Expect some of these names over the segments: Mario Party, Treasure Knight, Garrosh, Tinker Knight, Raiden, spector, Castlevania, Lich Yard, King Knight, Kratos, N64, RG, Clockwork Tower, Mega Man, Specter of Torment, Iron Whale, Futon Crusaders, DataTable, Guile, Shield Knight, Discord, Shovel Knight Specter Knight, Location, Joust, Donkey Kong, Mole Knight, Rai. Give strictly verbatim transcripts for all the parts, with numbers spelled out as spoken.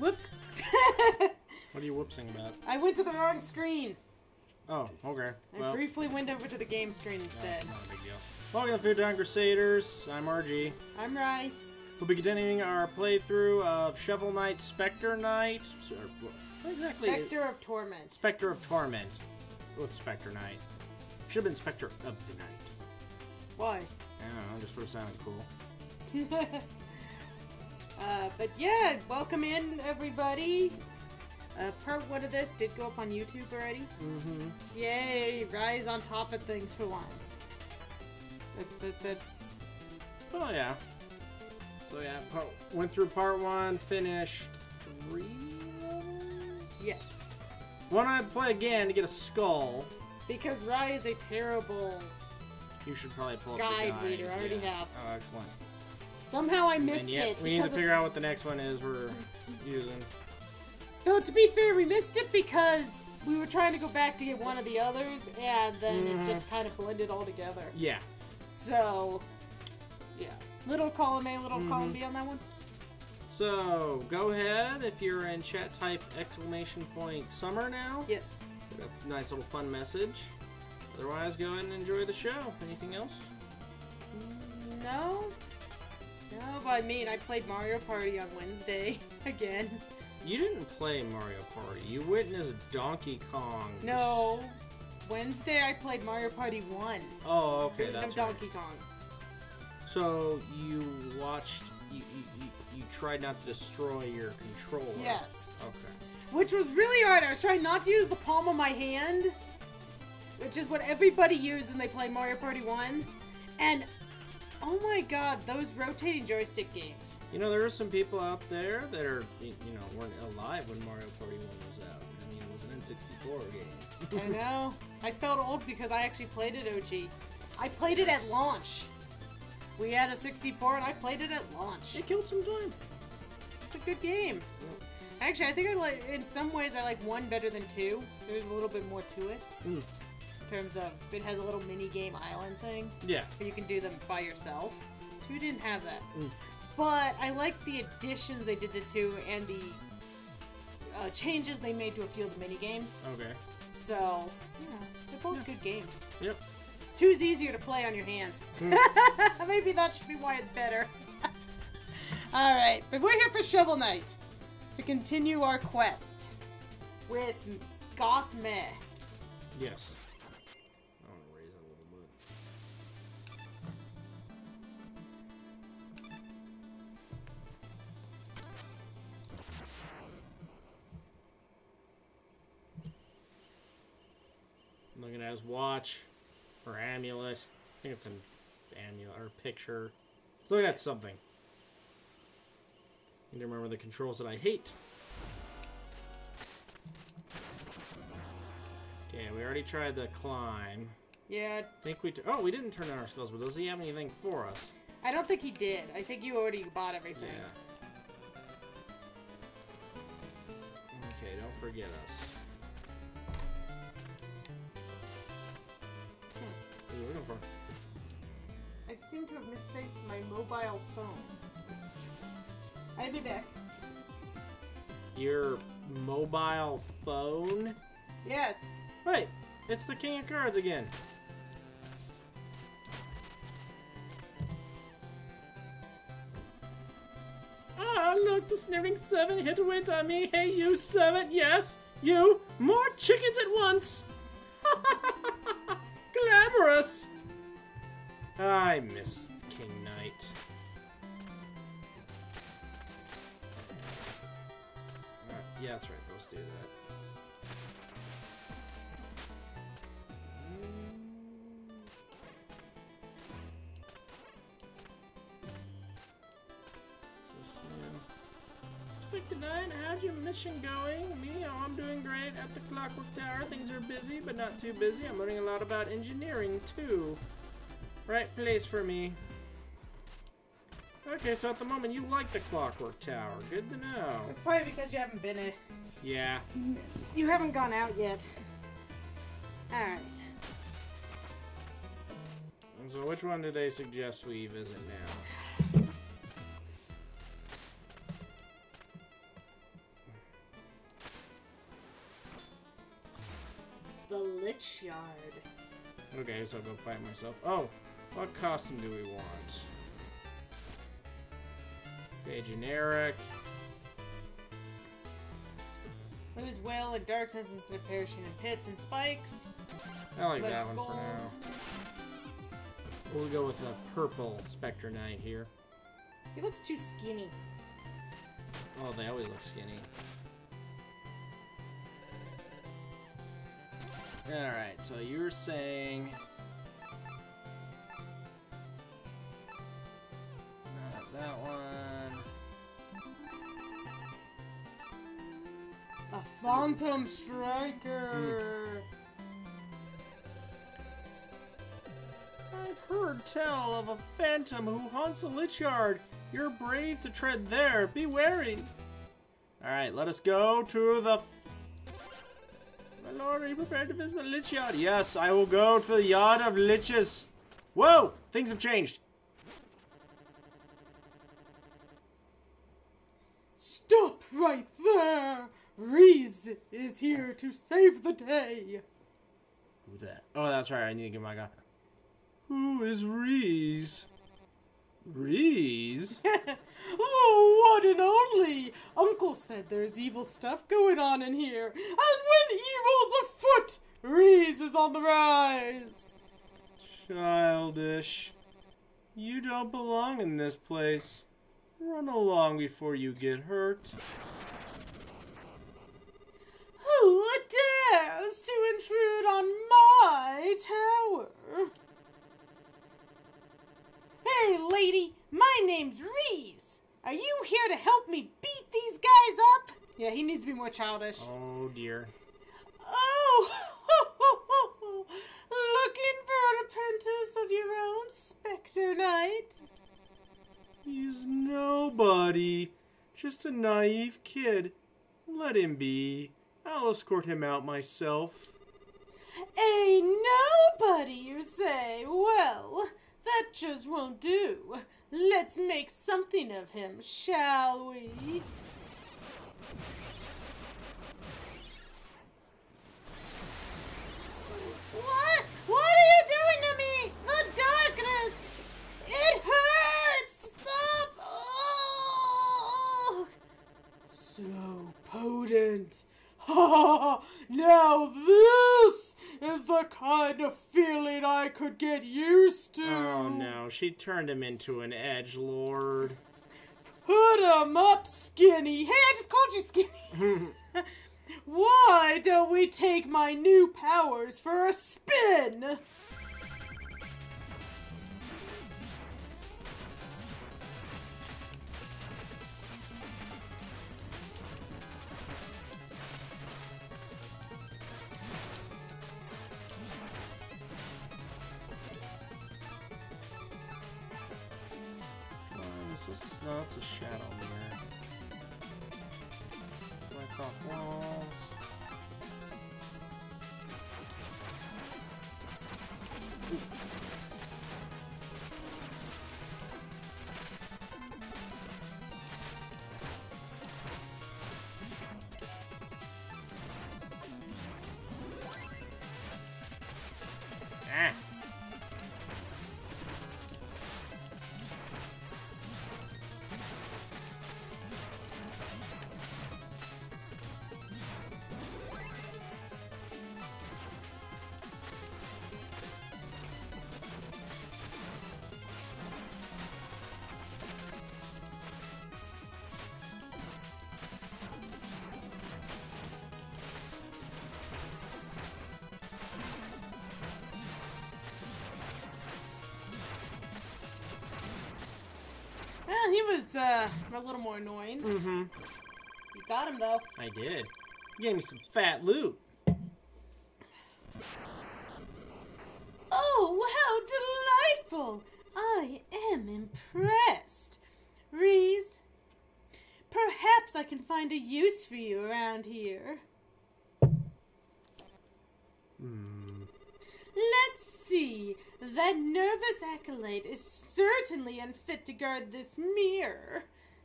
Whoops! What are you whoopsing about? I went to the wrong screen! Oh, okay. I well, briefly went over to the game screen instead. Yeah, not a big deal. Welcome to Futon Crusaders. I'm R G. I'm Rai. We'll be continuing our playthrough of Shovel Knight Specter Knight. What exactly? Specter of Torment. Specter of Torment. With Specter Knight. Should have been Specter of the Night. Why? I don't know, just for sounding cool. Uh, but yeah, welcome in, everybody. Uh, part one of this did go up on YouTube already. Mm-hmm. Yay, Rai's on top of things for once. That, that, that's... Oh, yeah. So yeah, part, went through part one, finished three levels? Yes. Why don't I play again to get a skull? Because Rai is a terrible You should probably pull guide, up the guide reader. I already yeah. have. Oh, excellent. Somehow I missed and yet, it. We need to figure out what the next one is we're using. No, to be fair, we missed it because we were trying to go back to get one of the others, and then mm-hmm. it just kind of blended all together. Yeah. So, yeah. Little column A, little mm-hmm. column B on that one. So, go ahead. If you're in chat, type exclamation point summer now. Yes. A nice little fun message. Otherwise, go ahead and enjoy the show. Anything else? No. No, but I mean, I played Mario Party on Wednesday again. You didn't play Mario Party. You witnessed Donkey Kong. No. Wednesday, I played Mario Party one. Oh, okay, that's right. Donkey Kong. So, you watched... You, you, you, you tried not to destroy your controller. Yes. Okay. Which was really hard. I was trying not to use the palm of my hand, which is what everybody uses when they play Mario Party one. And... oh my god, those rotating joystick games. You know, there are some people out there that are, you know, weren't alive when Mario Party one was out. I mean, it was an N sixty-four game. I know. I felt old because I actually played it, O G. I played yes. it at launch. We had a sixty-four and I played it at launch. It killed some time. It's a good game. Yep. Actually, I think I like, in some ways, I like one better than two. There's a little bit more to it. Mm. In terms of, it has a little mini-game island thing. Yeah. Where you can do them by yourself. Two didn't have that. Mm. But I like the additions they did to two and the uh, changes they made to a few of the mini-games. Okay. So, yeah, they're both yeah. good games. Yep. Two's easier to play on your hands. Mm. Maybe that should be why it's better. Alright, but we're here for Shovel Knight to continue our quest with Goth Meh. Yes. Looking at his watch, or amulet. I think it's an amulet, or picture. So I got something. I need to remember the controls that I hate. Okay, we already tried the climb. Yeah. I think we t oh, we didn't turn in our skulls, but does he have anything for us? I don't think he did. I think you already bought everything. Yeah. Okay, don't forget us. What are you looking for? I seem to have misplaced my mobile phone. I'll be back. Your mobile phone? Yes. Right. It's the King of Cards again. Ah, look, the sneering servant hit wit on me. Hey, you servant. Yes, you. More chickens at once. Glamorous! I miss King Knight. Right, yeah, that's right. Let's do that. Just, uh, Specter Knight, how's your mission going? Me? Oh, I'm doing great at the Clockwork Tower. Things are busy, but not too busy. I'm learning a lot about engineering, too. Right place for me. Okay, so at the moment, you like the Clockwork Tower. Good to know. It's probably because you haven't been it. Yeah. You haven't gone out yet. Alright. And so which one do they suggest we visit now? The Lich Yard. Okay, so I'll go fight myself. Oh, what costume do we want? Okay, generic. Lose will and darkness instead of perishing in pits and spikes. I like Less that one gold. for now. We'll go with a purple Specter Knight here. He looks too skinny. Oh, they always look skinny. Alright, so you're saying... not that one. A Phantom Striker! Mm. I've heard tell of a phantom who haunts a Lich Yard. You're brave to tread there. Be wary! Alright, let us go to the... My lord, are you prepared to visit the Lich Yard? Yes, I will go to the Yard of Liches. Whoa! Things have changed. Stop right there! Reese is here to save the day! Who that? Oh, that's right, I need to get my guy. Who is Reese? Reese? Oh, one and only! Uncle said there's evil stuff going on in here, and when evil's afoot, Reese is on the rise! Childish. You don't belong in this place. Run along before you get hurt. Who dares to intrude on my tower? Hey, lady, my name's Reese. Are you here to help me beat these guys up? Yeah, he needs to be more childish. Oh, dear. Oh, looking for an apprentice of your own, Specter Knight? He's nobody. Just a naive kid. Let him be. I'll escort him out myself. A nobody, you say? Well, that just won't do. Let's make something of him, shall we? What? What are you doing to me? The darkness! It hurts! Stop! Oh! So potent! Ha! Now this is the kind of feeling I could get used to! Oh no, she turned him into an edgelord. Put him up, skinny! Hey, I just called you skinny! Why don't we take my new powers for a spin? No, it's a shadow mirror. Lights off walls. Ooh. He was uh, a little more annoying. Mm-hmm. You got him, though. I did. You gave me some fat loot. Oh, how delightful! I am impressed. Reese, perhaps I can find a use for you around here. Hmm. Let's see. That nervous acolyte is certainly unfit to guard this mirror.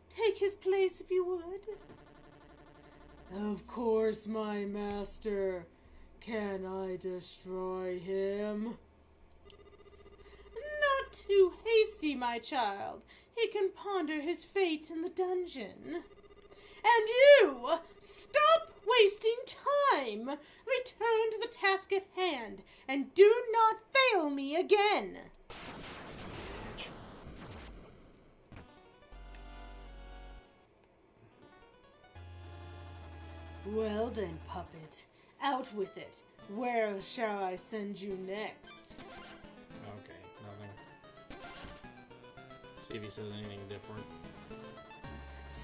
Take his place if you would. Of course, my master. Can I destroy him? Not too hasty, my child. He can ponder his fate in the dungeon. And you! Stop wasting time! Return to the task at hand, and do not fail me again! Well then, puppet. Out with it. Where shall I send you next? Okay, nothing. See if he says anything different.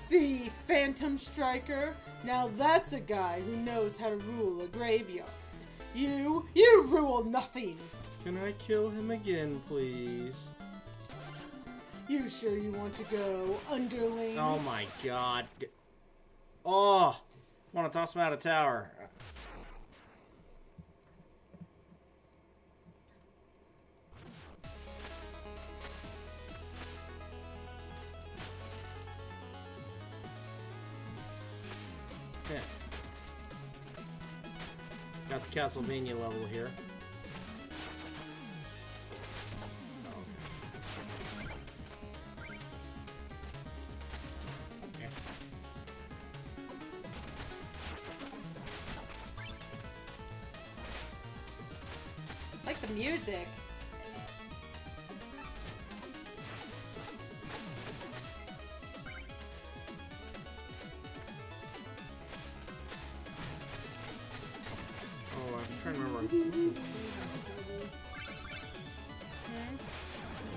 see, Phantom Striker. Now that's a guy who knows how to rule a graveyard. You, you rule nothing. Can I kill him again, please? You sure you want to go, underling? Oh my god. Oh, want to toss him out of tower. Yeah. Got the Castlevania level here. Music. Oh, I'm trying to remember. I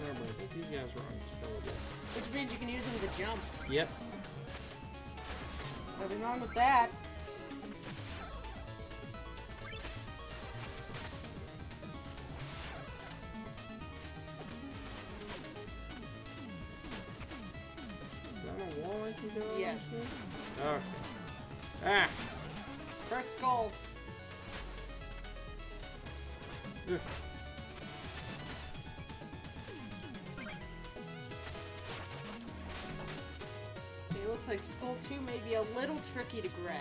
remember these guys were unkillable. Which means you can use them to jump. Yep. Nothing wrong with that. Yes. Oh. Ah. First skull. Ugh. It looks like skull two may be a little tricky to grab.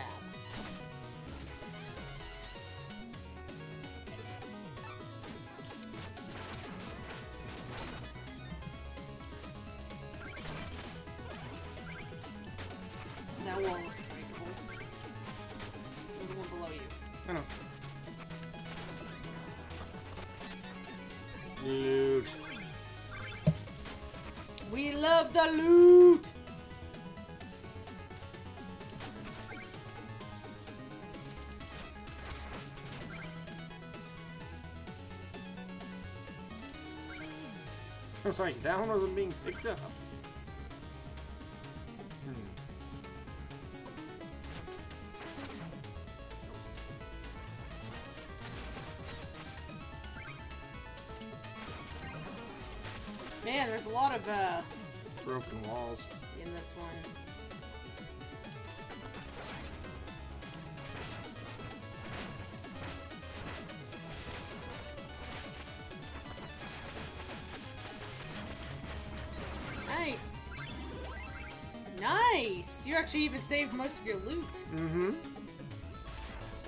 I'm sorry, that one wasn't being picked up. Hmm. Man, there's a lot of uh, broken walls in this one. Actually, even saved most of your loot. Mm-hmm.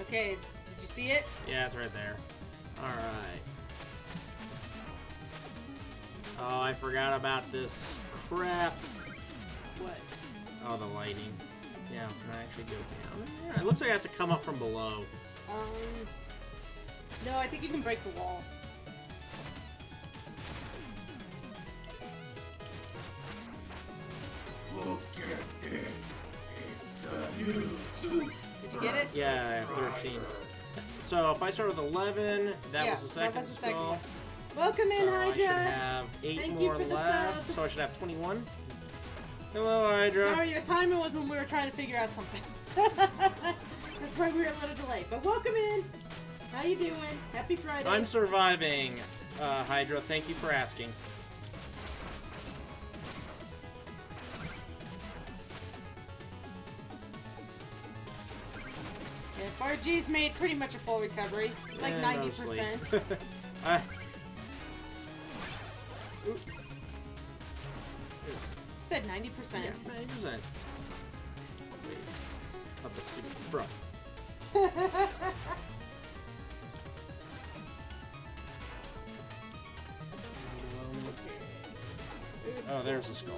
Okay, did you see it? Yeah, it's right there. All right. Oh, I forgot about this crap. What? Oh, the lighting. Yeah, can I actually go down there? Yeah, it looks like I have to come up from below. Um. No, I think you can break the wall. Yeah, I have thirteen. So if I start with eleven, that yeah, was the second, that was the second skull. One. Welcome so in, Hydra. I should have eight Thank more left, so I should have twenty-one. Hello, Hydra. Sorry, your timing was when we were trying to figure out something. That's why we were a little delayed. But welcome in. How you doing? Happy Friday. I'm surviving, uh, Hydra. Thank you for asking. R G's made pretty much a full recovery, like yeah, ninety percent. I... Said ninety percent. Yes, ninety percent. Wait, that's a stupid bro. Oh, there's a skull,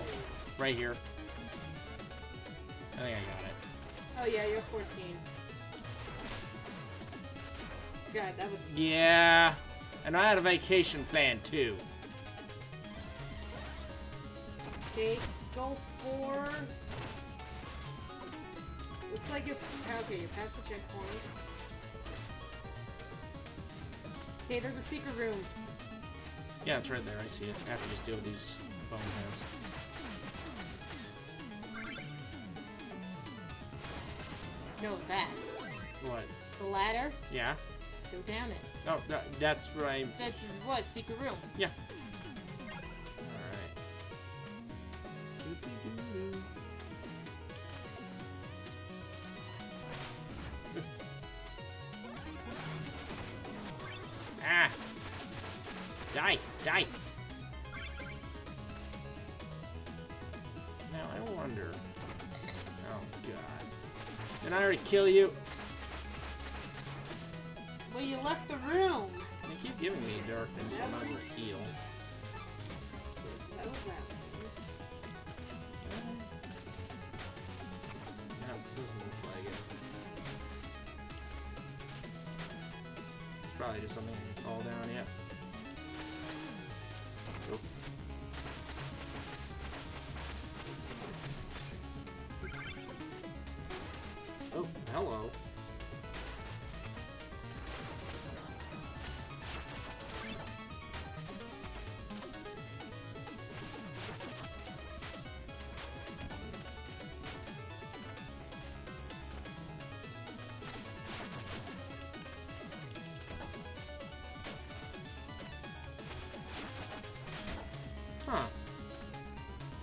right here. I think I got it. Oh yeah, you're fourteen. God, that was... Yeah, and I had a vacation plan too. Okay, skull four. Looks like you're okay. You're past the checkpoint. Okay, there's a secret room. Yeah, it's right there. I see it. I have to just deal with these boneheads. No, that. What? The ladder. Yeah. Go down it. Oh, that, that's where I... That's what? Secret room. Yeah. Alright. Ah! Die! Die! Now I wonder... Oh, God. Did I already kill you? Well, you left the room! They keep giving me endorphins, so I'm not going to heal. No, it doesn't look like it. It's probably just something I didn't fall down yet. Nope. Oh, hello.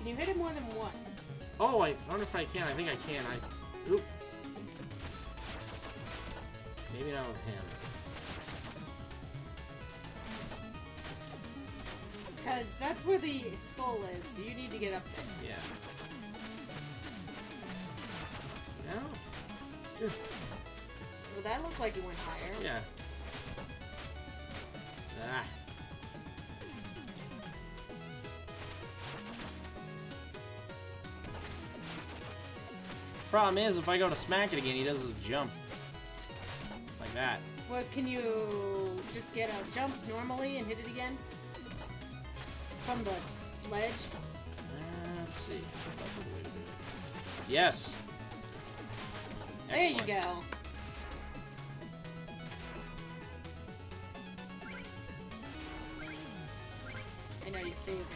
You hit it more than once. Oh, I wonder if I can. I think I can. I. Oop. Maybe not with him. Because that's where the skull is, so you need to get up there. Yeah. No? Well, that looked like it went higher. Yeah. Ah. Problem is, if I go to smack it again, he does his jump. Like that. Well, can you just get a jump normally and hit it again? From the ledge? Uh, let's see. Yes! Excellent. There you go. I know your favorite.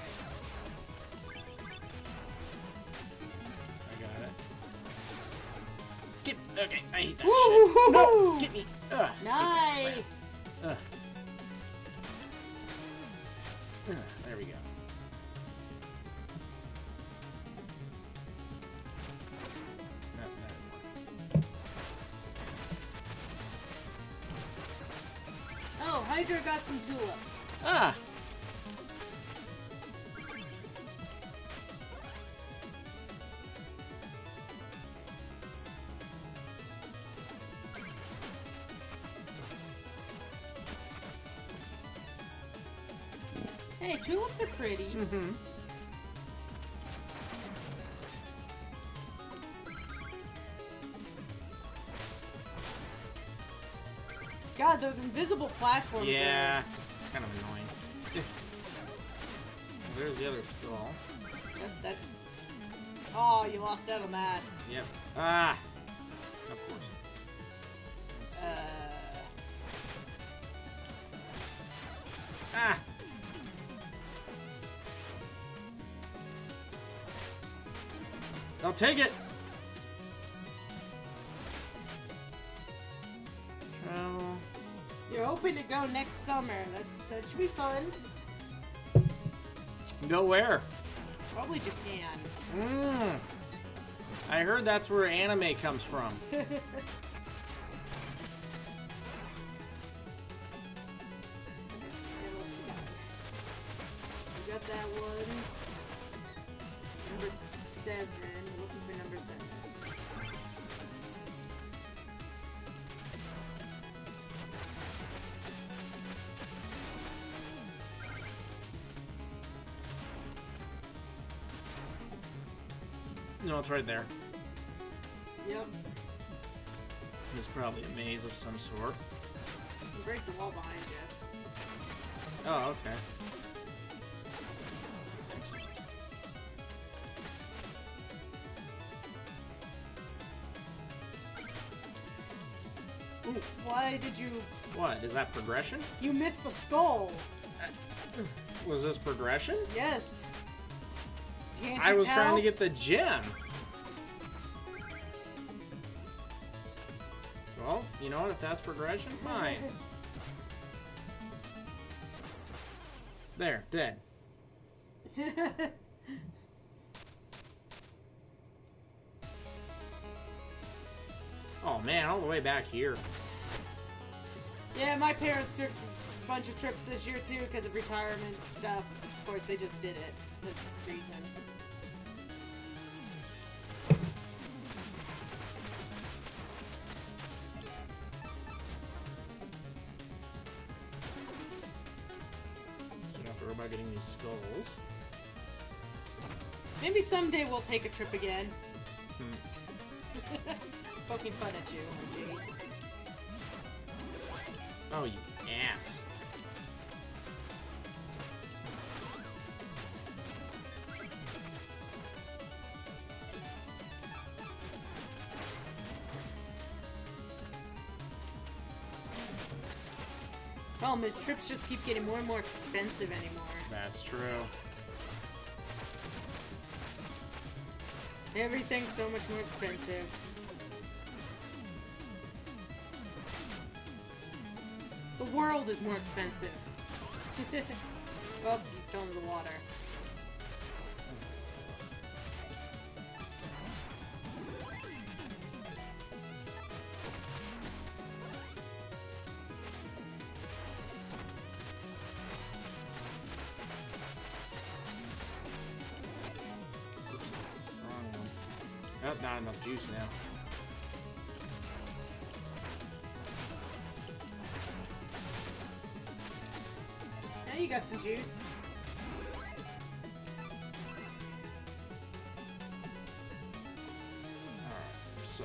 Okay, I hate that Woo shit. No, get me. Ugh. Nice. Ugh. Ugh. There we go. Oh, Hydra got some tulips. Ah. Hey, tulips are pretty. Mm-hmm. God, those invisible platforms. Yeah, are... kind of annoying. There's the other skull. Yep, that's. Oh, you lost out on that. Yep. Ah. Of course. Uh... Ah. I'll take it! Travel. You're hoping to go next summer. That, that should be fun. Go where? Probably Japan. Mmm. I heard that's where anime comes from. We got that one. Number seven. No, it's right there. Yep. It's probably a maze of some sort. You break the wall behind you. Oh, okay. Excellent. Ooh. Why did you... What? Is that progression? You missed the skull! Was this progression? Yes. Can't you I was tell? trying to get the gem. Well, you know what? If that's progression, fine. There, dead. Oh man, all the way back here. Yeah, my parents took a bunch of trips this year too because of retirement stuff. Of course, they just did it for reasons. By getting these skulls. Maybe someday we'll take a trip again. Hmm. Poking fun at you, R G. Oh, you ass. Problem is, trips just keep getting more and more expensive anymore. That's true. Everything's so much more expensive. The world is more expensive. Oh, you fell into the water. Not enough juice now. Now you got some juice. Alright, so.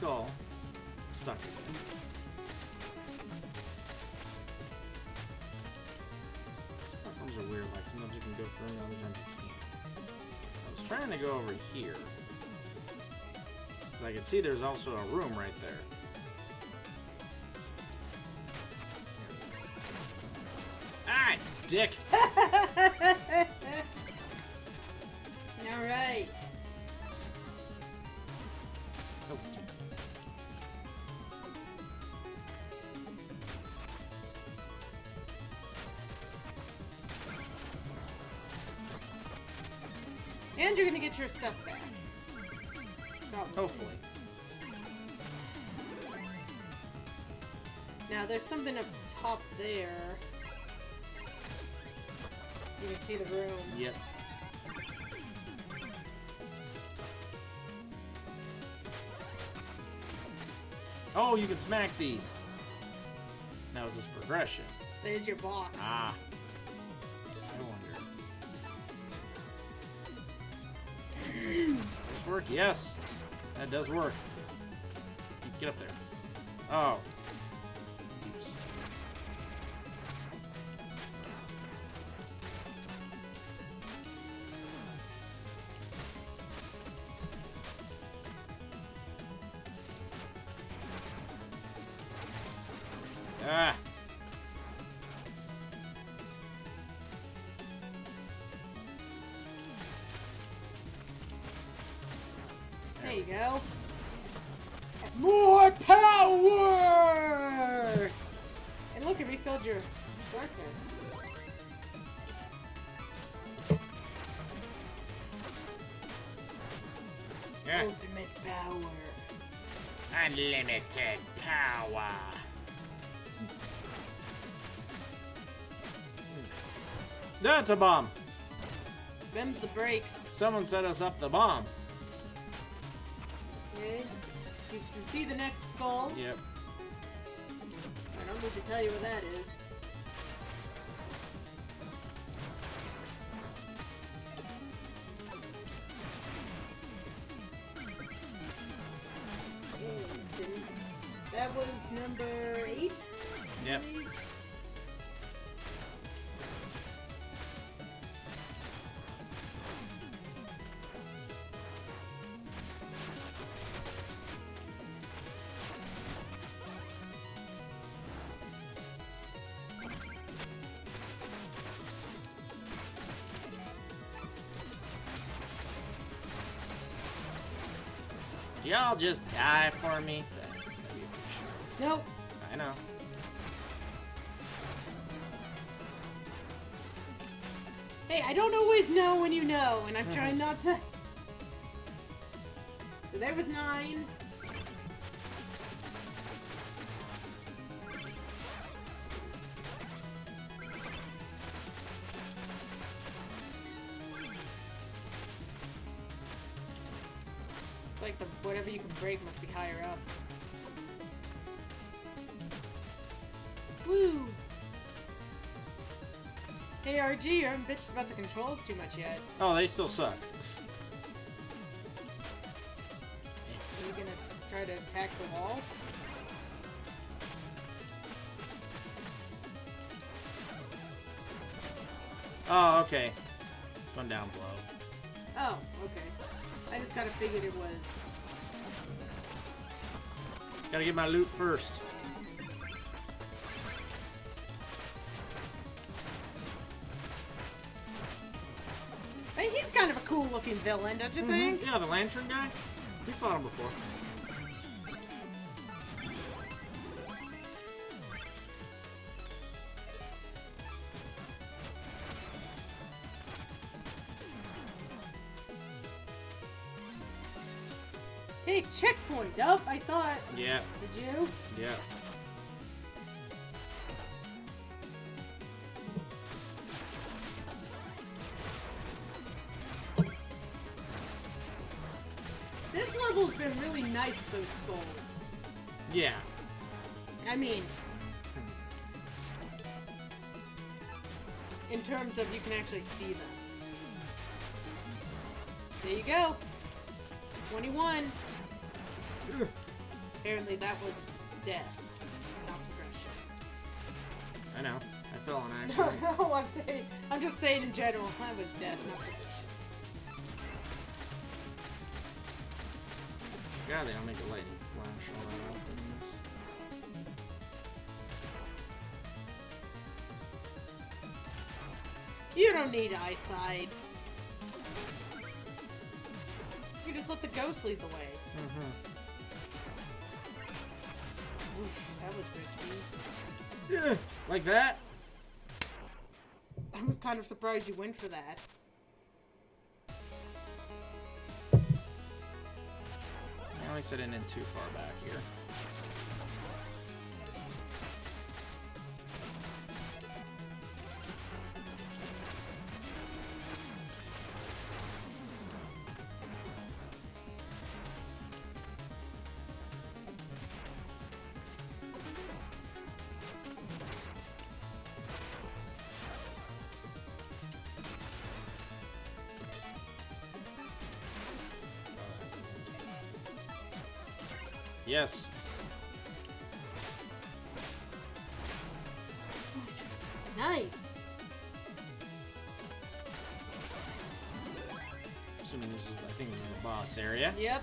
Skull stuck again. These platforms are weird, like sometimes you can go through and other times you can't. I was trying to go over here. Because I could see there's also a room right there. Ah, dick! Alright. And you're gonna get your stuff back. Probably. Hopefully. Now there's something up top there. You can see the room. Yep. Oh, you can smack these. Now is this progression? There's your box. Ah. Work? Yes, that does work. Get up there. Oh. Oops. Ah. There you go. More power! And look, it refilled your darkness. Yeah. Ultimate power. Unlimited power. That's a bomb. Them's the brakes. Someone set us up the bomb. You can see the next skull. Yep. I don't need to tell you what that is. That was number eight? Yep. Eight. Y'all just die for me. Thanks. Nope. I know. Hey, I don't always know when you know, and I'm trying not to. So there was nine. It's like the whatever you can break must be higher up. Woo! Hey R G, you haven't bitched about the controls too much yet. Oh, they still suck. Are you gonna try to attack the wall? Oh, okay. One down below. Oh, okay. I just kind of figured it was. Gotta get my loot first. He's kind of a cool-looking villain, don't you mm-hmm. think? Yeah, the lantern guy. We fought him before. Hey, checkpoint! Oh, I saw it. Yeah. Did you? Yeah. Nice, those skulls. Yeah. I mean, in terms of you can actually see them. There you go. twenty-one. Ugh. Apparently that was death, not progression. I know. I fell on accident. No, no, I'm saying, I'm just saying in general, that was death, not progression. God, they don't make a lightning flash all that often in this. You don't need eyesight. You just let the ghost lead the way. Mm-hmm. Oof, that was risky. Yeah, like that? I was kind of surprised you went for that. At least I didn't end too far back here. Yes. Nice. Assuming this is, I think this is the boss area. Yep.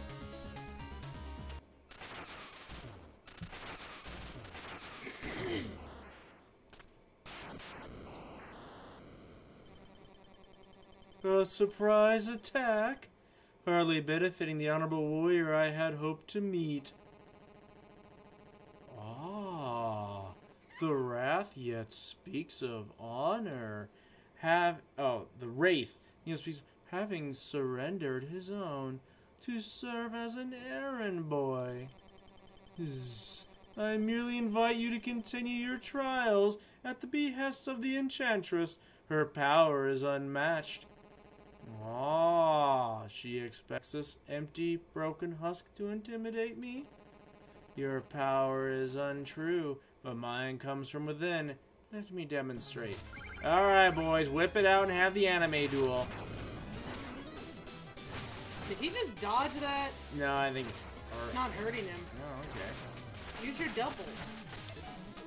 A surprise attack, hardly benefiting the honorable warrior I had hoped to meet. The wrath yet speaks of honor. Have oh the wraith yet speaks of having surrendered his own to serve as an errand boy. Zzz. I merely invite you to continue your trials at the behest of the enchantress. Her power is unmatched. Ah, she expects this empty, broken husk to intimidate me. Your power is untrue. But mine comes from within. Let me demonstrate. Alright, boys, whip it out and have the anime duel. Did he just dodge that? No, I think... Or... It's not hurting him. Oh, okay. Use your double.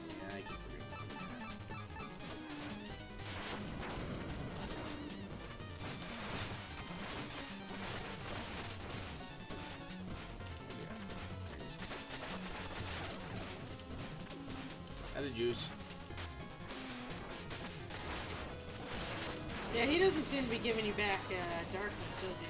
Yeah, I keep juice. Yeah, he doesn't seem to be giving you back uh, darkness, does he?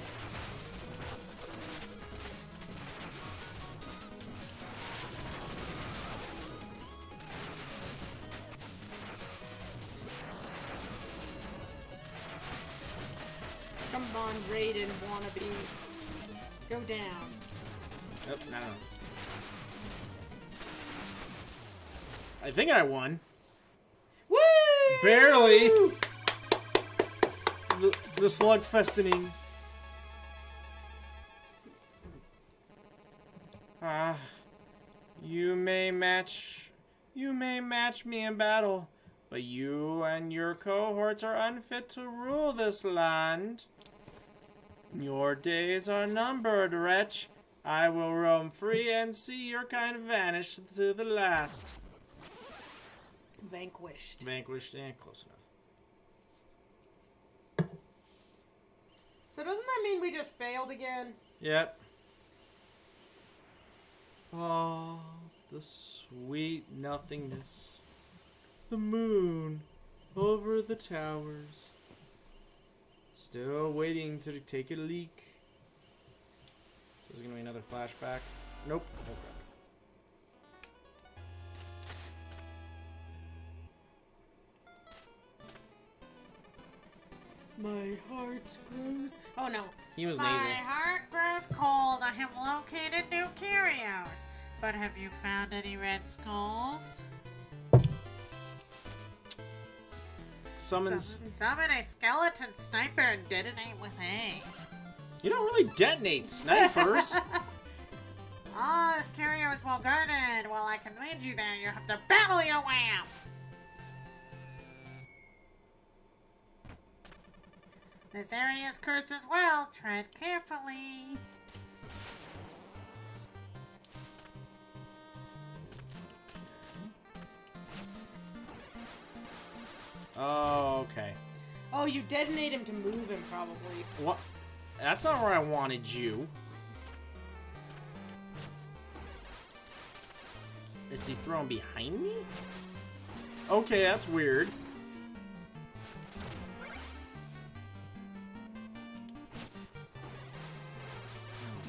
Kong Raiden wannabe. Go down. Nope, oh, no. I think I won. Woo! Barely. The, the slug festening. Ah, uh, you may match, you may match me in battle, but you and your cohorts are unfit to rule this land. Your days are numbered, wretch. I will roam free and see your kind vanish to the last. Vanquished. Vanquished and close enough. So doesn't that mean we just failed again? Yep. Oh, the sweet nothingness. The moon over the towers. Still waiting to take a leak. So there's gonna be another flashback. Nope. Okay. My heart grows... Oh, no. He was nasal. My heart grows cold. I have located new curios. But have you found any red skulls? Summons. Summon, summon a skeleton sniper and detonate with aim. You don't really detonate snipers. Oh, this curio is well guarded. While I can lead you there, you have to battle your way out. This area is cursed as well. Tread carefully. Oh, okay. Oh, you detonate him to move him, probably. What? That's not where I wanted you. Is he thrown behind me? Okay, that's weird.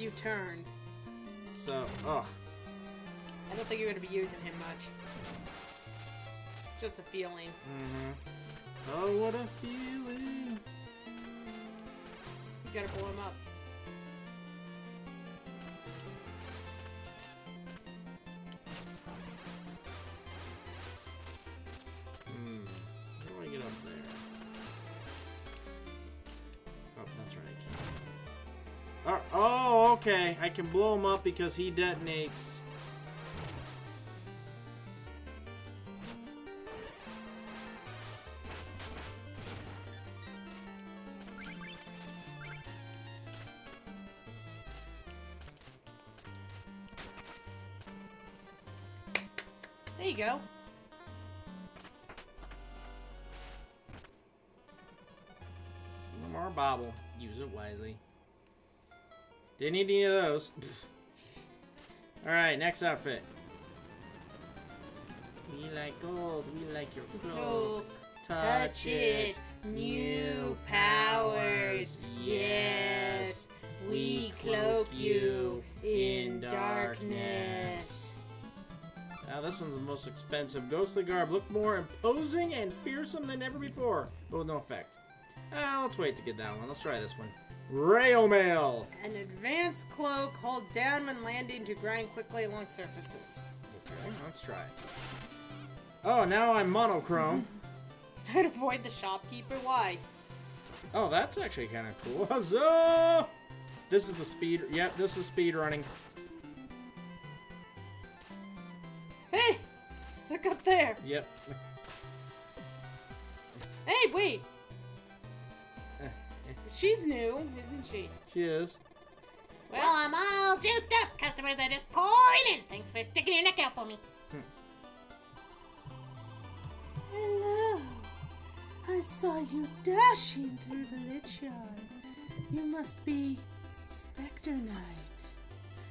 You turned. So, ugh. I don't think you're going to be using him much. Just a feeling. Mm-hmm. Oh, what a feeling. You gotta blow him up. Hmm. How do I get up there? Oh, that's right. I can't. Oh, oh! Okay, I can blow him up because he detonates. There you go. No more bobble. Use it wisely. Didn't need any of those. Alright, next outfit. We like gold, we like your cloak. Touch, Touch it. it. New powers. Yes. We cloak you in darkness. Now this one's the most expensive. Ghostly garb. Look more imposing and fearsome than ever before. But with no effect. Ah, let's wait to get that one. Let's try this one. Railmail! An advanced cloak. Hold down when landing to grind quickly along surfaces. Okay, let's try it. Oh, now I'm monochrome. I'd avoid the shopkeeper. Why? Oh, that's actually kind of cool. Huzzah! This is the speed. Yep, yeah, this is speed running. Hey! Look up there! Yep. Hey, wait! She's new, isn't she? She is. Well, I'm all juiced up. Customers are just pouring in. Thanks for sticking your neck out for me. Hmm. Hello. I saw you dashing through the Lich Yard. You must be Specter Knight.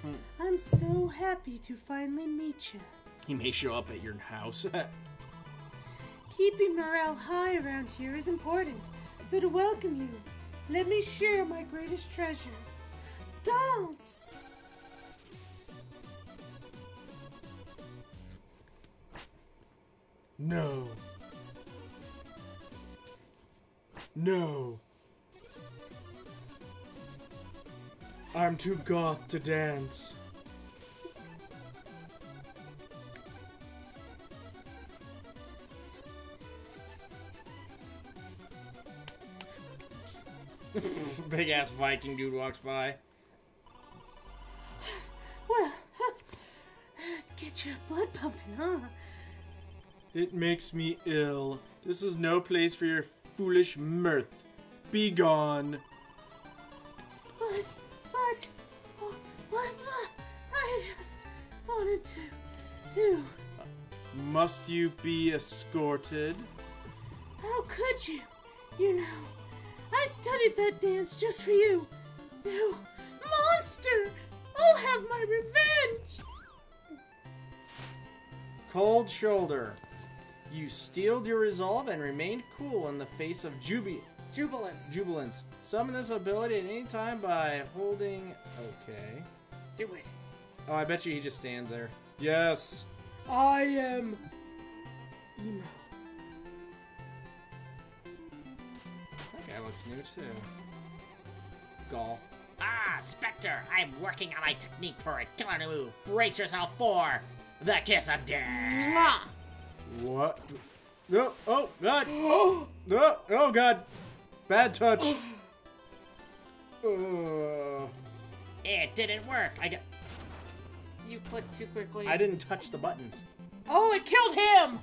Hmm. I'm so happy to finally meet you. He may show up at your house. Keeping morale high around here is important. So to welcome you, let me share my greatest treasure. Dance! No. No. I'm too goth to dance. Big ass Viking dude walks by. Well, get your blood pumping, huh? It makes me ill. This is no place for your foolish mirth. Be gone. What? What? What the? I just wanted to do. Must you be escorted? How could you? You know, I studied that dance just for you. You monster! I'll have my revenge! Cold shoulder. You steeled your resolve and remained cool in the face of jubi- Jubilance. Jubilance. Summon this ability at any time by holding... Okay. Do it. Oh, I bet you he just stands there. Yes! I am... Emo. That guy looks new, too. Gaul. Ah, Specter! I'm working on my technique for a killer move. Brace yourself for... the kiss of death! Mwah! What? No! Oh, God! Oh, oh, oh God! Bad touch! Oh. It didn't work! I got... You clicked too quickly. I didn't touch the buttons. Oh, it killed him!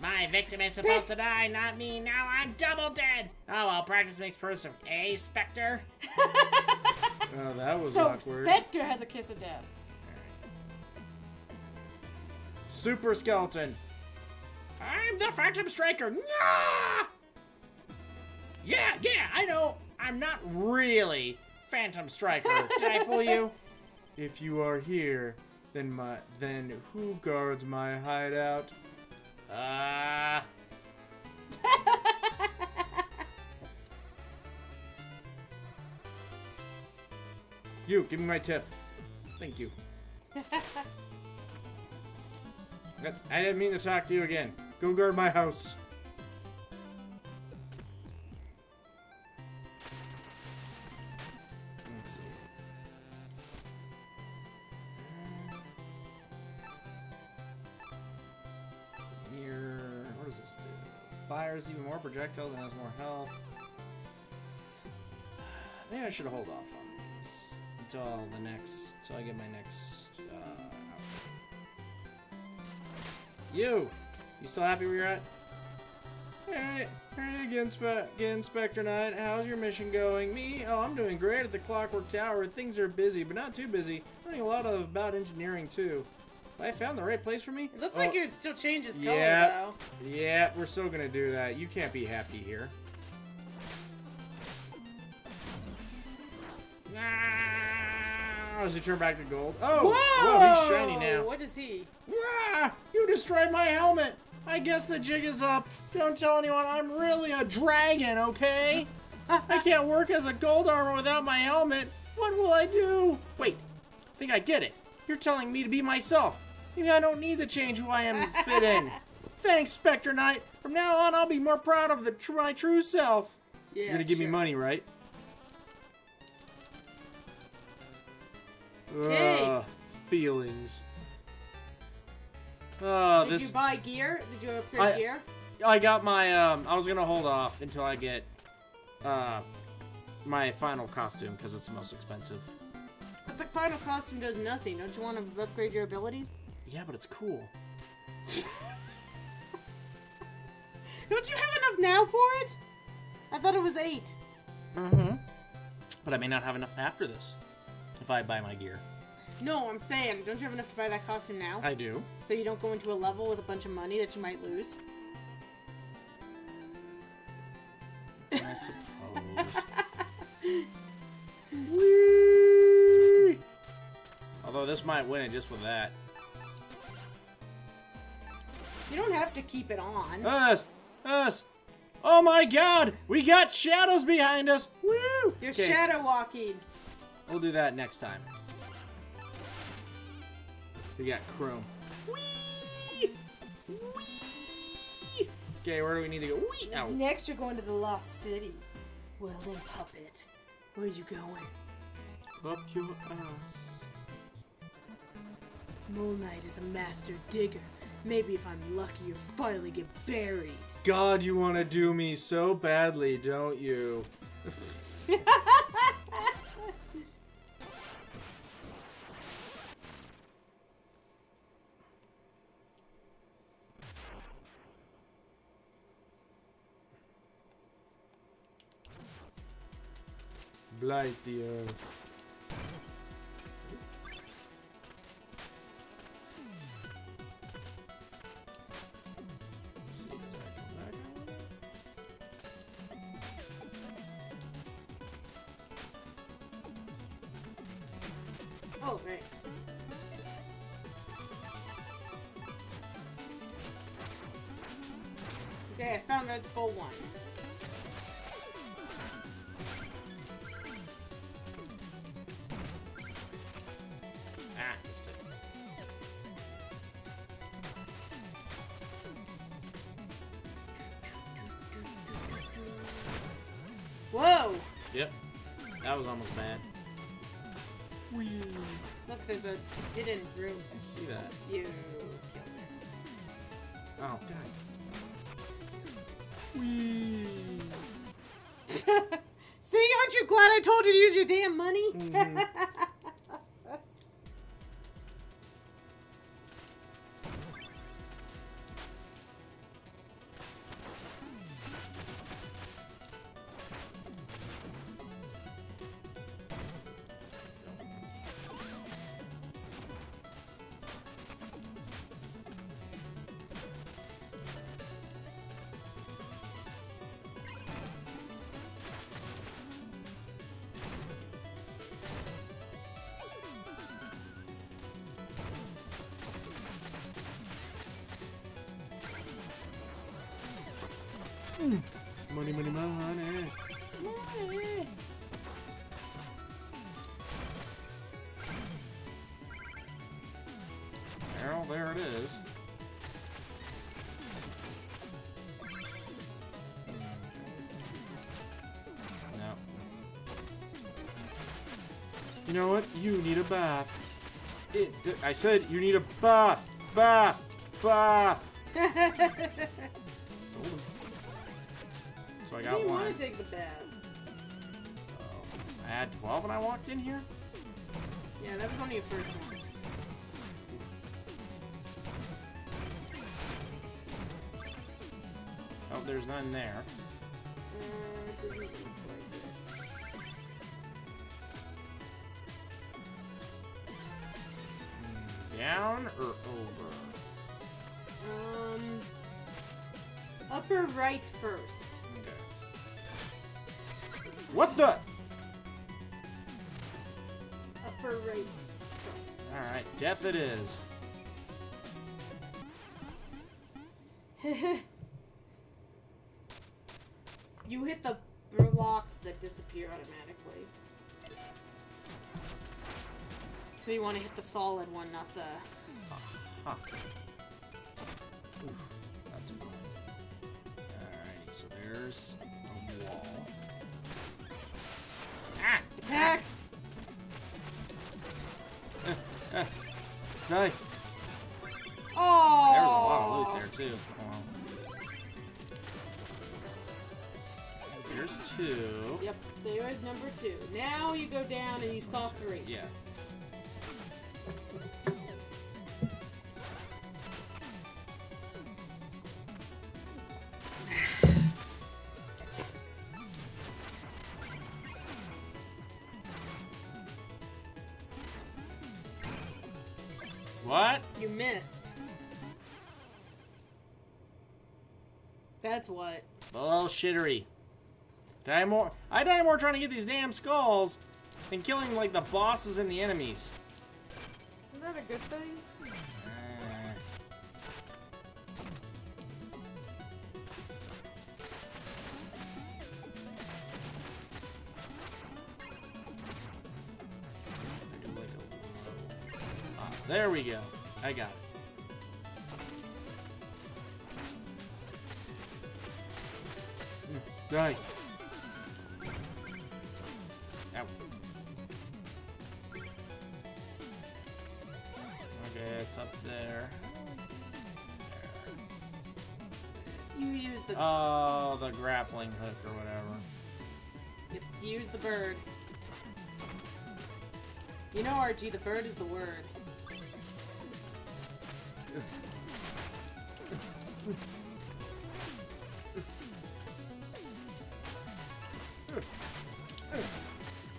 My victim Spe is supposed to die, not me. Now I'm double dead! Oh, well, practice makes perfect. Eh, Specter? Oh, that was so awkward. So, Specter has a kiss of death. Super Skeleton. I'm the Phantom Striker. Nah! Yeah, yeah, I know. I'm not really Phantom Striker. Did I fool you? If you are here, then my then who guards my hideout? Uh You, give me my tip. Thank you. I didn't mean to talk to you again. Go guard my house. Let's see. Mirror. What does this do? Fires even more projectiles and has more health. Maybe I should hold off on these until the next. Until I get my next. Uh, You! You still happy where you're at? Alright, alright again, Spe again, Specter Knight. How's your mission going? Me? Oh, I'm doing great at the Clockwork Tower. Things are busy, but not too busy. Learning a lot of, about engineering, too. But I found the right place for me? It looks oh. like it still changes color, yeah. though. Yeah, we're still gonna do that. You can't be happy here. Ah, does he turn back to gold? Oh! Whoa! Whoa, he's shiny now. What is he? Ah! You destroyed my helmet! I guess the jig is up. Don't tell anyone I'm really a dragon, okay? I can't work as a gold armor without my helmet. What will I do? Wait, I think I get it. You're telling me to be myself. Maybe I don't need to change who I am to fit in. Thanks, Specter Knight. From now on, I'll be more proud of the tr my true self. Yeah, You're gonna give sure. me money, right? Okay. Uh, feelings. Uh, Did this... you buy gear? Did you upgrade I, gear? I got my, um, I was gonna hold off until I get, uh, my final costume, because it's the most expensive. But the final costume does nothing. Don't you want to upgrade your abilities? Yeah, but it's cool. Don't you have enough now for it? I thought it was eight. Mm-hmm. But I may not have enough after this, if I buy my gear. No, I'm saying, don't you have enough to buy that costume now? I do. So you don't go into a level with a bunch of money that you might lose? I suppose. Whee! Although this might win it just with that. You don't have to keep it on. Us! Us! Oh my god! We got shadows behind us! Woo! You're okay. Shadow walking. We'll do that next time. We got Chrome. Whee! Whee! Okay, where do we need to go? Whee! Ow. Next, you're going to the Lost City. Well then, puppet, where are you going? Up your ass. Mole Knight is a master digger. Maybe if I'm lucky, you'll finally get buried. God, you want to do me so badly, don't you? Blight the earth. Oh, right. Okay, I found Red Skull one. I was almost mad. Whee. Look, there's a hidden room. I see that. You killed it. Oh, God. Whee. See, aren't you glad I told you to use your damn money? Mm-hmm. Money, money, money, money. Well, there it is. No. You know what? You need a bath. It, it, I said you need a bath, bath, bath. I got one. I didn't want to take the bath. Oh, I had twelve when I walked in here? Yeah, that was only a first one. Oh, there's none there. Uh, Down or over? Um, upper right first. What the? Upper right. Alright, death it is. You hit the blocks that disappear automatically. So you want to hit the solid one, not the... Uh-huh. Oof, that's a problem. Alright, so there's a wall. Ah, attack! Ah, ah, die! Oh! There was a lot of loot there too. Here's two. Yep, there is number two. Now you go down and you saw three. Yeah. What? You missed. That's what. Bullshittery. Die more. I die more trying to get these damn skulls than killing, like, the bosses and the enemies. Isn't that a good thing? There we go. I got it. Die. Ow. It's up there. You use the... Oh, the grappling hook or whatever. Yep, use the bird. You know, R G, the bird is the word.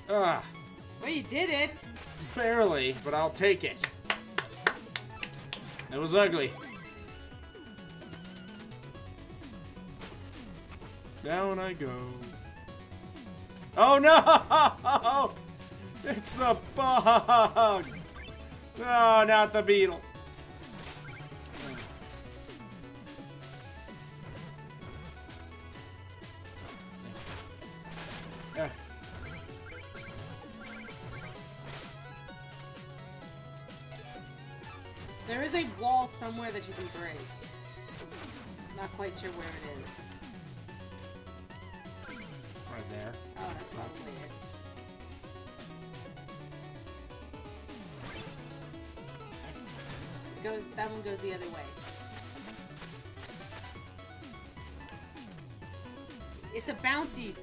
Ah. Well, you did it! Barely, but I'll take it. It was ugly. Down I go. Oh no! It's the bug! No, not the beetle. There is a wall somewhere that you can break. Not quite sure where it is. Right there. Oh, that's not clear. Goes, that one goes the other way. It's a bouncy.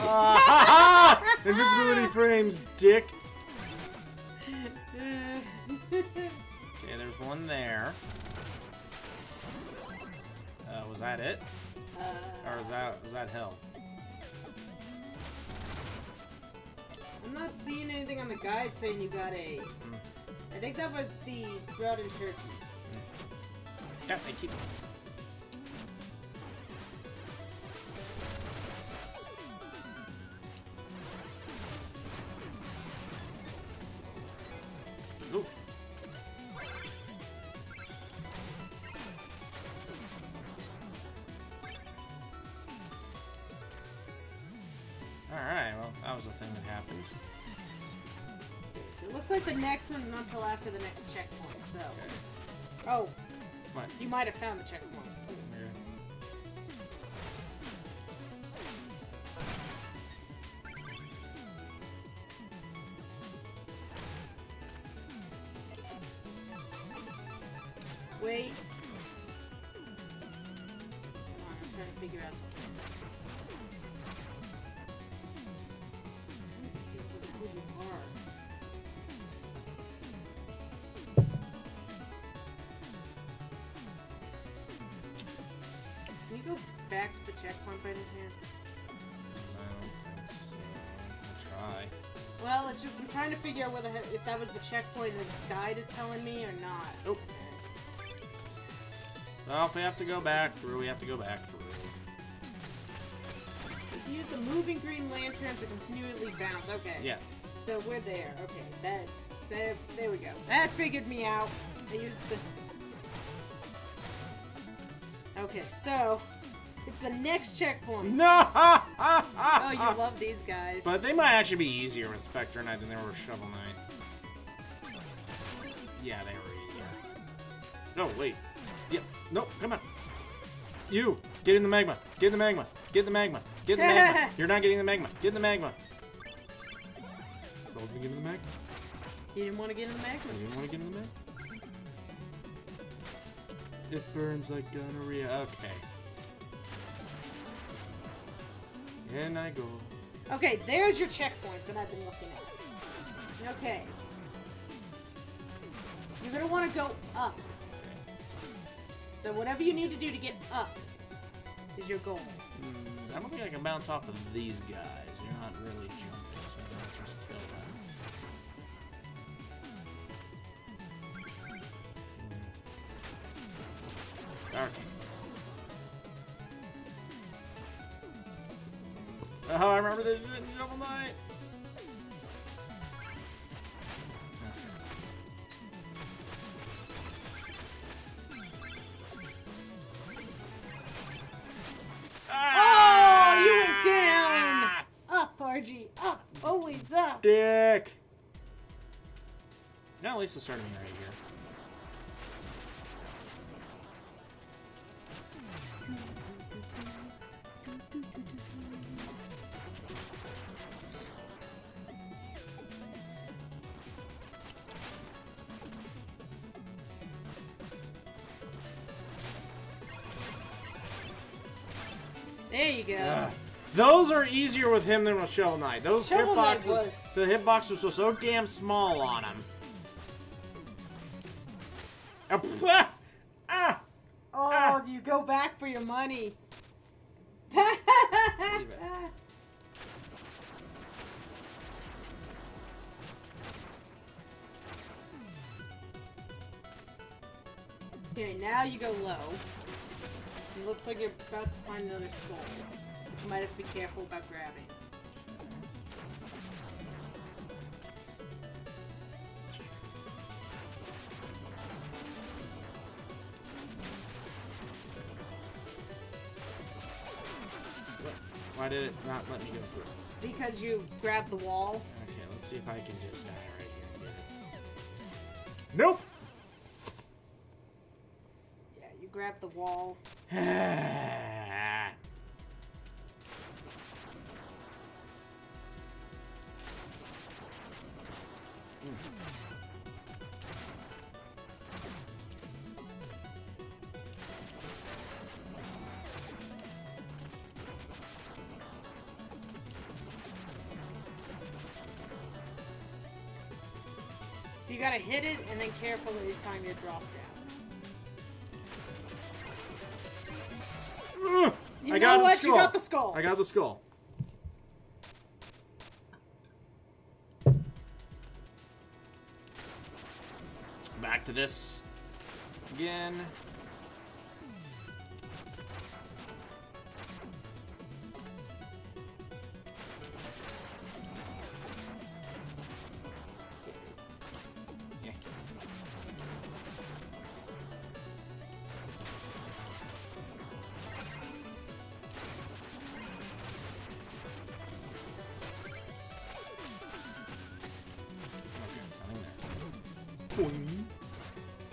Uh, Invincibility frames, dick. Okay, there's one there. Uh, was that it? Uh, or was that was that health? I'm not seeing anything on the guide saying you got a... Mm. I think that was the rotten turkey. Mm. Yeah, thank you. Ooh. Alright, well, that was a thing that happened. It looks like the next one's not till after the next checkpoint, so... Okay. Oh! What? You might have found the checkpoint. Wait. Come on, I'm trying to figure out something. Can you go back to the checkpoint by any chance? I don't think so. I'll try. Well, it's just I'm trying to figure out whether if that was the checkpoint the guide is telling me or not. Nope. Well, if we have to go back through, we have to go back through. Use the moving green lanterns to continually bounce. Okay. Yeah. So we're there. Okay. That. There. There we go. That figured me out. I used the. Okay. So it's the next checkpoint. No. Oh, you love these guys. But they might actually be easier with Specter Knight than they were with Shovel Knight. Yeah, they were easier. No, wait. Yeah. No. Come on. You get in the magma. Get in the magma. Get the magma. Get the magma. You're not getting the magma. Get the magma. Told me to get in the magma. You didn't want to get in the magma. You didn't want to get in the magma. It burns like gonorrhea. Okay. And I go. Okay, there's your checkpoint that I've been looking at. Okay. You're gonna want to go up. So whatever you need to do to get up is your goal. Mm, I don't think I can bounce off of these guys. They're not really jumping, so I'm gonna just kill them. Mm. Okay. Oh, I remember this Shovel Knight. Dick! Now at least it's starting right here. There you go. Ugh. Those are easier with him than with Shovel Knight. Those hitboxes, the hitboxes were so damn small on him. Ah, ah, oh, ah. You go back for your money. Okay, now you go low. It looks like you're about to find another skull. You might have to be careful about grabbing. Why did it not let me go through? Because you grabbed the wall. Okay, let's see if I can just die right here and get it. Nope! Yeah, you grabbed the wall. You gotta hit it and then carefully time your drop down. Mm, you I know got what? You got the skull. I got the skull. Back to this again.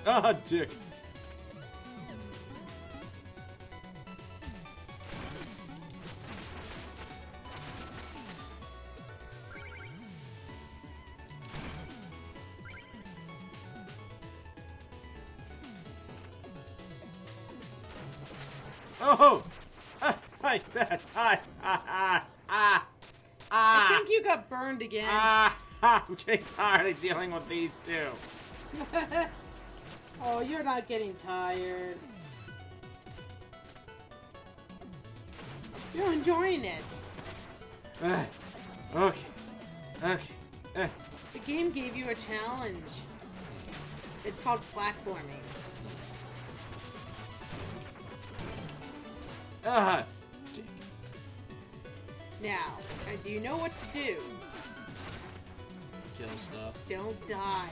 Ah, dick. Oh! Hi, Dad. Hi. Ah, ah, ah. I think you got burned again. Ah, ah, I'm getting tired of dealing with these two. Oh, you're not getting tired. You're enjoying it. Uh, okay. Okay. Uh. The game gave you a challenge. It's called platforming. Ah. Uh. Now, do you know what to do? Kill stuff. Don't die.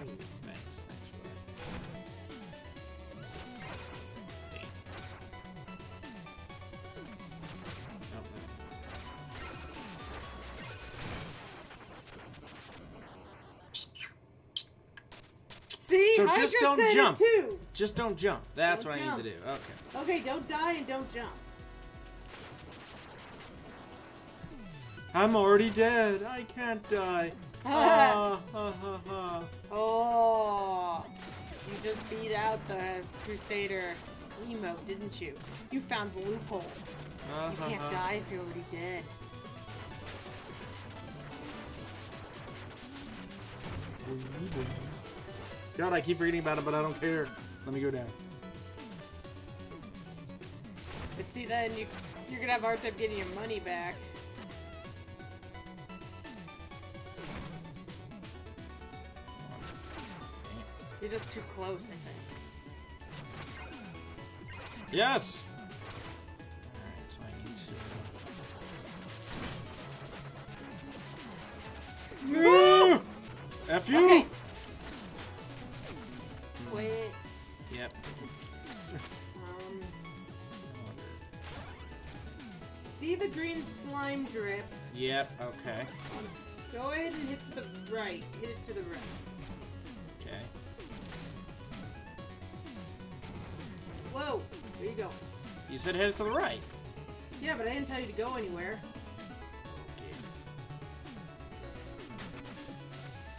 So Hydra just don't jump. Too. Just don't jump. That's don't what jump. I need to do. Okay. Okay, don't die and don't jump. I'm already dead. I can't die. uh, uh, uh, uh. Oh, you just beat out the Crusader emote, didn't you? You found the loophole. Uh, you can't uh, die if you're already dead. God, I keep reading about it, but I don't care. Let me go down. But see, then you, you're gonna have a hard time getting your money back. You're just too close, I think. Yes! Alright, so I need to... Woo! F you! Okay. Wait. Yep. um. See the green slime drip? Yep, okay. Um, go ahead and hit to the right. Hit it to the right. Okay. Whoa! There you go. You said hit it to the right. Yeah, but I didn't tell you to go anywhere.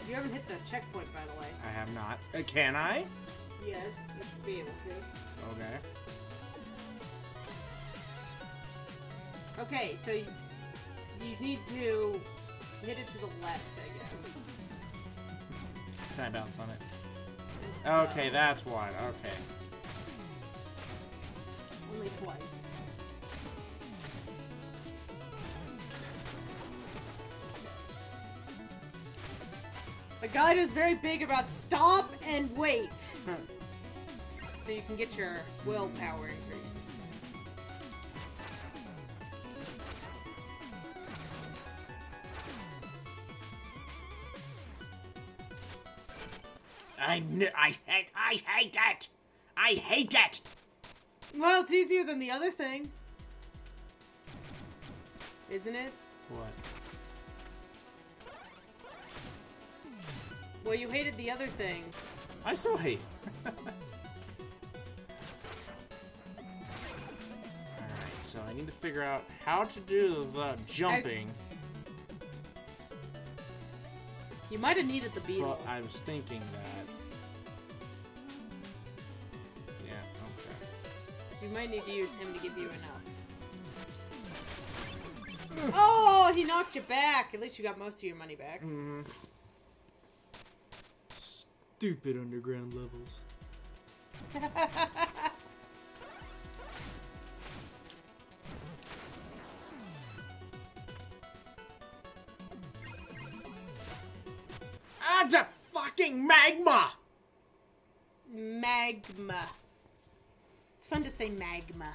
You haven't hit the checkpoint, by the way. I have not. Uh, can I? Yes, you should be able to. Okay. Okay, so you, you need to hit it to the left, I guess. Can I bounce on it? Okay, that's one. Okay. Only twice. The guide is very big about stop and wait. So you can get your willpower increase. I kn I hate I hate it! I hate it! Well, it's easier than the other thing. Isn't it? What? Well, you hated the other thing. I still hate it. Alright, so I need to figure out how to do the jumping. I... You might have needed the beetle. Well, I was thinking that. Yeah, okay. You might need to use him to give you enough. Oh, he knocked you back! At least you got most of your money back. Mm-hmm. Stupid underground levels. That's a fucking magma! Magma. It's fun to say magma.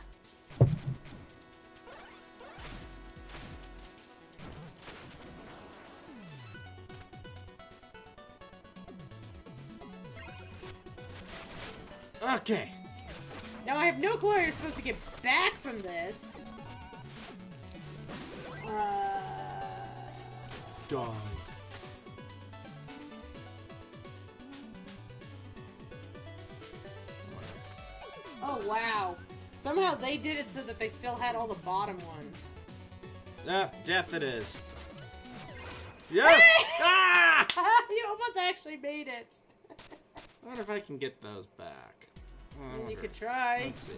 Okay. Now I have no clue how you're supposed to get back from this. Uh... Die. Oh wow! Somehow they did it so that they still had all the bottom ones. Ah, death it is. Yes! Ah! You almost actually made it. I wonder if I can get those back. Well, you could try. Let's see.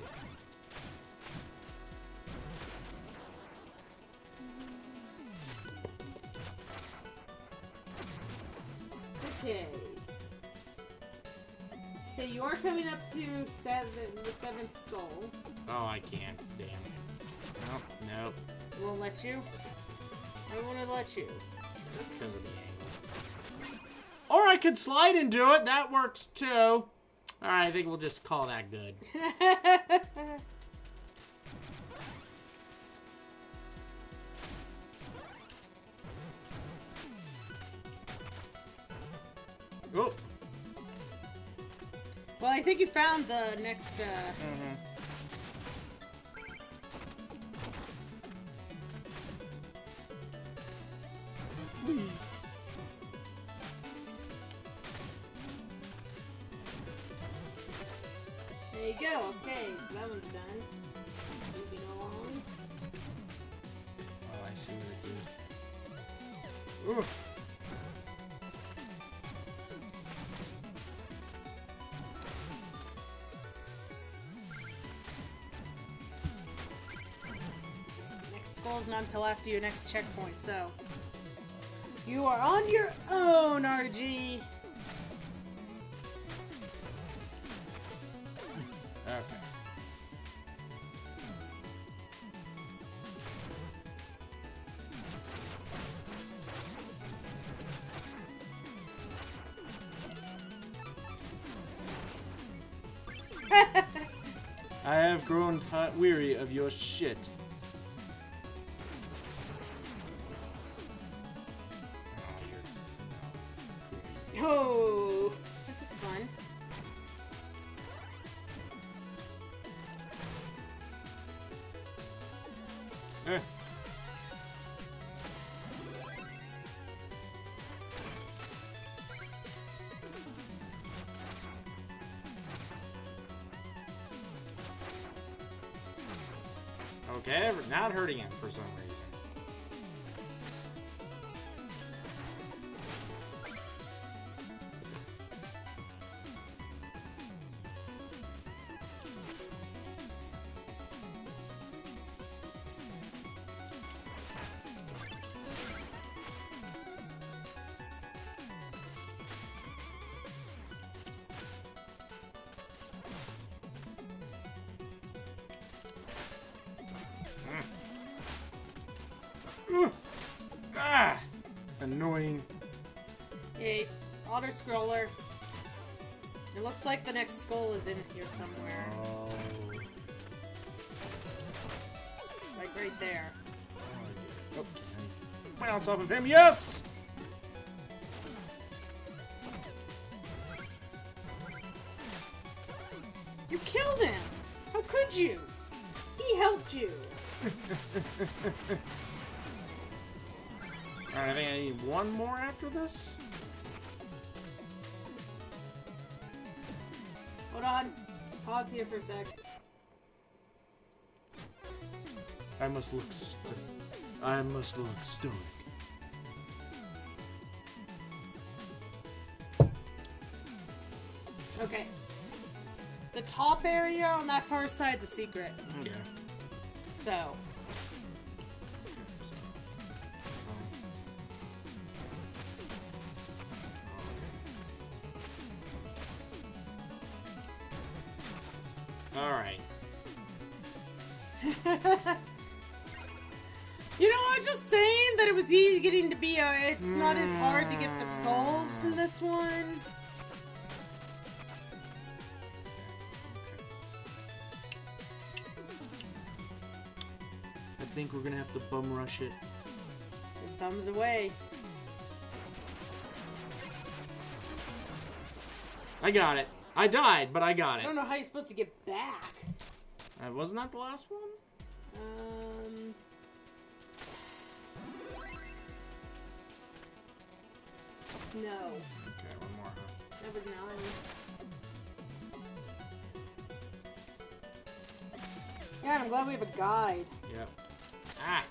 Okay. Okay, you are coming up to seven, the seventh skull. Oh, I can't. Damn it. Nope, nope. I won't let you. I won't let you. Because of the angle. Or I could slide and do it. That works too. All right, I think we'll just call that good. Oh. Well, I think you found the next. Uh... Mm-hmm. There you go. Okay, so that one's done. Moving along. Oh, I see what it did. Ooh. Next skull's not until after your next checkpoint, so you are on your own, R G. I have grown weary of your shit. Oh, this looks fun. Eh. Okay, not hurting him for some reason. annoying. Yay. Auto scroller. It looks like the next skull is in here somewhere. Oh. Like right there. Oh. Bounce off of him, yes! You killed him! How could you? He helped you! Alright, I think I need one more after this. Hold on. Pause here for a sec. I must look stoic. I must look stoic. Okay. The top area on that far side's a secret. Okay. So. Alright. You know, I was just saying that it was easy getting to be a, it's mm. not as hard to get the skulls to this one. I think we're gonna have to bum rush it. It thumbs away. I got it. I died, but I got it. I don't know how you're supposed to get back. Uh, wasn't that the last one? Um. No. Okay, one more. That was an island. Yeah, I'm glad we have a guide. Yep. Ah.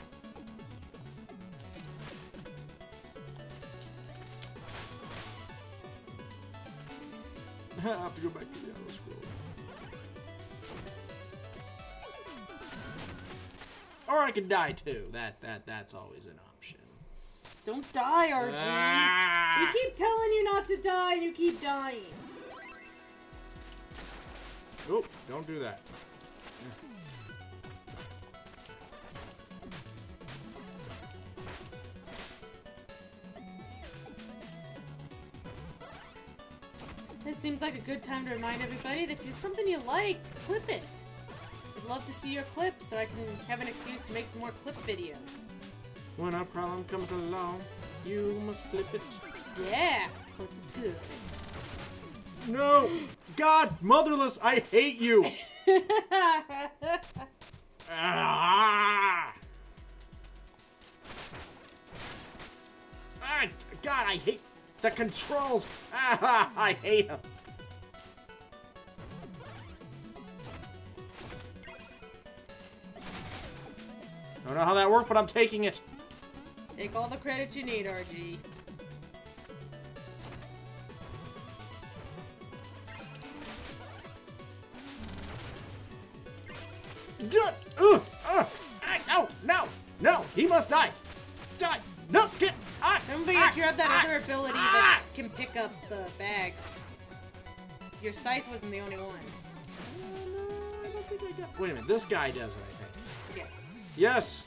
I have to go back to the auto scroll. Or I can die too. That that that's always an option. Don't die, R G. Ah. We keep telling you not to die, and you keep dying. Oh, don't do that. This seems like a good time to remind everybody that if there's something you like, clip it. I'd love to see your clip so I can have an excuse to make some more clip videos. When a problem comes along, you must clip it. Yeah, clip it good. No! God, motherless, I hate you! ah, God, I hate... The controls! Ah, I hate them. Don't know how that worked, but I'm taking it. Take all the credit you need, R G. Do it! Ugh! Ugh! I, no! No! No! He must die! Die! No! Get! Ah, Don't forget ah, you have that ah, other ability that ah, can pick up the bags. Your scythe wasn't the only one. Uh, no, I don't think I got... Wait a minute, this guy does it, I think. Yes. Yes!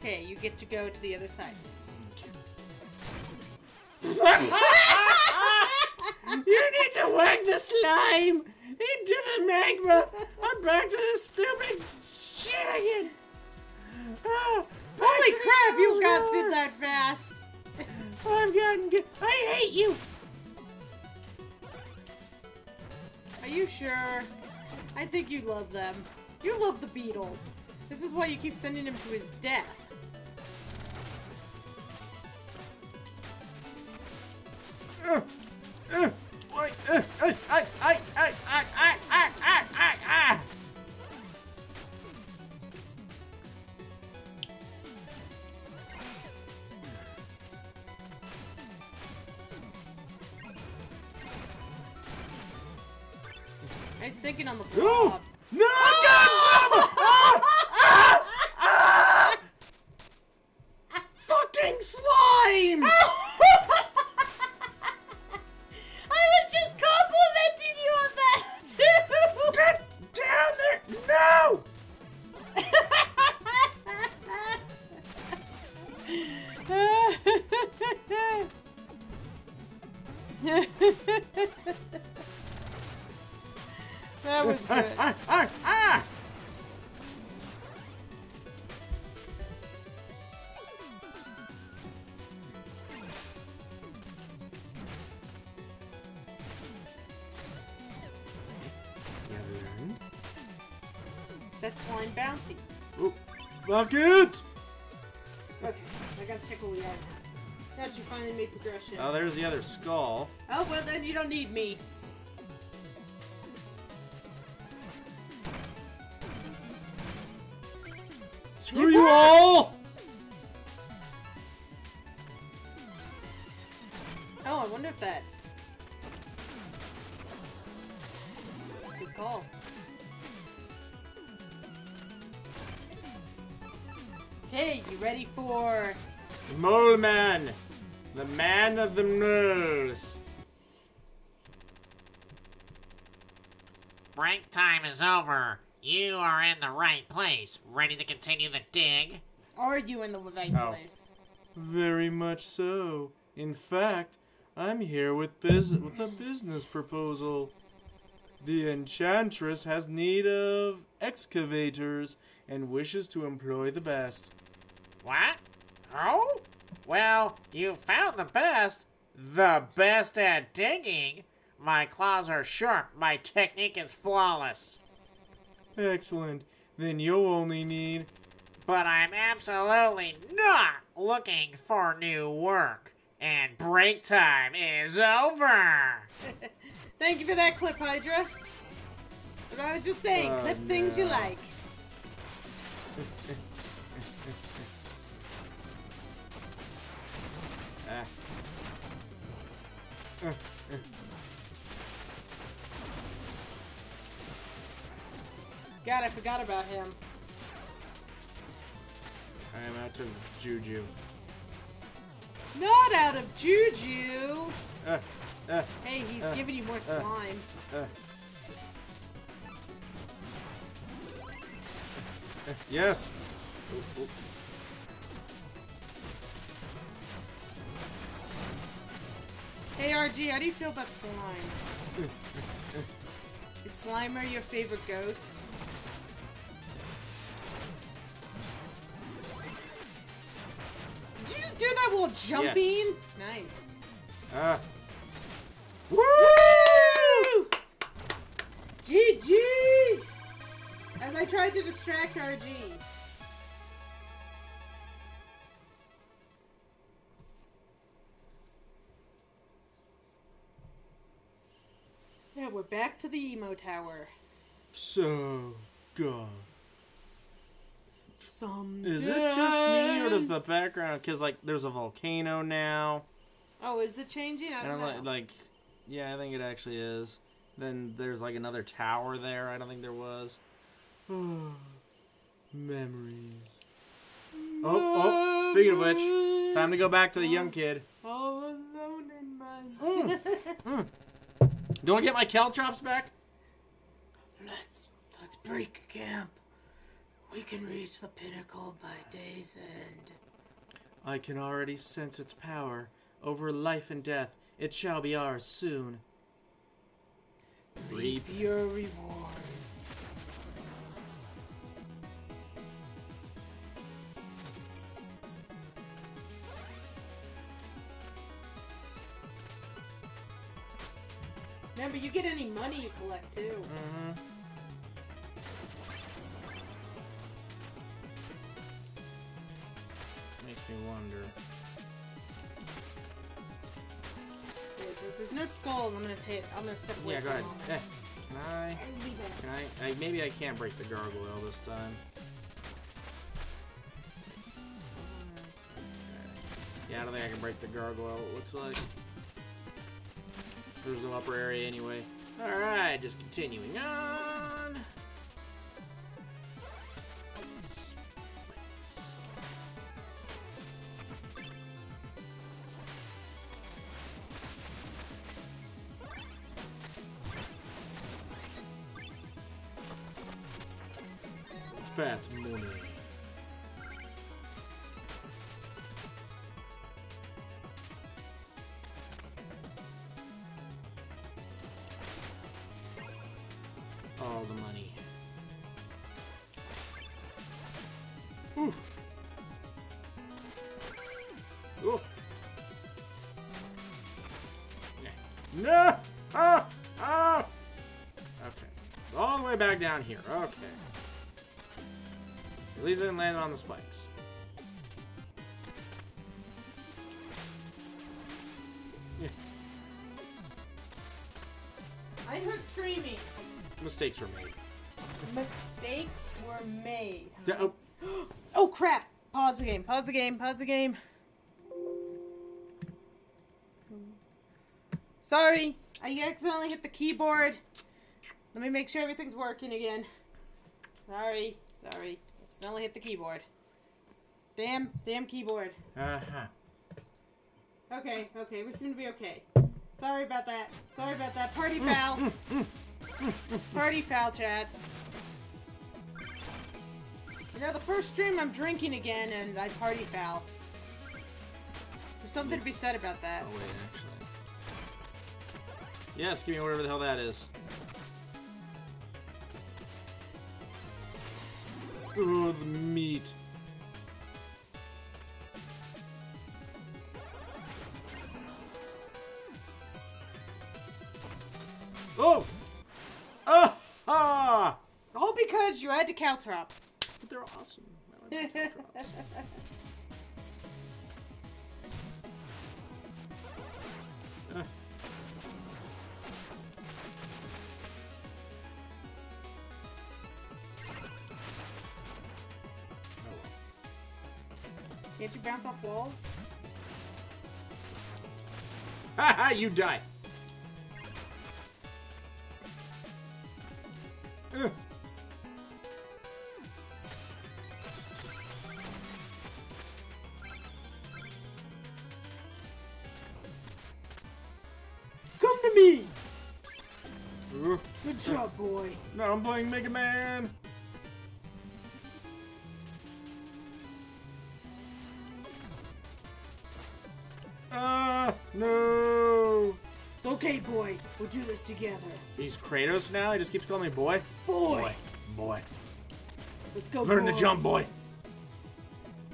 Okay, you get to go to the other side. You need to whack the slime! Into the magma! I'm back to this stupid shit again! Oh, holy crap, you got through that fast! I'm getting good. I hate you! Are you sure? I think you love them. You love the beetle. This is why you keep sending him to his death. Uh, uh, I, uh, I, I, I, I, I, I, I, I, I, I. I was thinking on the blob. No! No! Oh! God, ah! Ah! Ah! Ah! Fucking slime! I was just complimenting you on that too! Get down there! No! That was good. Ah, ah, ah, ah! That slime bouncy. Oop. Bucket! Okay, I gotta check what we have. That should finally make progression. Oh, there's the other skull. Oh, well then you don't need me. Screw you all! Oh, I wonder if that's... Good call. Hey, you ready for... Mole Man! The man of the moles! Break time is over. You are in the right place. Ready to continue the dig? Are you in the right oh. place? Very much so. In fact, I'm here with, bus with a business proposal. The Enchantress has need of excavators and wishes to employ the best. What? Oh? Well, you found the best. The best at digging. My claws are sharp. My technique is flawless. Excellent. Then you'll only need... But I'm absolutely not looking for new work. And break time is over. Thank you for that clip, Hydra. But I was just saying, oh, clip no. things you like. Ah. Uh, uh. God, I forgot about him. I am out of juju. Not out of juju! Uh, uh, hey, he's uh, giving you more uh, slime. Uh, uh. Yes. Ooh, ooh. Hey R G, how do you feel about slime? Is Slimer your favorite ghost? Did you just do that while jumping? Yes. Nice. Ah. Uh. Woo! G G's! As I tried to distract R G. Now we're back to the emo tower. So good. Someday. Is it just me or does the background? Because like there's a volcano now. Oh, is it changing? I don't know. Like, like, yeah, I think it actually is. Then there's like another tower there. I don't think there was. Oh, memories. Oh, oh, speaking of which, time to go back to the young kid. All alone in my... Mm. Mm. Do I get my caltrops back? Let's, let's break camp. We can reach the pinnacle by day's end. I can already sense its power. Over life and death, it shall be ours soon. Reap your rewards. Remember, you get any money you collect, too. Mm-hmm. Makes me wonder. There's, there's no skulls. I'm gonna take. I'm gonna step away. Yeah, go ahead. Hey, can I? Can I? I? Maybe I can't break the gargoyle this time. Yeah, I don't think I can break the gargoyle. It looks like. There's no upper area anyway. Alright, just continuing on. Spikes. Fat money. all the money. Ooh. Ooh. No! No! Ah! Ah! Okay. All the way back down here. Okay. At least I didn't land on the spikes. Yeah. I heard screaming. Mistakes were made. Mistakes were made. D oh. Oh crap! Pause the game. Pause the game. Pause the game. Sorry, I accidentally hit the keyboard. Let me make sure everything's working again. Sorry, sorry, accidentally hit the keyboard. Damn, damn keyboard. Uh huh. Okay, okay, we seem to be okay. Sorry about that. Sorry about that. Party foul. Party foul, chat. You know, the first stream I'm drinking again, and I party foul. There's something yes. to be said about that. Oh wait, actually. Yes, give me whatever the hell that is. Oh, the meat. Oh! Ah! Ah! All because you had to cow drop. But they're awesome. I like cow drops. uh. Can't you bounce off walls? Ha ha! You die! Ugh. Come to me! Ugh. Good job, uh. boy. Now I'm playing Mega Man! No! It's okay, boy. We'll do this together. He's Kratos now? He just keeps calling me boy? Boy! Boy. Boy. Let's go, Learn boy. Learn to jump, boy.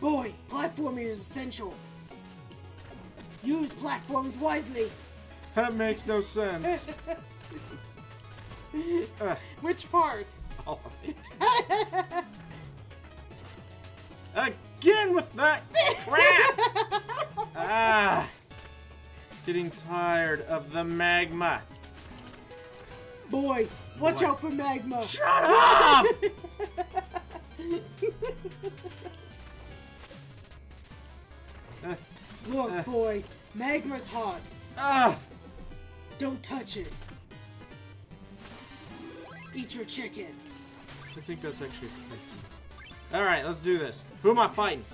Boy, platforming is essential. Use platforms wisely. That makes no sense. uh, Which part? All of it. Again with that crap! Ah! Getting tired of the magma. Boy, watch Boy. out for magma. Shut up! uh, Look, uh, boy, magma's hot. Uh, Don't touch it. Eat your chicken. I think that's actually a all right, let's do this. Who am I fighting?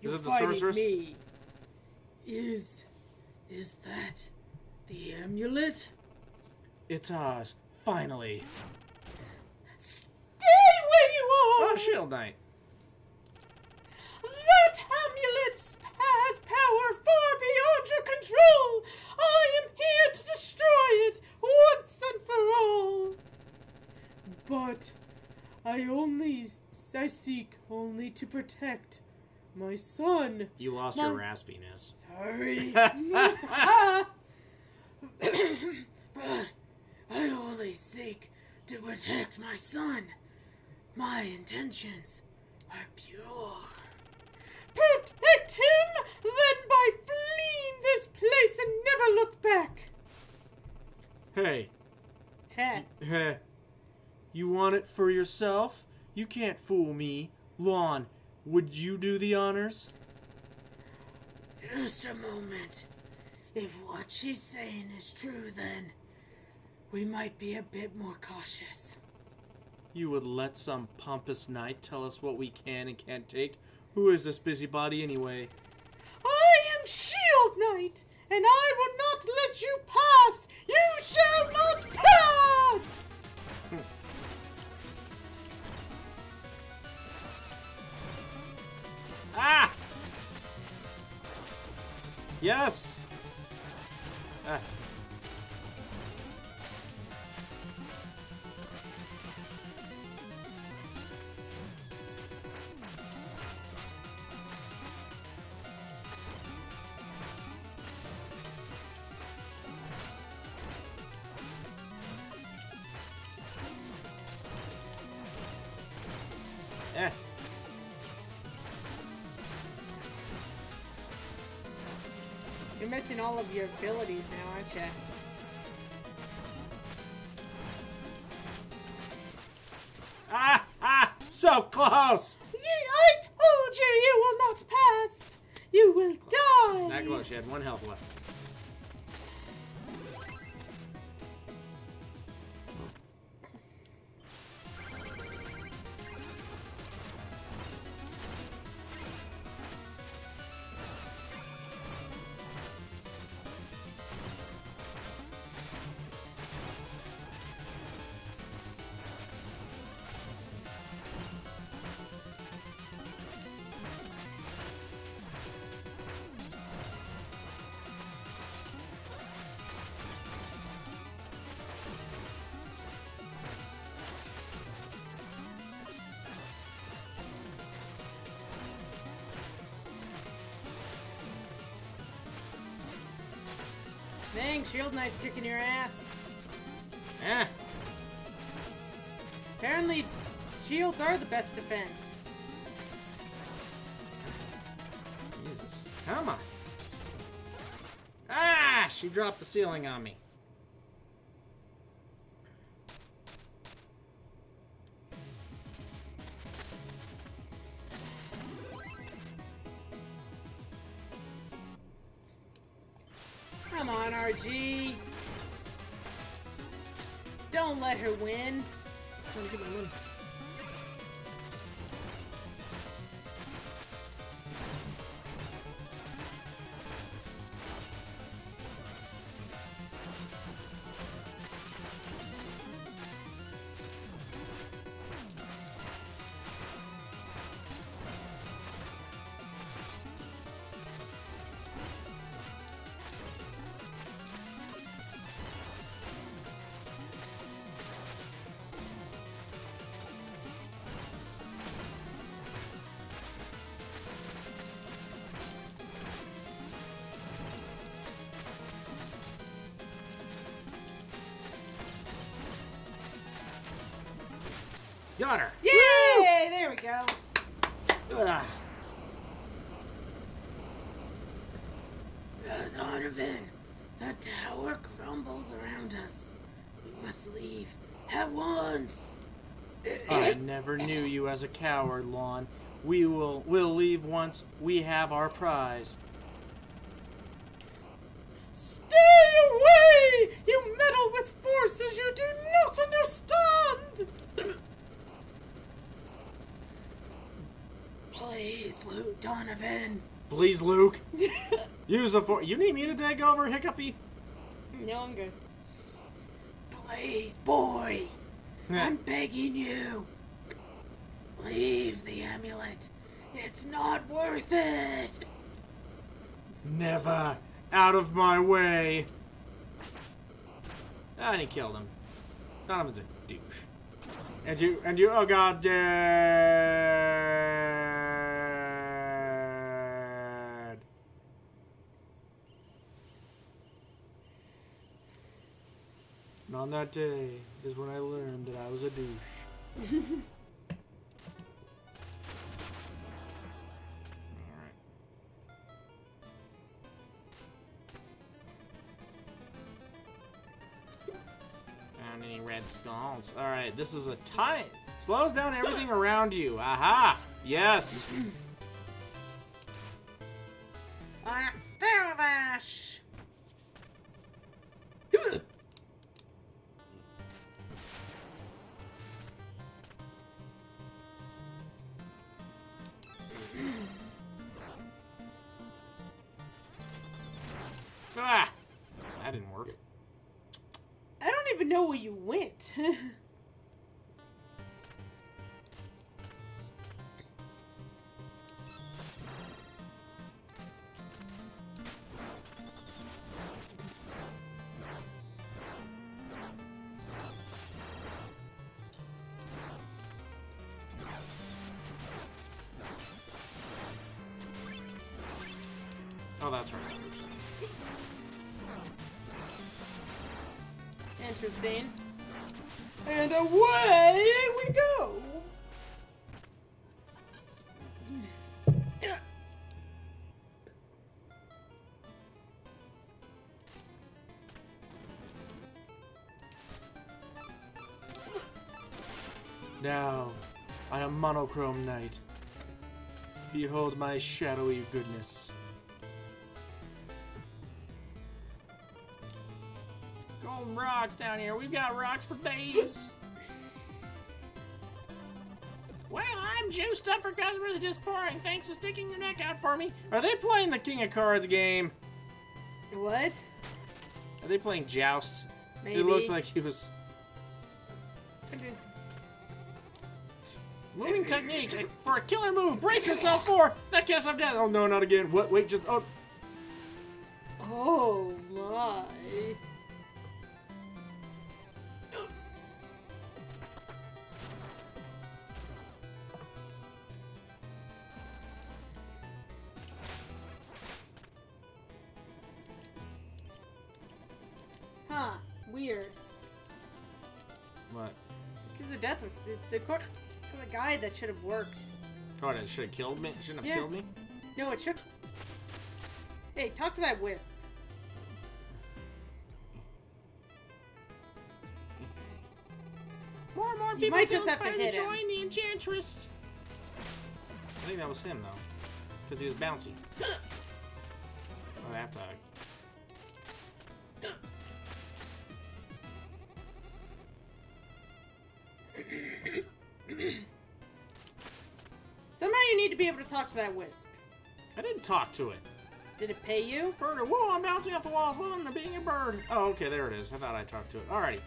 You're Is it the sorceress? Me. Is... Is that the amulet? It's ours, finally. Stay where you are! Oh, Shield Knight. That amulet has power far beyond your control. I am here to destroy it once and for all. But I only... I seek only to protect my son. You lost my... your raspiness. Sorry. But I only seek to protect my son. My intentions are pure. Protect him, then, by fleeing this place and never look back. Hey. Hey. Hey. You want it for yourself? You can't fool me, Lon. Would you do the honors? Just a moment. If what she's saying is true, then we might be a bit more cautious. You would let some pompous knight tell us what we can and can't take? Who is this busybody anyway? I am Shield Knight, and I will not let you pass! You shall not pass! Ah! Yes! Ah. You're missing all of your abilities now, aren't you? Ah! Ah! So close! I told you you will not pass! You will close. Die! Not close, you had one health left. Dang, Shield Knight's kicking your ass. Yeah. Apparently, shields are the best defense. Jesus. Come on. Ah! She dropped the ceiling on me. Come on, R G. Don't let her win. I'm trying to get my win. Got her. Yay! Woo! There we go. Ugh. Donovan, the tower crumbles around us. We must leave at once. I never knew you as a coward, Lon. We will we'll leave once we have our prize. Stay away! You meddle with forces you do not understand! Please, Luke Donovan. Please, Luke. Use the force. You need me to take over, Hiccupy? No, I'm good. Please, boy. I'm begging you. Leave the amulet. It's not worth it. Never. Out of my way. And he killed him. Donovan's a douche. And you, and you, oh god damn. And on that day is when I learned that I was a douche. Alright. Found any red skulls. Alright, this is a tie. Slows down everything around you. Aha! Yes! Let's do this! Ah, that didn't work. I don't even know where you went. Oh, that's right. Interesting. And away we go! Now, I am Monochrome Knight. Behold my shadowy goodness. Golden rocks down here. We've got rocks for days. Well, I'm juiced up for customers just pouring. Thanks for sticking your neck out for me. Are they playing the King of Cards game? What? Are they playing Joust? Maybe. It looks like he was... Okay. Moving technique for a killer move. Brace yourself for that kiss of death. Oh, no, not again. What? Wait, just... Oh, oh my... Huh, weird. What? Because the death was the court to the guy that should have worked. God, it should have killed me. Shouldn't have yeah. killed me. No, it should. Hey, talk to that wisp. More and more people might just have to hit him. Join the enchantress. I think that was him though, because he was bouncy. Oh, that dog. Somehow you need to be able to talk to that wisp. I didn't talk to it. Did it pay you? Birder, whoa, I'm bouncing off the walls, loving to being a bird. Oh, okay, there it is. I thought I talked to it. Alrighty.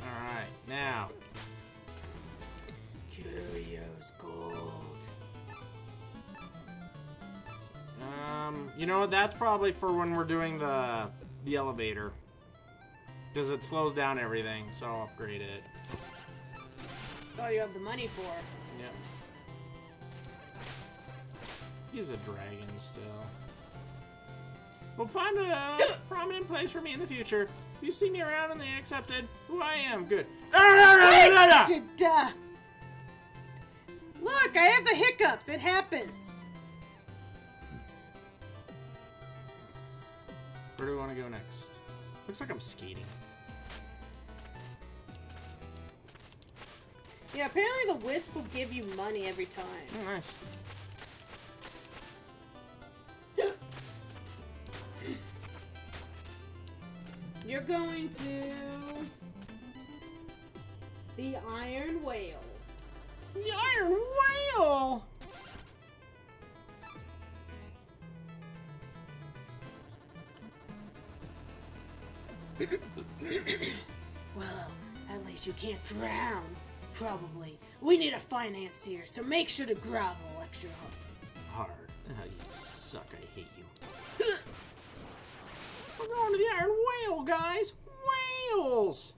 Alright, now. Curious gold. Um, you know, that's probably for when we're doing the, the elevator. Because it slows down everything, so I'll upgrade it. That's all you have the money for. Yep. He's a dragon still. Well, find a prominent place for me in the future. If you see me around and they accepted who I am, good. Look, I have the hiccups. It happens. Where do we want to go next? Looks like I'm skating. Yeah, apparently the wisp will give you money every time. Oh, nice. You're going to... the Iron Whale. The Iron Whale! Well, at least you can't drown. Probably. We need a financier, so make sure to grovel extra hard. Oh, you suck. I hate you. We're going to the Iron Whale, guys. Whales!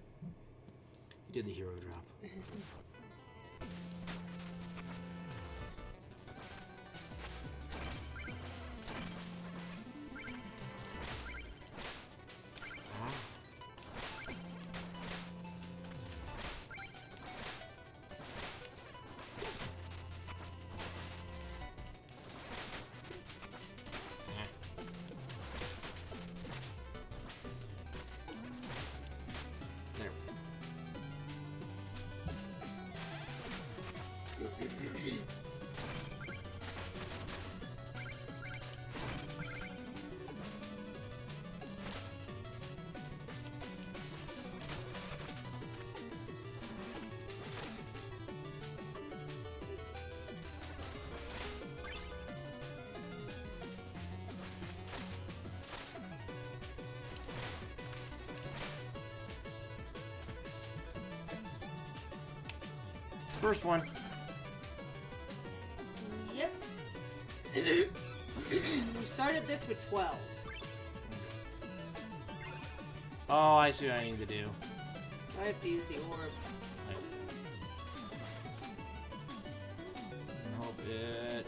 You did the hero drop. First one. Yep. You started this with twelve. Oh, I see what I need to do. I have to use the orb. Right. And hope it...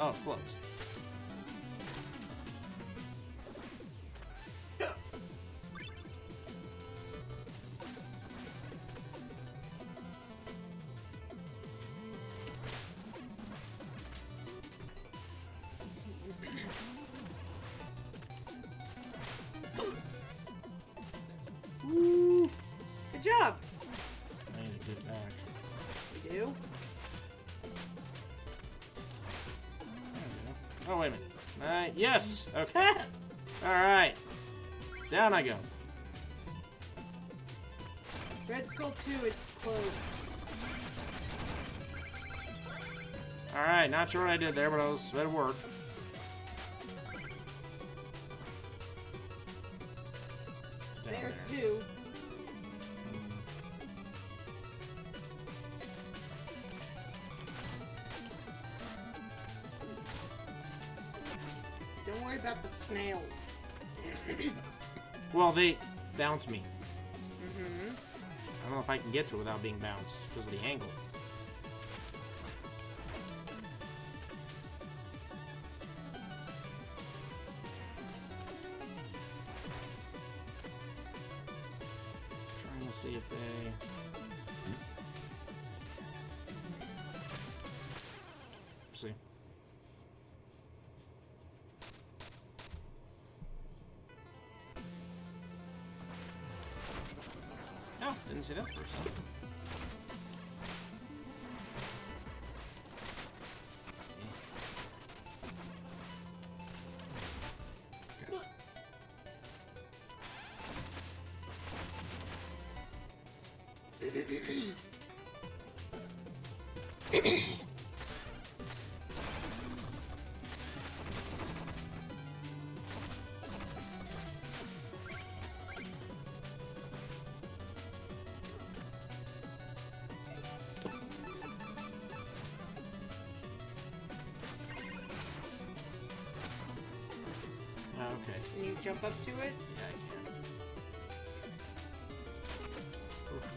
Oh, it floats. We do? I don't know. Oh, wait a minute. Uh, yes! Okay. Alright. Down I go. Red Skull two is closed. Alright, not sure what I did there, but it, was, it worked. There's there. two. Don't worry about the snails. Well, they bounce me. Mm-hmm. I don't know if I can get to it without being bounced because of the angle. See if they... see. Oh, didn't see that first time. Okay. Can you jump up to it? Yeah, I can. Oof.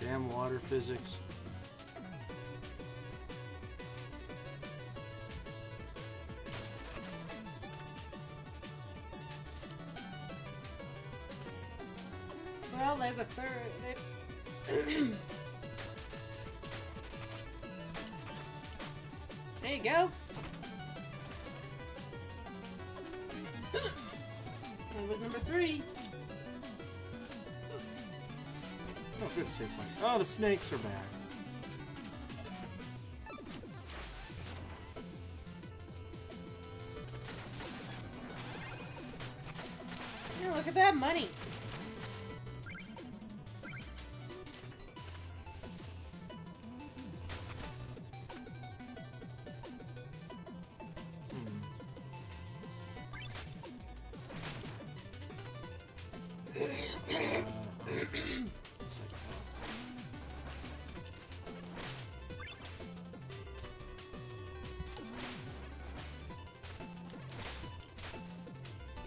Damn water physics. Well, there's a third. There you go. Three. Oh, good save point. Oh, the snakes are back. Yeah, look at that money.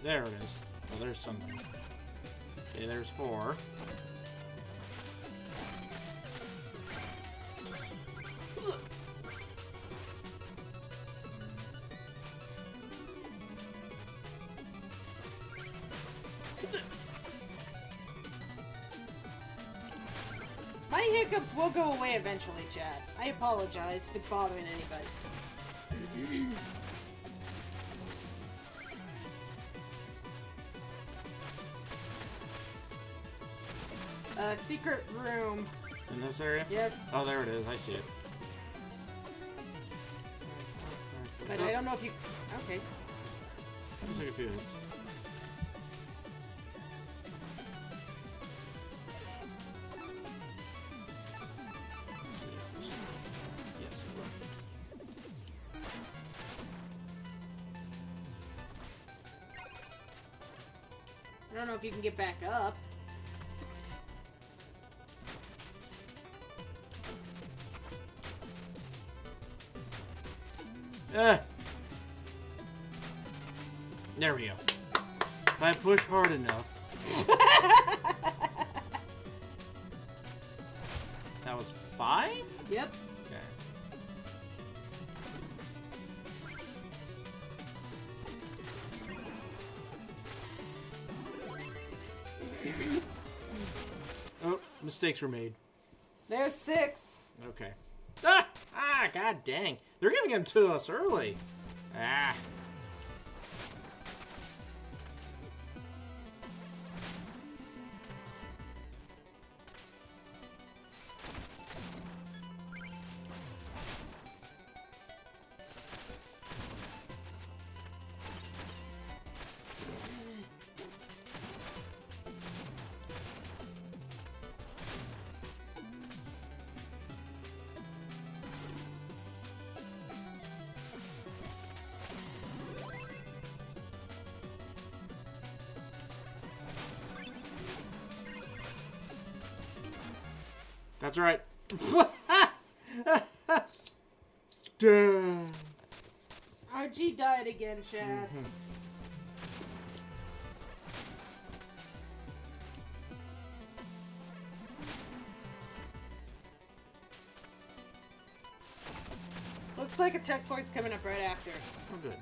There it is. Well, there's something. Okay, there's four. My hiccups will go away eventually, Chad. I apologize if it's bothering anybody. Uh, secret room. In this area? Yes. Oh, there it is. I see it. But oh. I don't know if you... Okay. I just took a few hits. Yes, I don't know if you can get back up. Uh, there we go. If I push hard enough. That was five? Yep. Okay. Oh, mistakes were made. There's six. Okay. Ah! Ah, god dang. They're giving them to us early. Ah. That's right. Damn. R G died again, Chaz. Mm-hmm. Looks like a checkpoint's coming up right after. I'm good.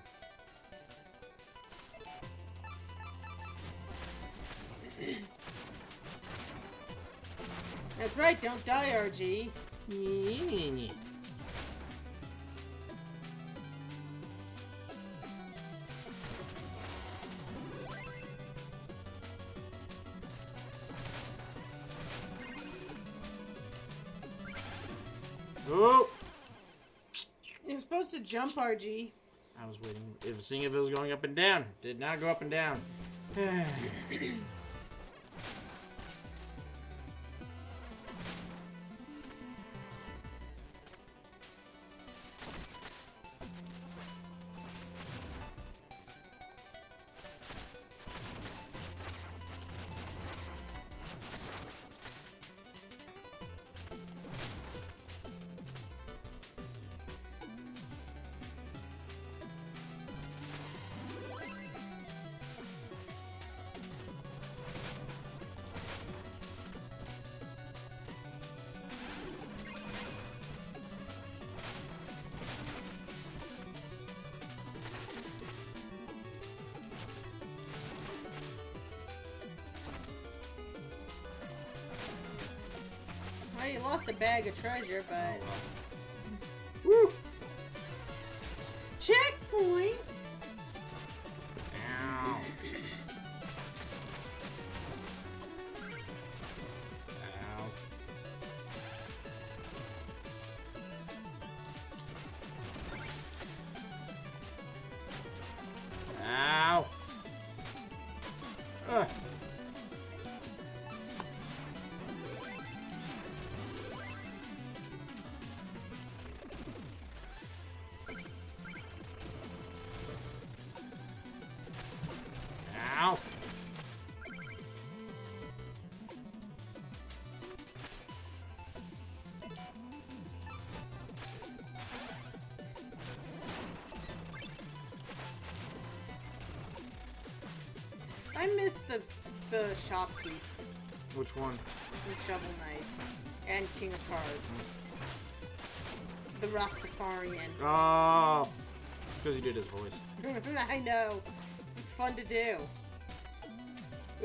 That's right, don't die, R G. Yeah. Oh! You're supposed to jump, R G. I was waiting, it was seeing if it was going up and down. It did not go up and down. You lost a bag of treasure, but... Woo! Checkpoint! Ow. Ow. Ow. Ugh. I miss the the shopkeep. Which one? The Shovel Knight and King of Cards. Mm. The Rastafarian. Oh, because he did his voice. I know. It's fun to do.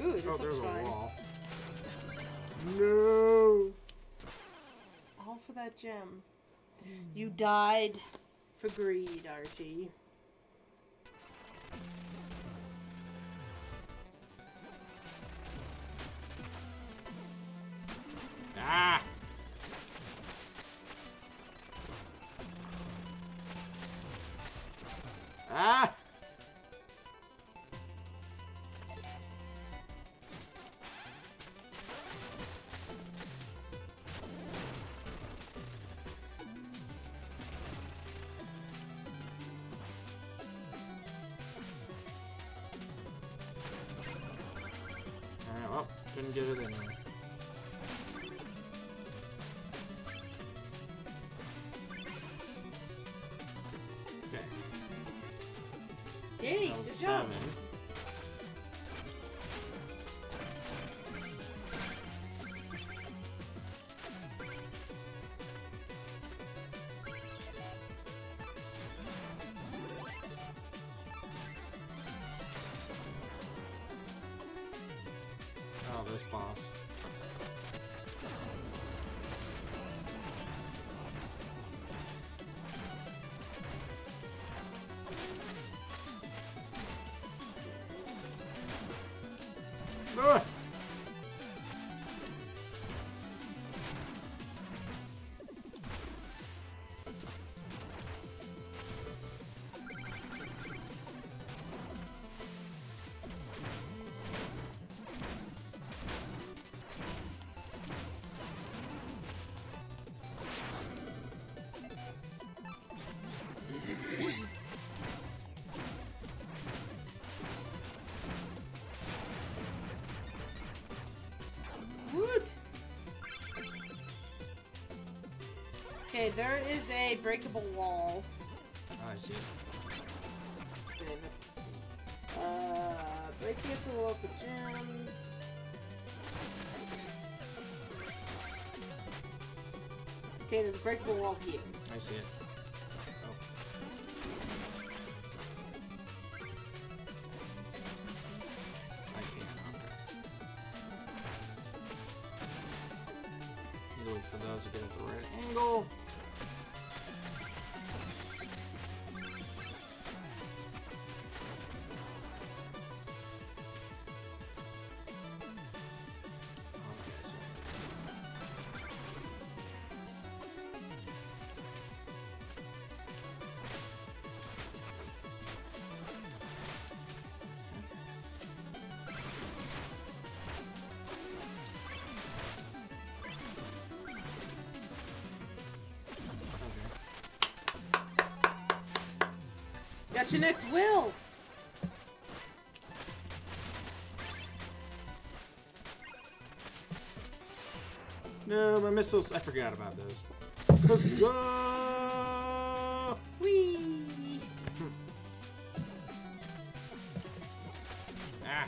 Ooh, this oh, looks fun. A wall. No. All for that gem. You died for greed, R G. Ah! Ah! Alright, well, couldn't get it in there. Yay, that was seven. Oh, this boss. Ugh. Okay, there is a breakable wall. Oh, I see. Okay, let's see. Uh, break the wall for gems. Okay, there's a breakable wall here. I see it. To get at the right angle. Got your next will! No, my missiles, I forgot about those. Huzzah! Whee! Ah.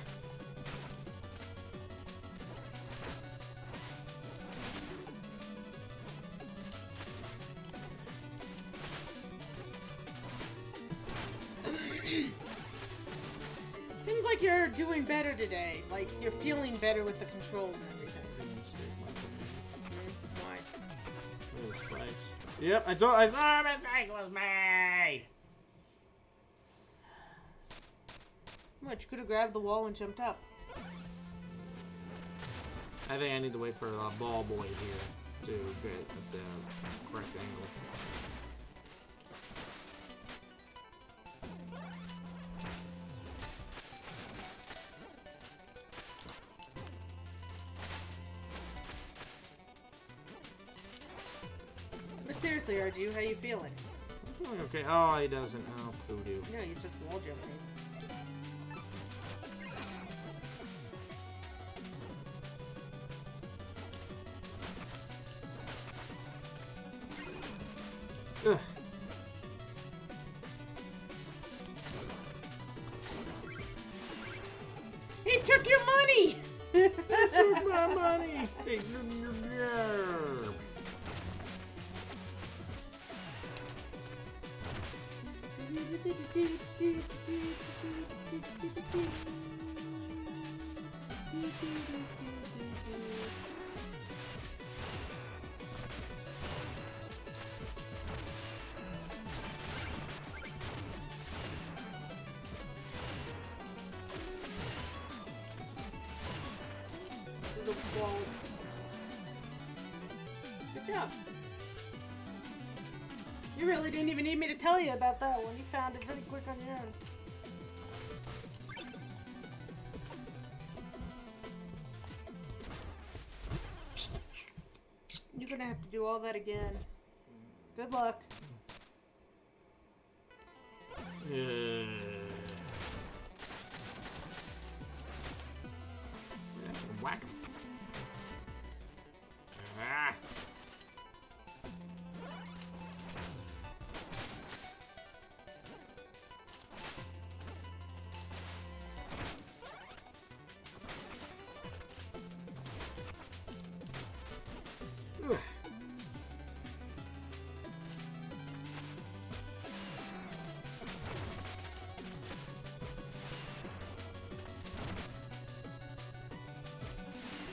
You're doing better today. Like, you're feeling better with the controls and everything. Why? What is spikes? Yep, I thought I thought a mistake was made. What? You could have grabbed the wall and jumped up. I think I need to wait for uh, ball boy here to get at the correct angle. Seriously, R G, how you feeling? I'm feeling okay. Oh, he doesn't. Oh, poo-doo. No, he's just wall jumping. Ugh. He took your money! He took my money! Hey, the wall. Good job. You really didn't even need me to tell you about that one. You found it pretty quick on your own. You're gonna have to do all that again. Good luck. Yeah. Whack him. Ah.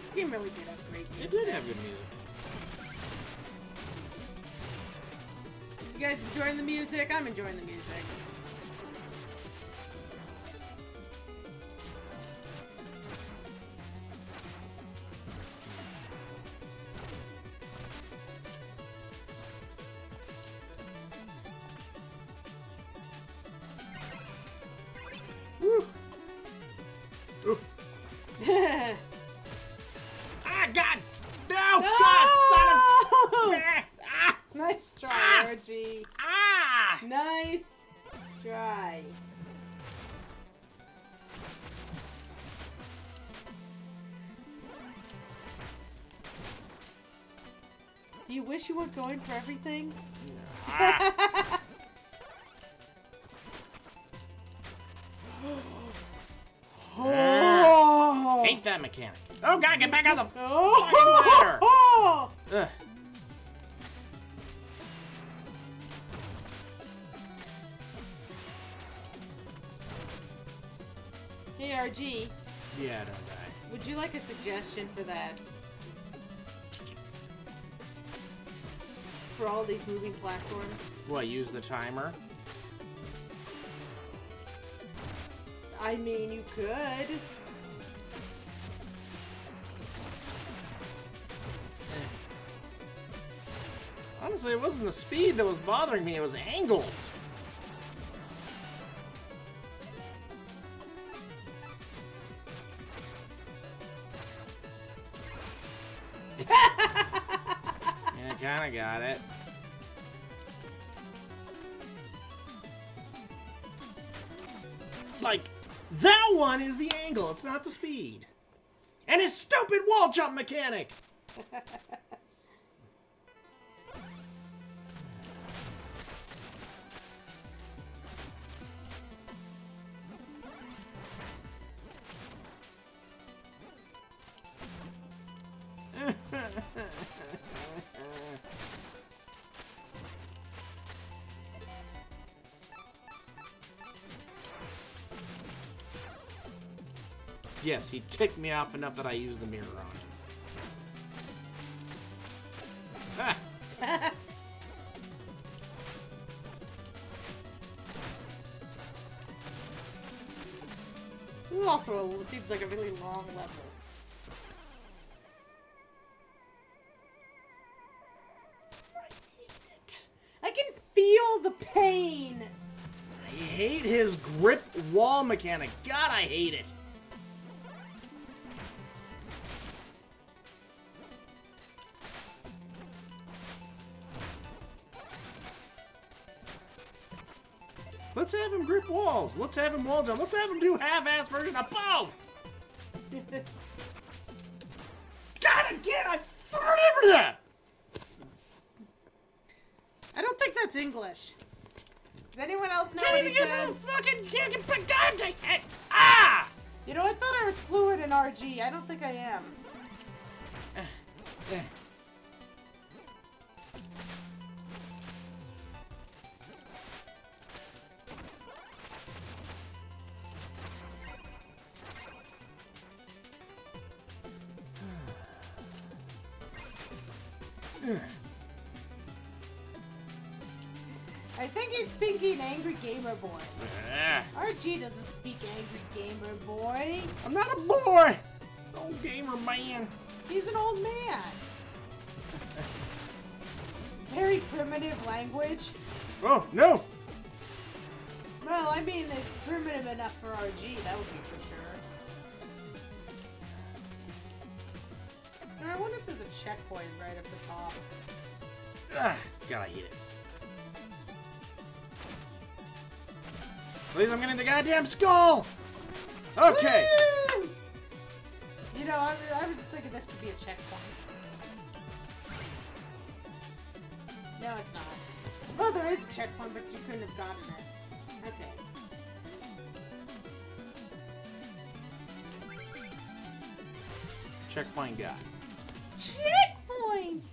This game really did have great music. It did have good music. You guys enjoying the music? I'm enjoying the music. Woo! Ooh. God! No! no! God! Son of... ah! Nice try, ah! R G. Ah! Nice try. Do you wish you were going for everything? Ah. Oh. I hate that mechanic. Oh god, get back out of the ladder! Oh. Ugh. Hey R G. Yeah, I don't die. Would you like a suggestion for that? For all these moving platforms? What, use the timer? I mean, you could. Honestly, it wasn't the speed that was bothering me, it was angles. I got it. Like, that one is the angle, it's not the speed. And his stupid wall jump mechanic! Yes, he ticked me off enough that I used the mirror on him. Ah. This also seems like a really long level. I can feel the pain. I hate his grip wall mechanic. God, I hate it. Let's have him grip walls. Let's have him wall jump. Let's have him do half-ass version of both. God, again, I remember that. I don't think that's English. Does anyone else know can't what he said? Can't even fucking can't get God, I, ah! You know, I thought I was fluent in R G. I don't think I am. Uh, uh. I think he's speaking Angry Gamer Boy. Uh, R G doesn't speak Angry Gamer Boy. I'm not a boy! Old gamer man. He's an old man. Very primitive language. Oh, no! Well, I mean, it's primitive enough for R G, that would be for sure. I wonder if there's a checkpoint right at the top. Ah, gotta hit it. Please, I'm getting the goddamn skull! Okay! Woo! You know, I, I was just thinking this could be a checkpoint. No, it's not. Well, there is a checkpoint, but you couldn't have gotten it. Okay. Checkpoint guy. Checkpoint!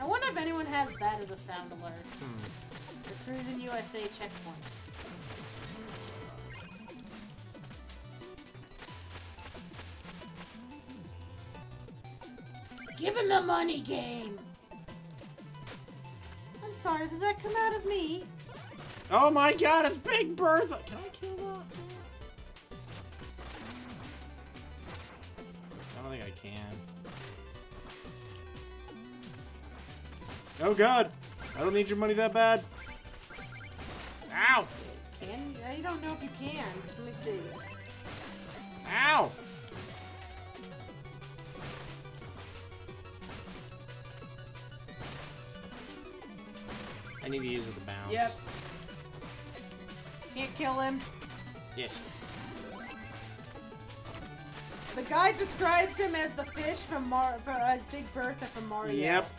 I wonder if anyone has that as a sound alert. Hmm. The Cruisin' U S A checkpoint. Give him the money game! I'm sorry, did that come out of me? Oh my god, it's Big Bertha! Can I kill that? I don't think I can. Oh god! I don't need your money that bad. Ow! Can you? I don't know if you can. Let me see. Ow! I need to use it to bounce. Yep. Can't kill him. Yes. The guy describes him as the fish from Mar, for, as Big Bertha from Mario. Yep.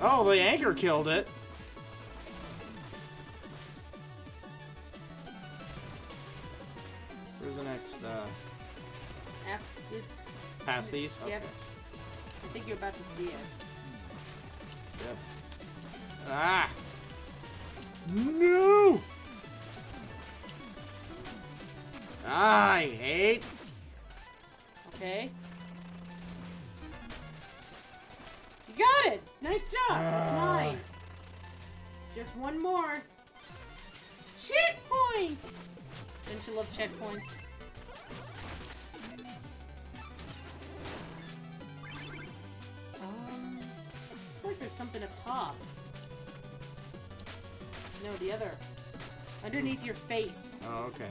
Oh, the anchor killed it. Where's the next? Uh... F, it's past these. Okay. Yep. I think you're about to see it. Yep. Ah. No. I hate. Okay. You got it! Nice job! Uh, That's mine. Just one more. Checkpoint! Don't you love checkpoints? Um, it's like there's something up top. No, the other. Underneath your face. Oh, okay.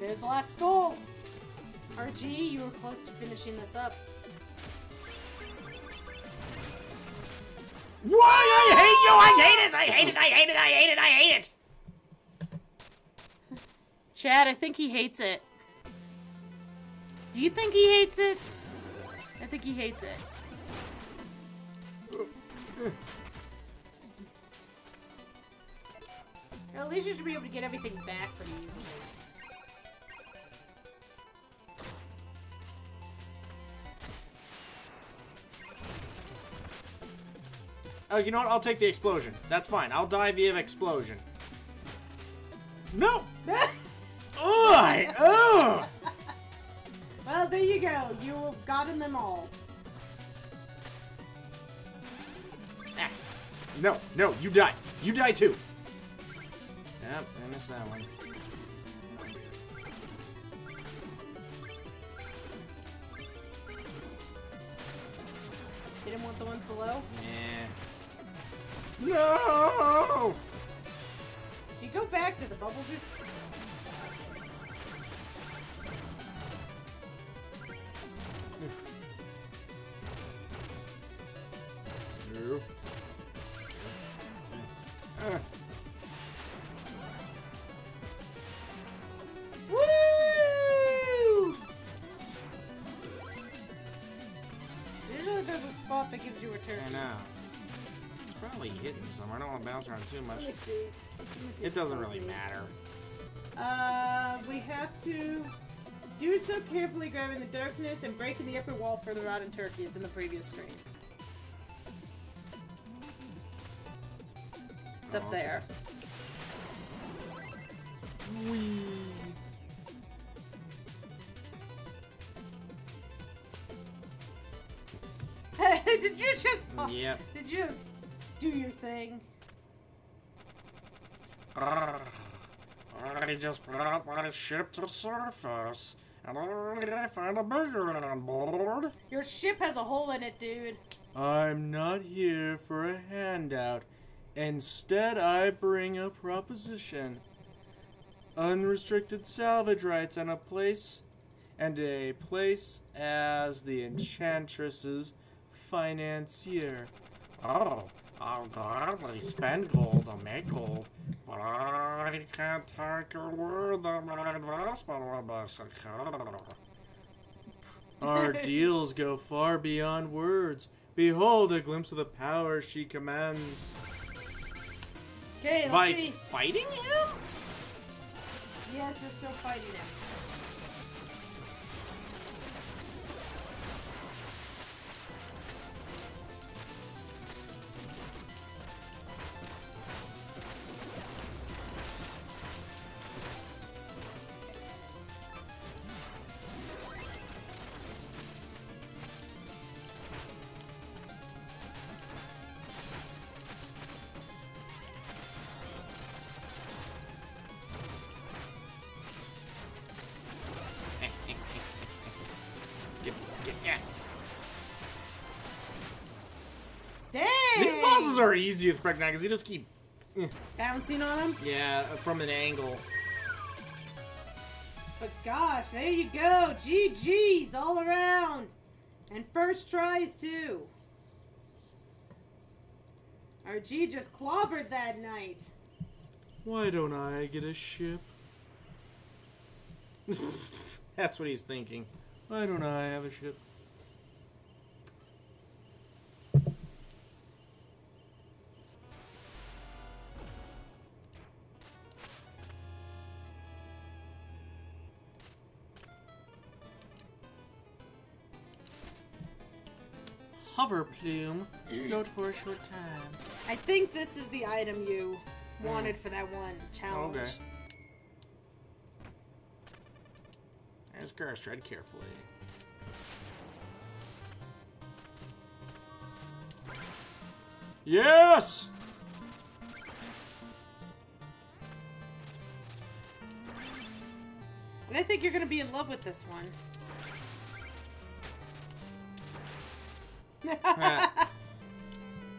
There's the last skull! R G, you were close to finishing this up. Why? I hate you! I hate it! I hate it! I hate it! I hate it! I hate it! Chad, I think he hates it. Do you think he hates it? I think he hates it. Well, at least you should be able to get everything back pretty easily. Oh, you know what? I'll take the explosion. That's fine. I'll die via explosion. No! Ugh! Ugh! Well, there you go. You've gotten them all. Ah. No, no, you die. You die too. Yep, I missed that one. Didn't want the ones below? Yeah. No! You go back to the bubbles. No. Uh. Woo! Usually there's a spot that gives you a turkey. I know. Probably hitting somewhere. I don't want to bounce around too much. Let me see. Let me see. It doesn't really matter. Uh, we have to do so carefully, grabbing the darkness and breaking the upper wall further out in Turkey. It's in the previous screen. It's oh, up there. Okay. Whee. Did you just? Pop? Yep. Did you just? Do your thing. I just brought my ship to the surface, and already I found a bigger one on board. Your ship has a hole in it, dude. I'm not here for a handout. Instead, I bring a proposition. Unrestricted salvage rights and a place, and a place as the Enchantress's financier. Oh. I'll gladly spend gold or make gold, but I can't take your word on my investment with us. Our deals go far beyond words. Behold a glimpse of the power she commands. Okay, let's By see. Fighting him? Yes, we're still fighting him. Are easy with Specter Knight because you just keep eh. bouncing on them. Yeah, from an angle. But gosh, there you go. G G's all around, and first tries too. R G just clobbered that knight. Why don't I get a ship? That's what he's thinking. Why don't I have a ship? Hover plume, note for a short time. I think this is the item you wanted for that one challenge. Okay. There's Garrosh, tread carefully. Yes! And I think you're gonna be in love with this one.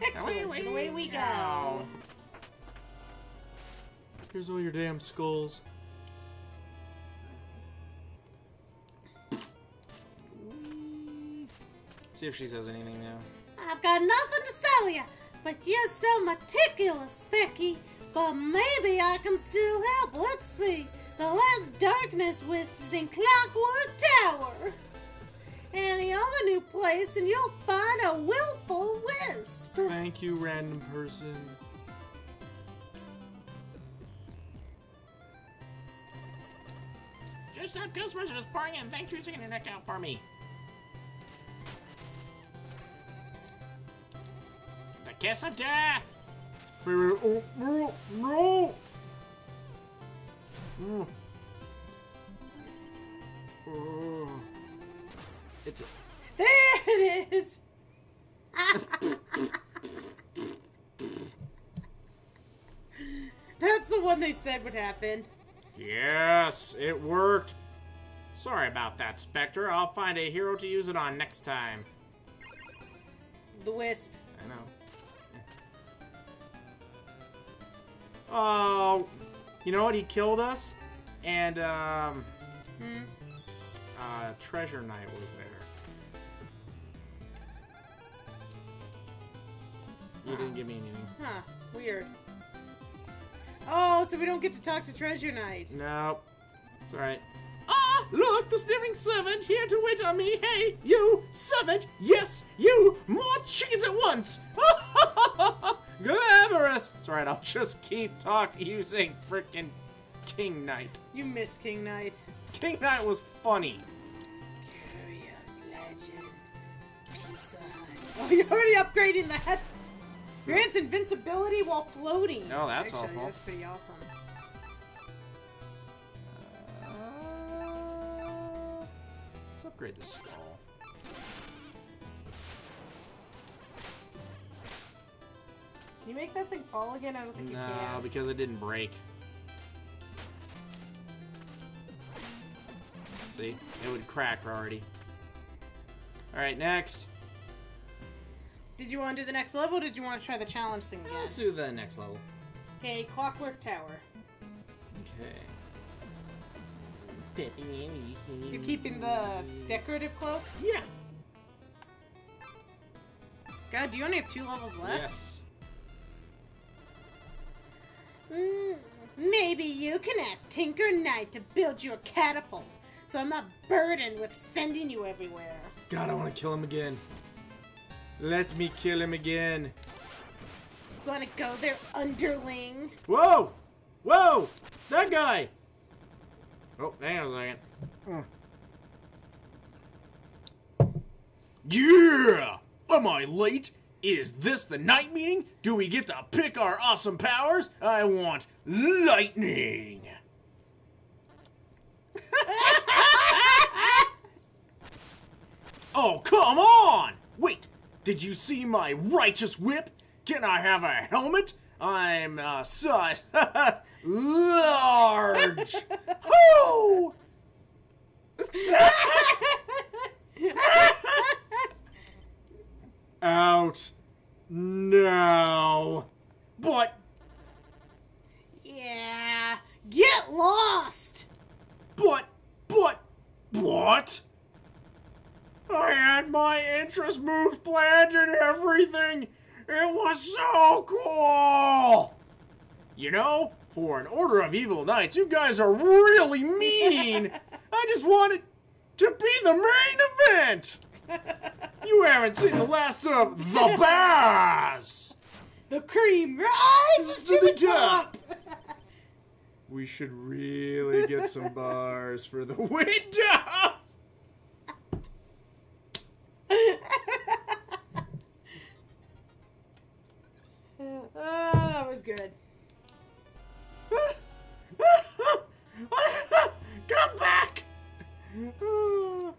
Excellent, and away we go. Here's all your damn skulls. See if she says anything now. I've got nothing to sell you, but you're so meticulous, Specky. But maybe I can still help. Let's see. The last darkness wisps in Clockwork Tower. Any other new place and you'll find a willful wisp. Thank you, random person. Just have customers just pouring in. Thanks for taking your neck out for me. The kiss of death. Wait, wait, oh, no, no. Oh. Oh. It's there it is! That's the one they said would happen. Yes, it worked. Sorry about that, Specter. I'll find a hero to use it on next time. The wisp. I know. Oh, you know what? He killed us, and um, hmm. uh, Treasure Knight was there. You didn't give me anything. Huh. Weird. Oh, so we don't get to talk to Treasure Knight. No. It's alright. Ah! Look! The sneering servant here to wait on me! Hey! You! Servant! Yes! You! More chickens at once! Good avarice! It's alright, I'll just keep talking using frickin' King Knight. You miss King Knight. King Knight was funny. Curious legend. Pizza Hut. Oh, you're already upgrading that! Grants invincibility while floating. Oh, that's Actually, awful. That's pretty awesome. Uh, let's upgrade the skull. Can you make that thing fall again? I don't think no, you can. No, because it didn't break. See? It would crack already. Alright, next. Did you want to do the next level, or did you want to try the challenge thing again? Let's do the next level. Okay, Clockwork Tower. Okay. You're keeping the decorative cloak? Yeah. God, do you only have two levels left? Yes. Mm, maybe you can ask Tinker Knight to build your catapult, so I'm not burdened with sending you everywhere. God, I want to kill him again. Let me kill him again. Gonna go there, underling. Whoa! Whoa! That guy! Oh, hang on a second. Mm. Yeah! Am I late? Is this the night meeting? Do we get to pick our awesome powers? I want lightning! Oh, come on! Wait! Did you see my righteous whip? Can I have a helmet? I'm uh, size large. Whoo! Out now. But yeah, get lost. But but what? I had my interest moves planned and everything, It was so cool! You know, for an order of evil knights, you guys are really mean! I just wanted to be the main event! You haven't seen the last of the bass! The cream rises to the top! We should really get some bars for the windows! Oh, that was good. Come back! Oh.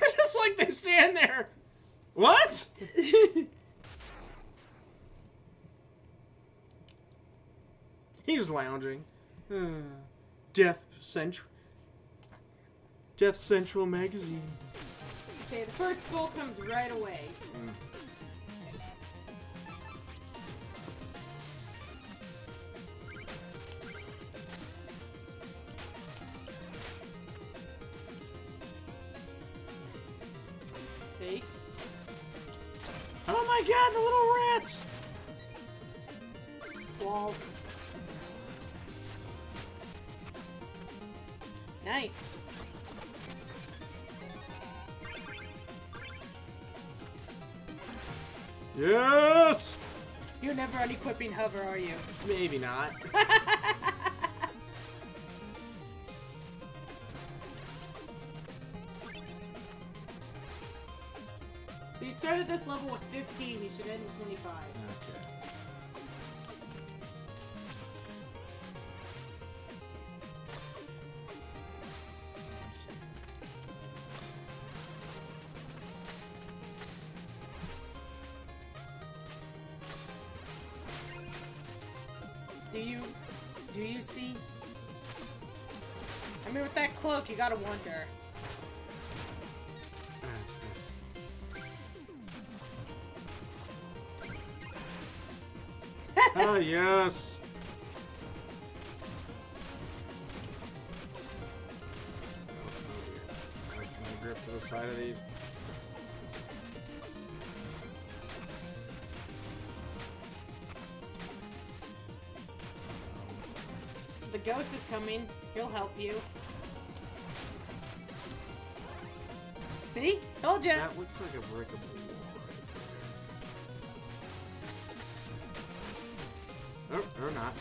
Just like they stand there. What? He's lounging. Uh, Death Central. Death Central magazine. Okay, the first skull comes right away. Mm. See? Oh my god, the little rats! Wall. Nice. Yes! You're never unequipping hover, are you? Maybe not. So you started this level with fifteen, you should end with twenty-five. Okay. You gotta wonder. Oh, yes. Can I grip to the side of these? The ghost is coming. He'll help you. See? Told ya! That looks like a breakable wall right there. Oh, or not.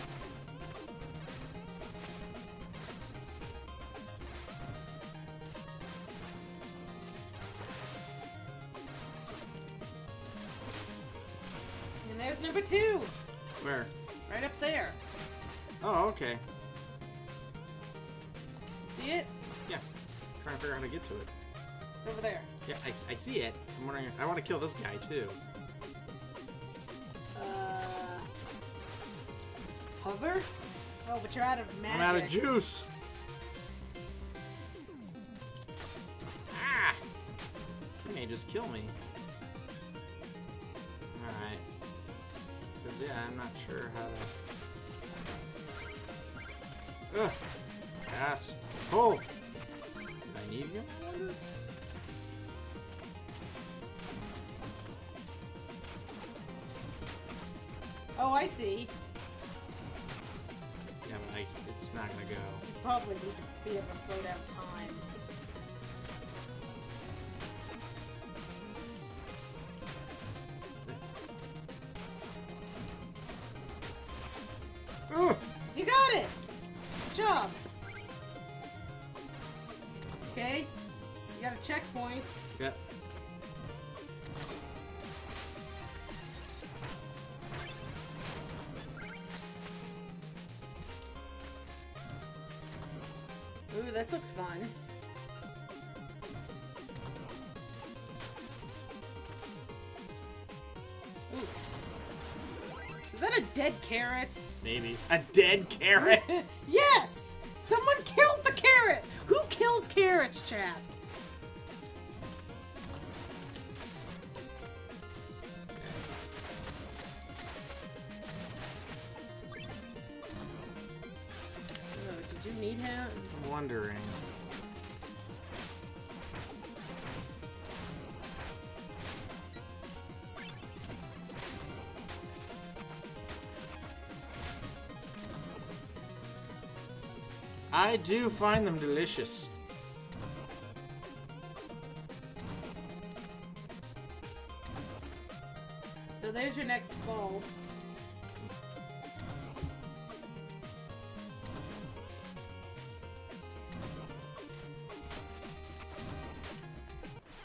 And there's number two! Where? Right up there. Oh, okay. See it? Yeah. I'm trying to figure out how to get to it. Over there. Yeah, I, I see it. I'm wondering. I want to kill this guy too. Uh, hover? Oh, but you're out of magic. I'm out of juice. Ah! He may just kill me. All right. Cause yeah, I'm not sure how to. Ugh. Pass. Pull. Did I need you? Oh, I see. Yeah, but I, it's not gonna go. You probably need to be able to slow down time. Ugh. You got it! Good job! Okay, you got a checkpoint. Yeah. This looks fun. Ooh. Is that a dead carrot? Maybe. A dead carrot? Yes! Someone killed the carrot! Who kills carrots, chat? Wondering. I do find them delicious. So there's your next skull.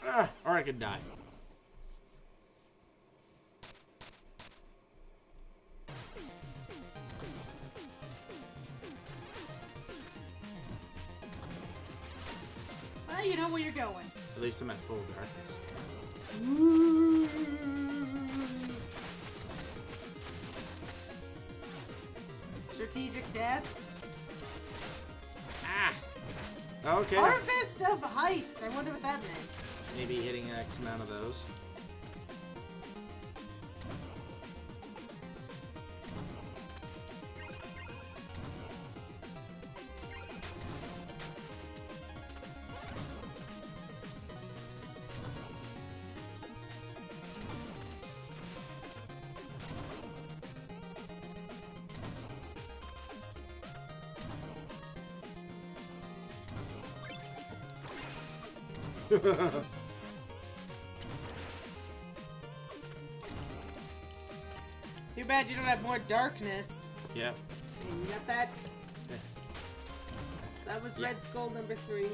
Ugh, or I could die. Well, you know where you're going. At least I'm at full darkness. Ooh. Strategic death. Ah. Okay. Harvest of heights. I wonder what that meant. Maybe hitting X amount of those. Too bad you don't have more darkness. Yep. And you got that. Yeah. That was yep. Red Skull number three.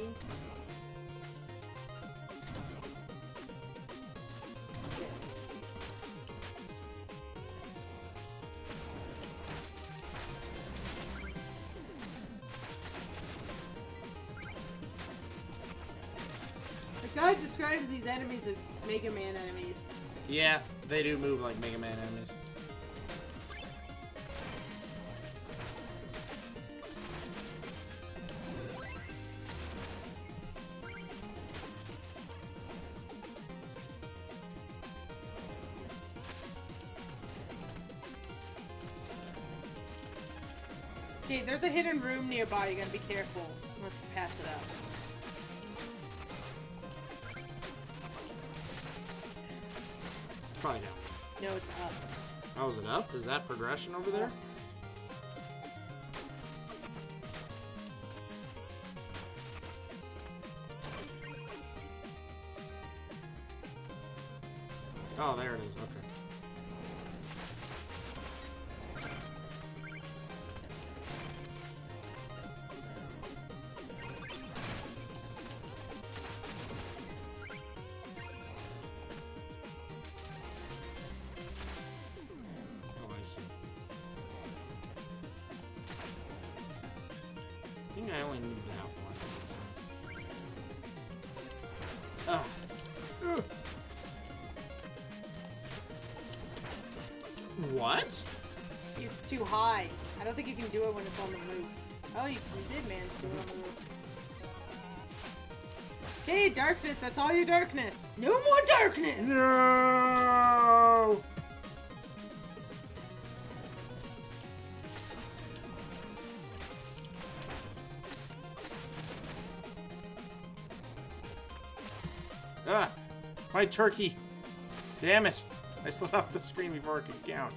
These enemies as Mega Man enemies. Yeah, they do move like Mega Man enemies. Okay, there's a hidden room nearby. You gotta be careful not to pass it up. Probably no. No, it's up. Oh, is it up? Is that progression over there? Oh, there it is. Okay. What? It's too high. I don't think you can do it when it's on the roof. Oh, you, you did manage to do it on the roof. Okay, darkness. That's all your darkness. No more darkness! No! Ah! My turkey! Damn it! I slid off the screen before I could count.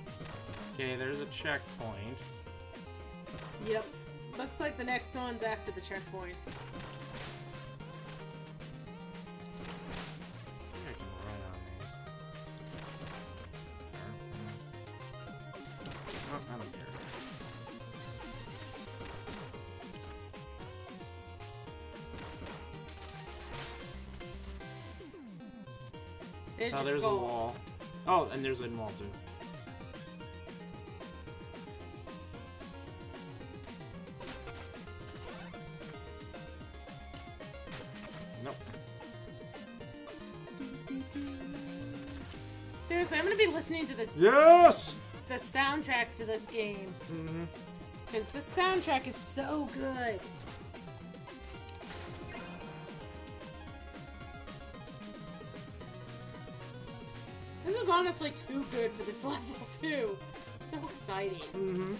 Okay, there's a checkpoint. Yep. Looks like the next one's after the checkpoint. I think I can run on these. Oh, I don't care. There's oh, there's skull. a wall. Oh, and there's a wall too. Nope. Seriously, I'm gonna be listening to the yes the soundtrack to this game. Mm-hmm. Because the soundtrack is so good. Honestly, too good for this level too. So exciting. Mm-hmm.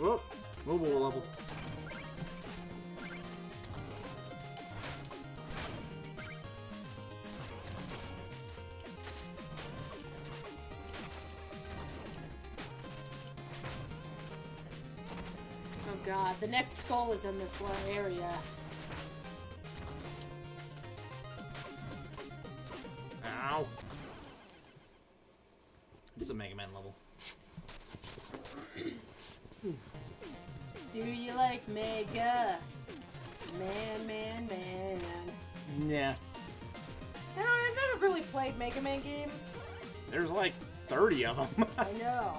Whoop, mobile level. god, the next skull is in this low area. Ow. This is a Mega Man level. Do you like Mega? Man, man, man. Yeah. You know, I've never really played Mega Man games. There's like thirty of them. I know.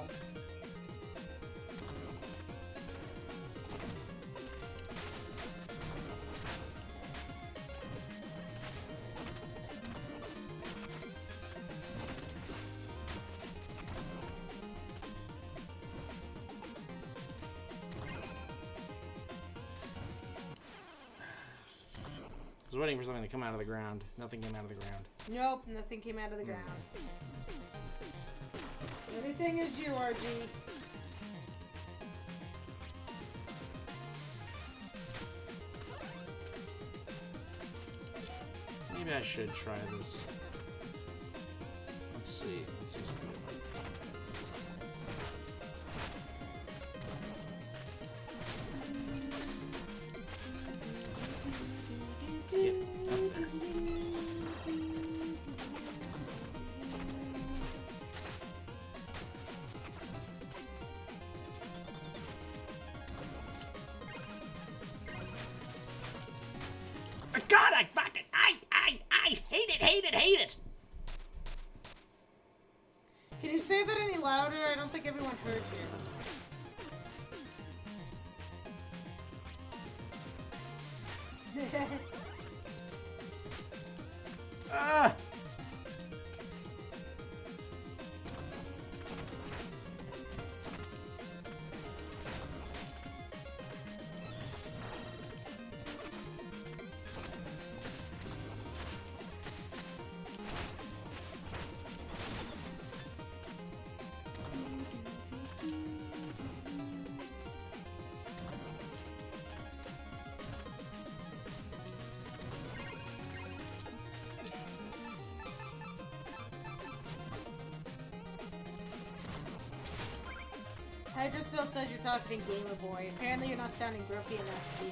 I was waiting for something to come out of the ground. Nothing came out of the ground. Nope, nothing came out of the ground. Mm. Everything is you, R G. Maybe I should try this. Let's see. Let's see what's going on. Hydra still says you're talking Gamer Boy. Apparently you're not sounding grumpy enough to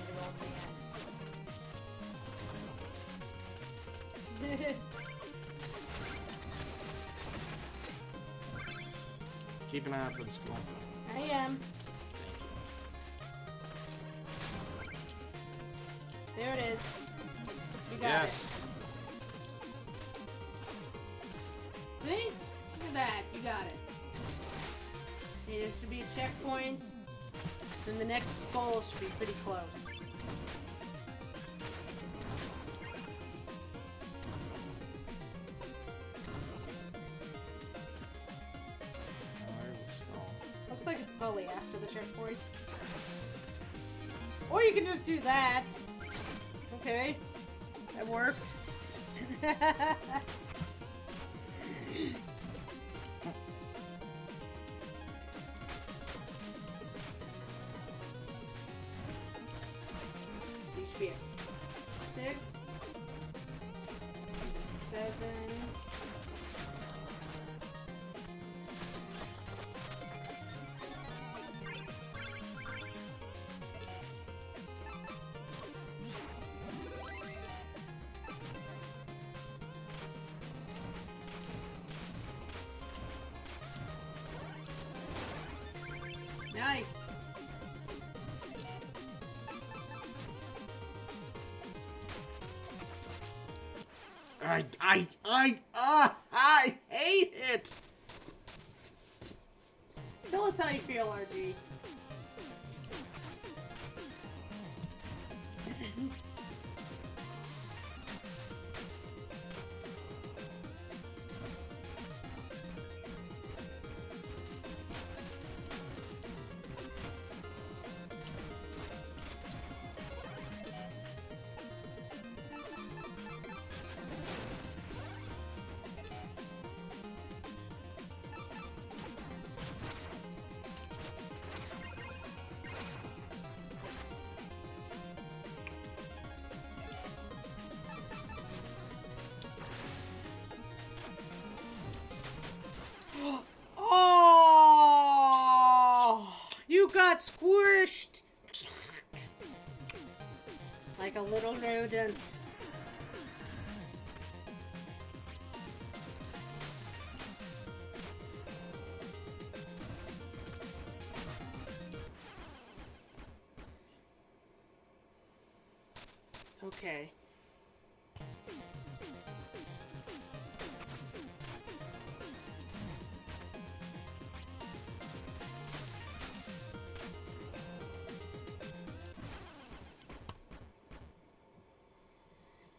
be the old man. Keep an eye out for the school. I am. There it is. You got yes. it. See? Look at that. You got it. There should be a checkpoint, then the next skull should be pretty close. Where's the skull? Looks like it's Bully after the checkpoint. Or you can just do that. Okay, that worked. Nice. I I I uh, I hate it. Tell us how you feel, R G. Got squished. like a little rodent. It's okay.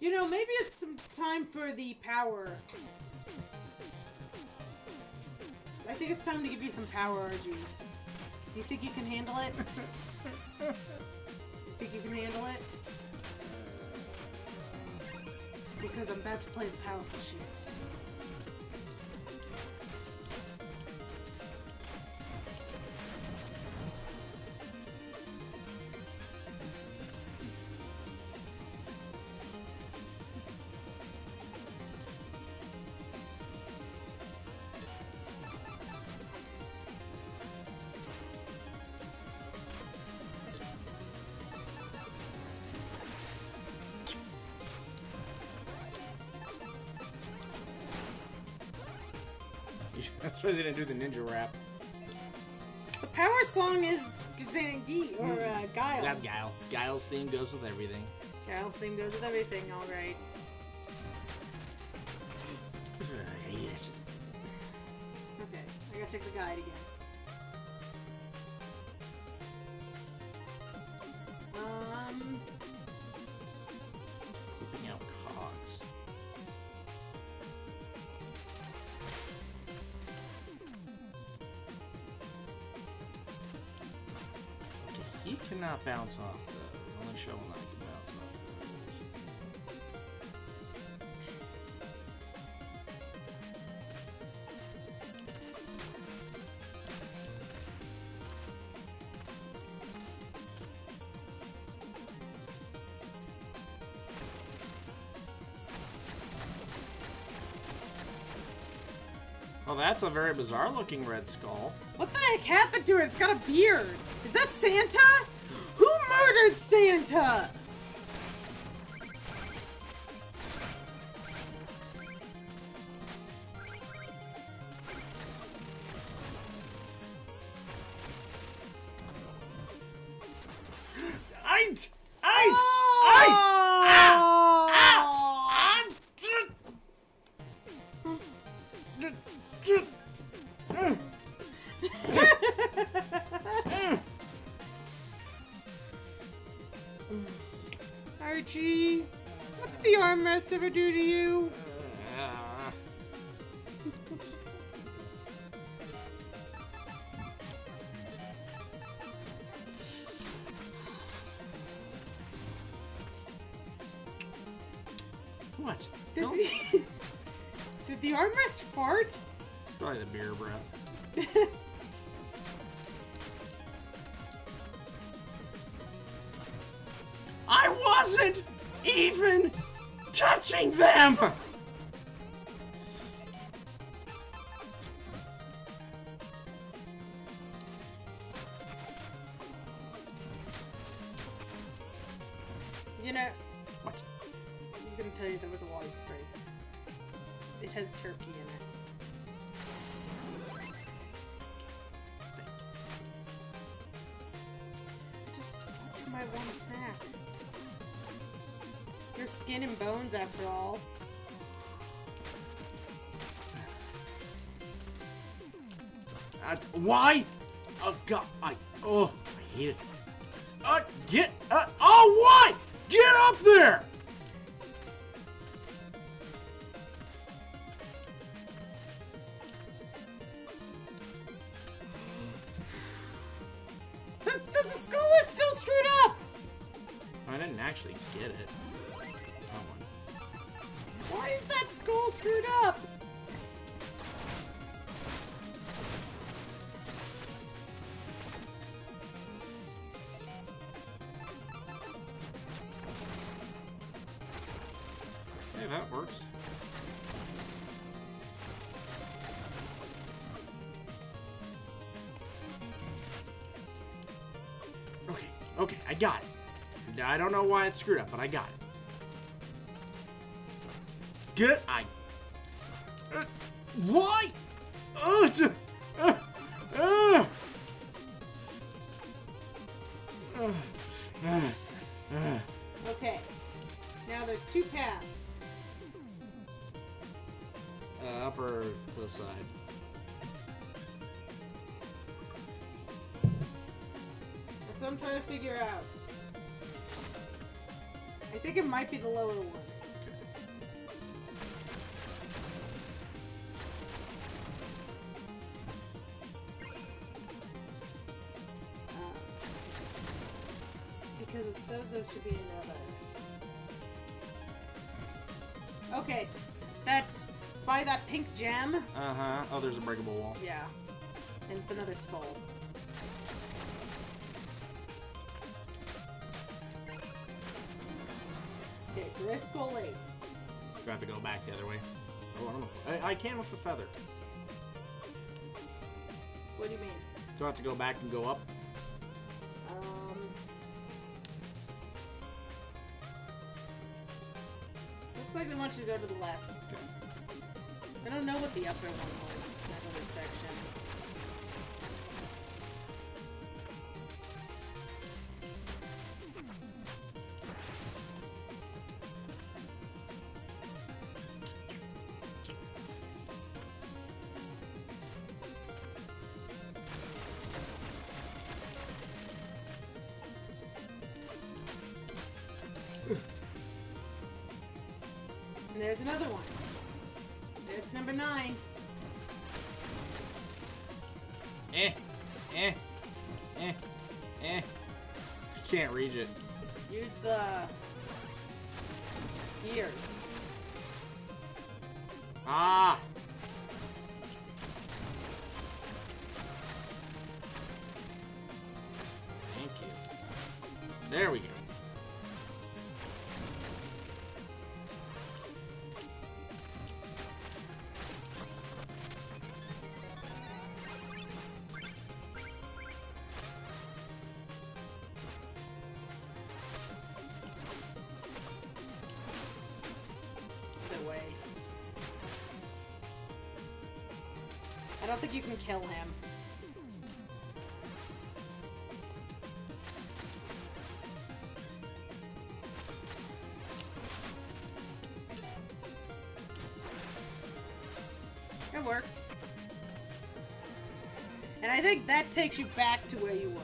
You know, maybe it's some time for the power. I think it's time to give you some power, R G. Do you think you can handle it? Think you can handle it? Because I'm about to play the powerful shit. I'm supposed to do the ninja rap. The power song is Zandy or uh, Guile. That's Guile. Guile's theme goes with everything. Guile's theme goes with everything, alright. I hate it. Okay, I gotta take the guide again. He cannot bounce off though. Only Shovel Knight can bounce off. Well, that's a very bizarre looking red skull. What the heck happened to it? It's got a beard. Is that Santa? Who murdered Santa? Eight! Eight! Oh! Eight! Ah! Ah! Ah! R G, what did the arm rest ever do to you? Uh, what? Did no? the, did the arm rest fart? Probably the beer breath. I wasn't even touching them! You know... What? I was gonna tell you there was a water break. It has turkey in it. I want a snack. You're skin and bones after all. Uh, why? Oh god, I oh I hate it. Uh get uh oh why? Get up there! Actually get it. Come on. Why is that skull screwed up? Hey, that works. Okay, okay, I got it. I don't know why it's screwed up, but I got it. Good. I. Uh, why? Uh, uh, uh, uh, uh. Okay. Now there's two paths. Uh, up or to the side. That's what I'm trying to figure out. I think it might be the lower one. Uh, because it says there should be another. Okay, that's by that pink gem. Uh-huh. Oh, there's a breakable wall. Yeah. And it's another skull. Okay, so there's skull eight. I'm gonna have to go back the other way. Oh, I don't know. I, I can with the feather. What do you mean? Do I have to go back and go up? Um. Looks like they want you to go to the left. Okay. I don't know what the upper one was in that other section. And there's another one. There's number nine. Eh. Eh. Eh. Eh. I can't reach it. Use the gears. Ah! Thank you. There we go. I don't think you can kill him. It works. And I think that takes you back to where you were.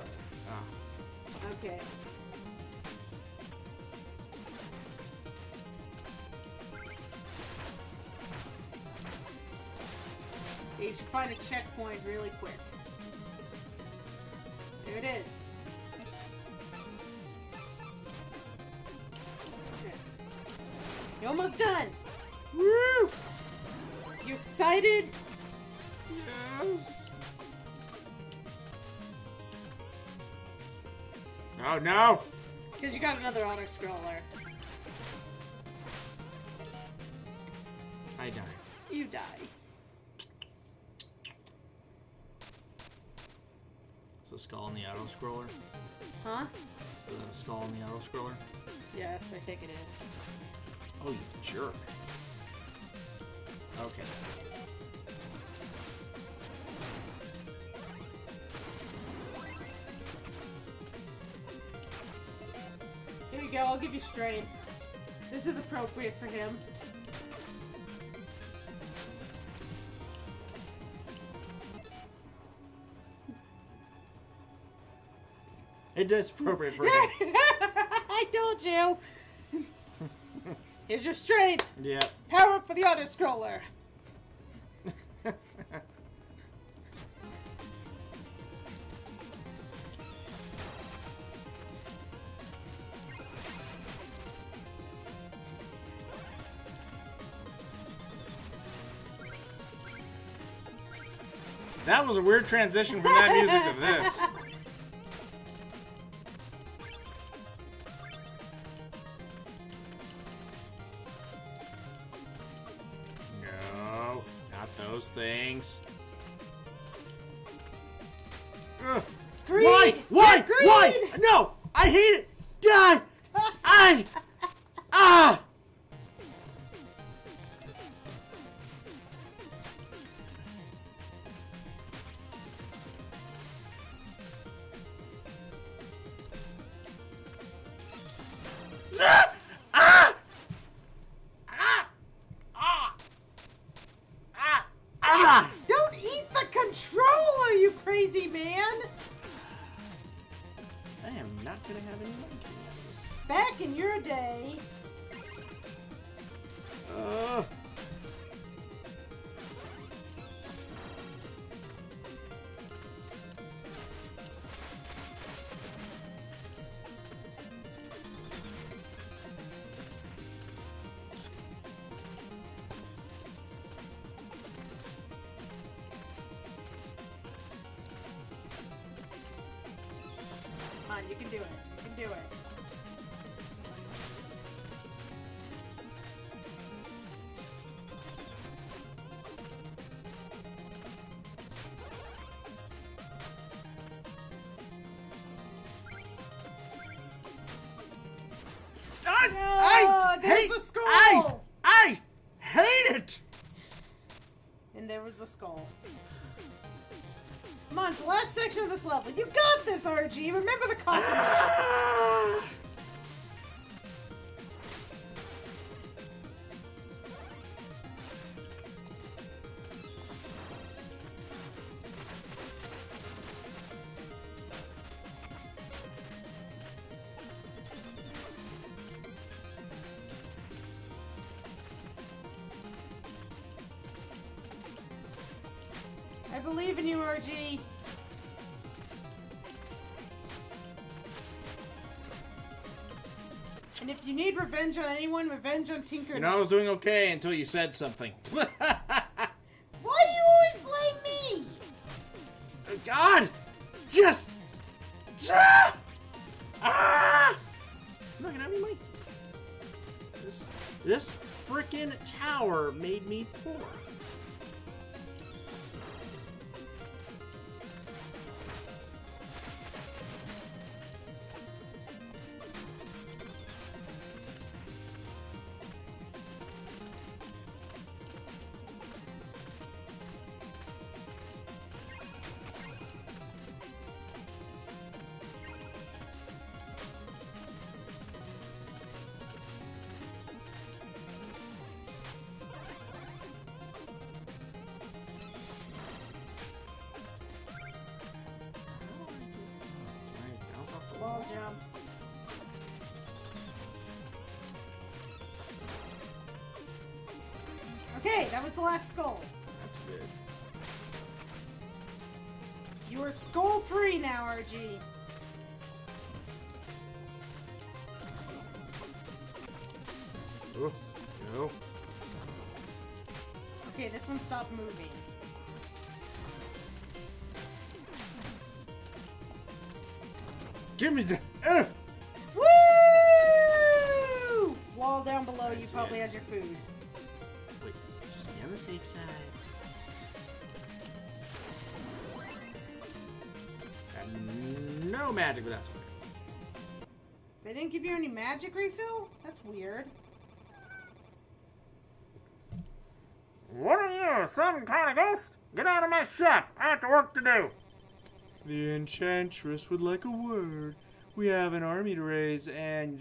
Ah. Okay. You should find a checkpoint really quick. There it is. Okay. You're almost done! Woo! You excited? Yes. Oh no! Because you got another auto scroller. I die. You die. The skull in the auto scroller? Huh? Is that a skull in the auto scroller? Yes, I think it is. Oh, you jerk. Okay. Here you go, I'll give you strength. This is appropriate for him. It is appropriate for him. I told you. Here's your strength. Yeah. Power up for the auto scroller. That was a weird transition from that music to this. Things. Greed! Why? Why? Why? No! I hate it! Die! Ah! Ah! Ah! Ah! Ah! Ah! Ah! Ah! Don't eat the controller, you crazy man! I am not gonna have any money coming out of this. Back in your day. Uh. You can do it. You can do it. I, no, I hate the skull. I, I hate it. And there was the skull. Come on, it's the last section of this level. You got this, R G. Remember the compromise. Ah! I believe in you, R G. And if you need revenge on anyone, revenge on Tinker. You know, I was doing okay until you said something. Why do you always blame me? Oh, God! Just... Ah! Ah! I'm not gonna have any money. This, this frickin' tower made me poor. Okay, that was the last skull. That's good. You are skull free now, R G. Oh, no. Okay, this one stopped moving. Give me the... Uh. Woo! Wall down below, you probably had your food. Wait, just be on the safe side. And no magic, but that's weird. They didn't give you any magic refill? That's weird. What are you, some kind of ghost? Get out of my shop! I have to work to do! The Enchantress would like a word. We have an army to raise, and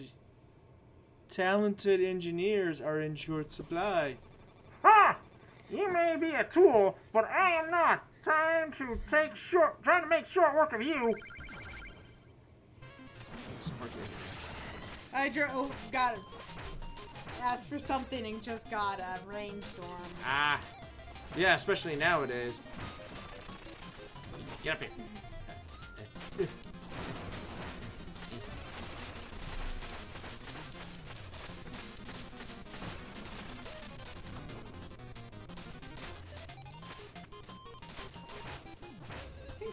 talented engineers are in short supply. Ha! You may be a tool, but I am not. Time to take short, trying to make short work of you. Hydra, oh, got it. Asked for something and just got a rainstorm. Ah, yeah, especially nowadays. Get up here.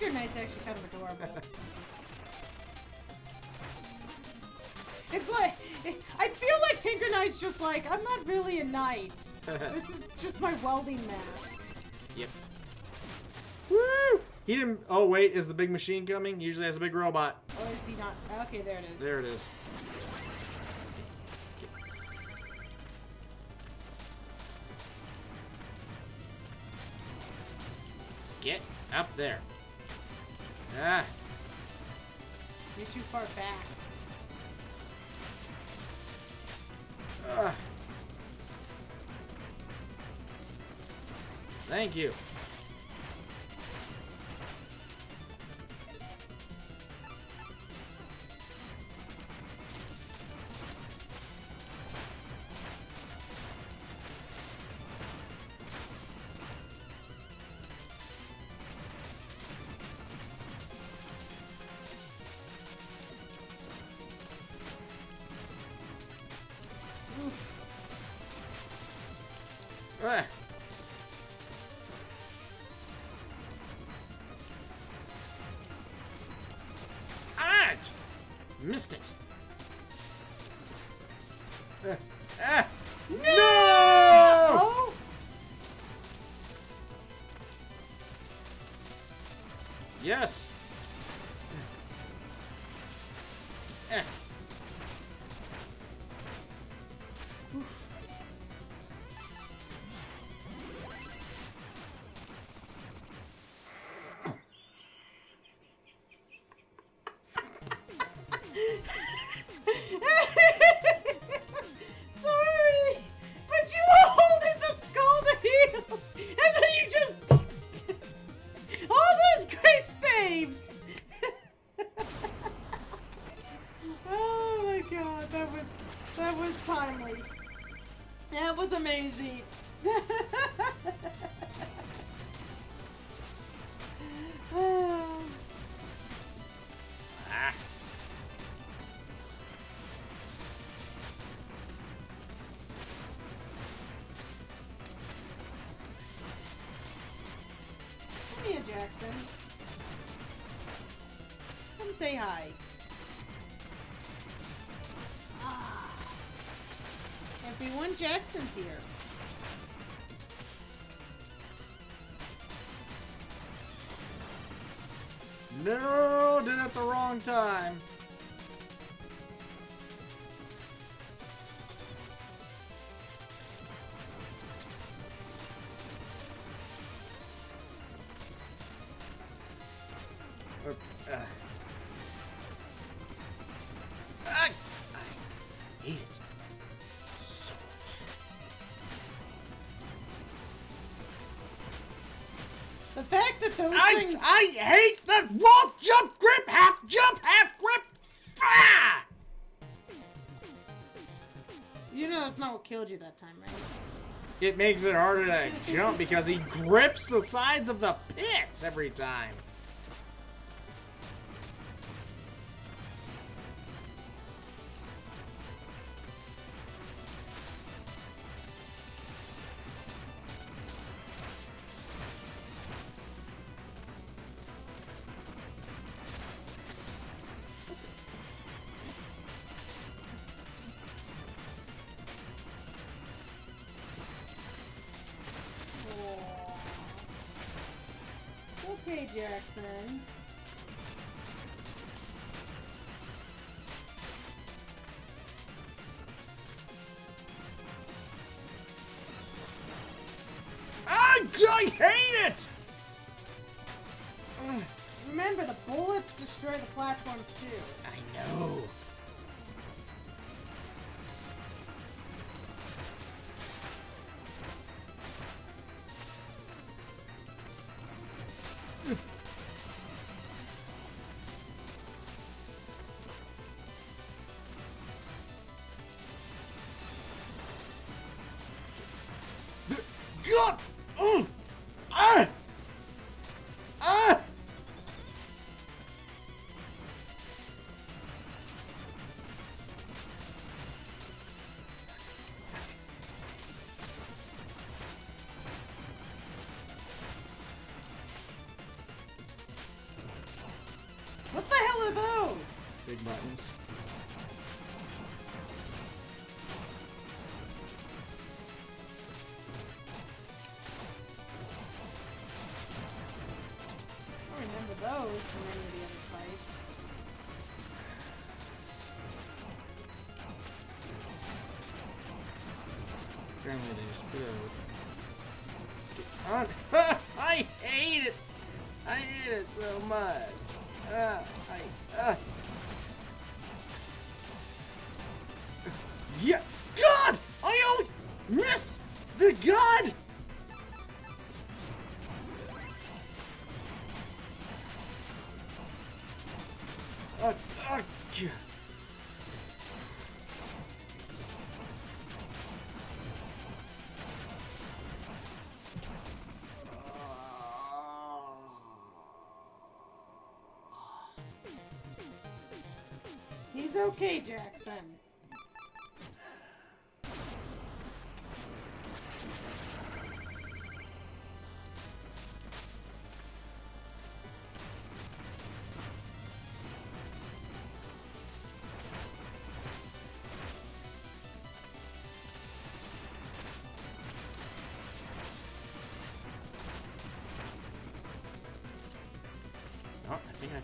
Tinker Knight's actually kind of adorable. It's like, I feel like Tinker Knight's just like, I'm not really a knight. This is just my welding mask. Yep. Woo! He didn't, oh wait, is the big machine coming? He usually has a big robot. Oh, is he not? Okay, there it is. There it is. Get up there. Ah. You're too far back. Ah. Thank you. Ah. Ah! Missed it. Ah. Ah. No! No! Oh. Yes. Ah. Jackson, come say hi. Ah, everyone, Jackson's here. No, did it at the wrong time. I, I hate that walk, jump, grip, half jump, half grip. Ah! You know that's not what killed you that time, right? It makes it harder to jump because he grips the sides of the pits every time. Okay, Jackson. Ah, I hate it! Remember, the bullets destroy the platforms too. I know. Big buttons. I remember those from any of the other fights. Apparently they just put it on. I hate it! Uh, uh, He's okay, Jackson.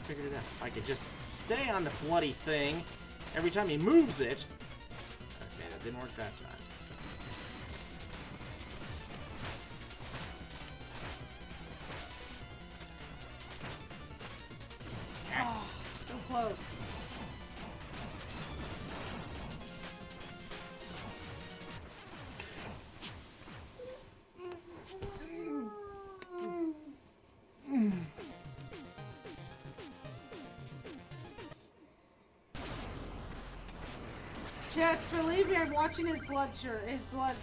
Figured it out. I could just stay on the bloody thing every time he moves it. Okay, that didn't work that time. Oh, so close. Believe me, I'm watching his blood shirt. His blood.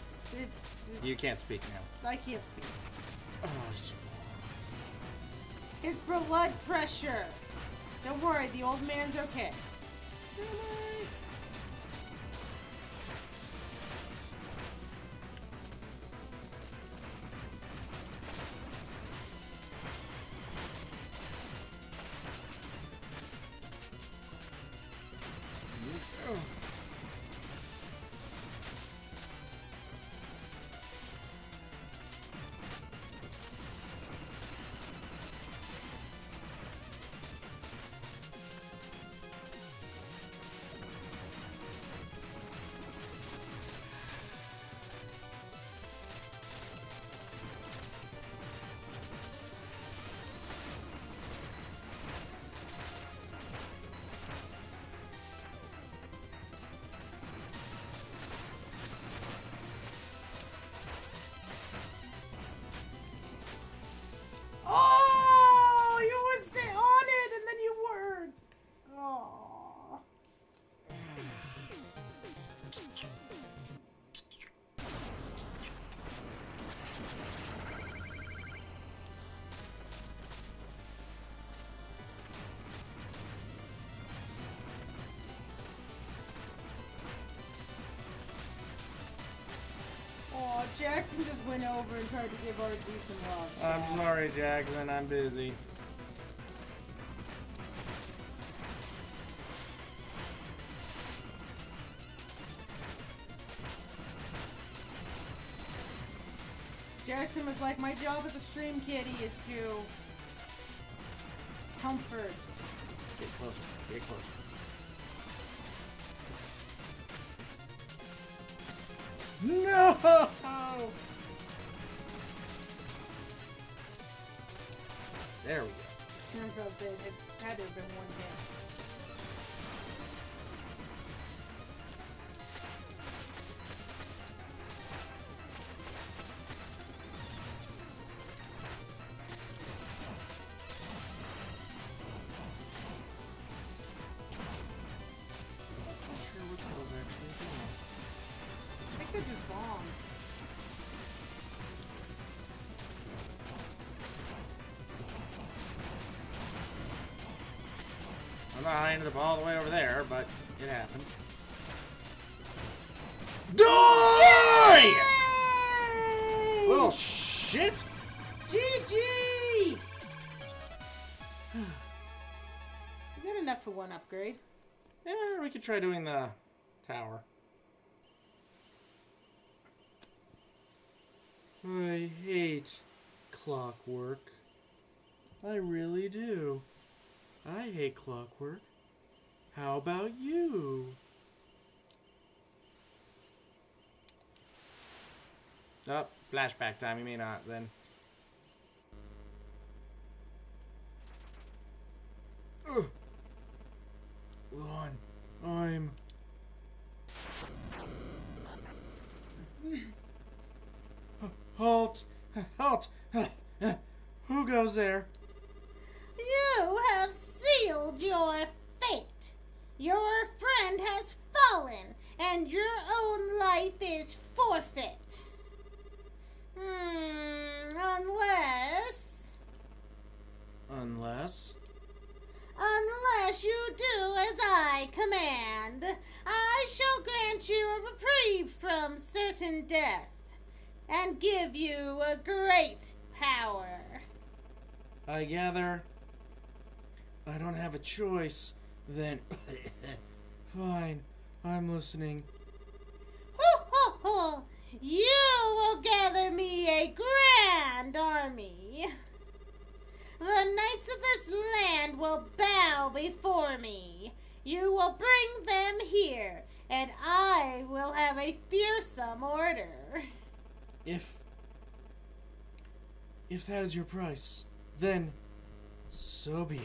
It's, it's. You can't speak now. I can't speak. Oh, his blood pressure. Don't worry, the old man's okay. Really? Jackson just went over and tried to give R G some love. I'm yeah. sorry, Jackson. I'm busy. Jackson was like, my job as a stream kitty is to comfort. Get closer. Get closer. No! There we go. I'm about to say, it had to have been one dance. I ended up all the way over there, but it happened. Die! Yay! Little shit! G G! Good enough for one upgrade. Yeah, we could try doing the tower. I hate clockwork. I really do. I hate clockwork. How about you? Oh, flashback time. You may not, then. Ugh. Lon, I'm... Halt! Halt! Who goes there? You have sealed your fate. Your friend has fallen, and your own life is forfeit. Hmm, unless... Unless? Unless you do as I command, I shall grant you a reprieve from certain death, and give you a great power. I gather I don't have a choice, then. Fine, I'm listening. Ho ho ho! You will gather me a grand army. The knights of this land will bow before me. You will bring them here, and I will have a fearsome order. If... If that is your price, then so be it.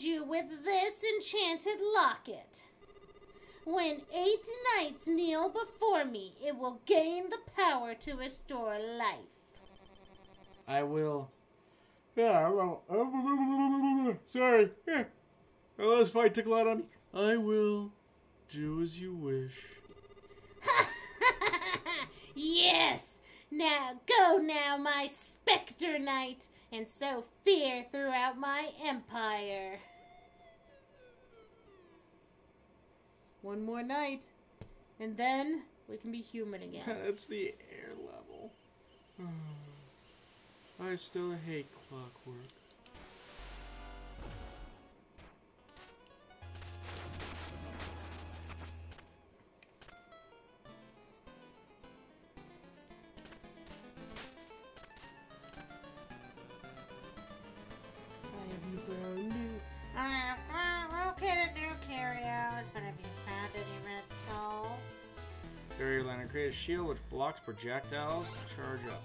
You with this enchanted locket. When eight knights kneel before me, it will gain the power to restore life. I will. Yeah, I will. Sorry. Yeah. Oh, this fight took a lot on me. I will do as you wish. Yes! Now go now, my Specter Knight, and sow fear throughout my empire. One more night, and then we can be human again. That's the air level. Oh, I still hate Clockwork. Create a shield which blocks projectiles. Charge up.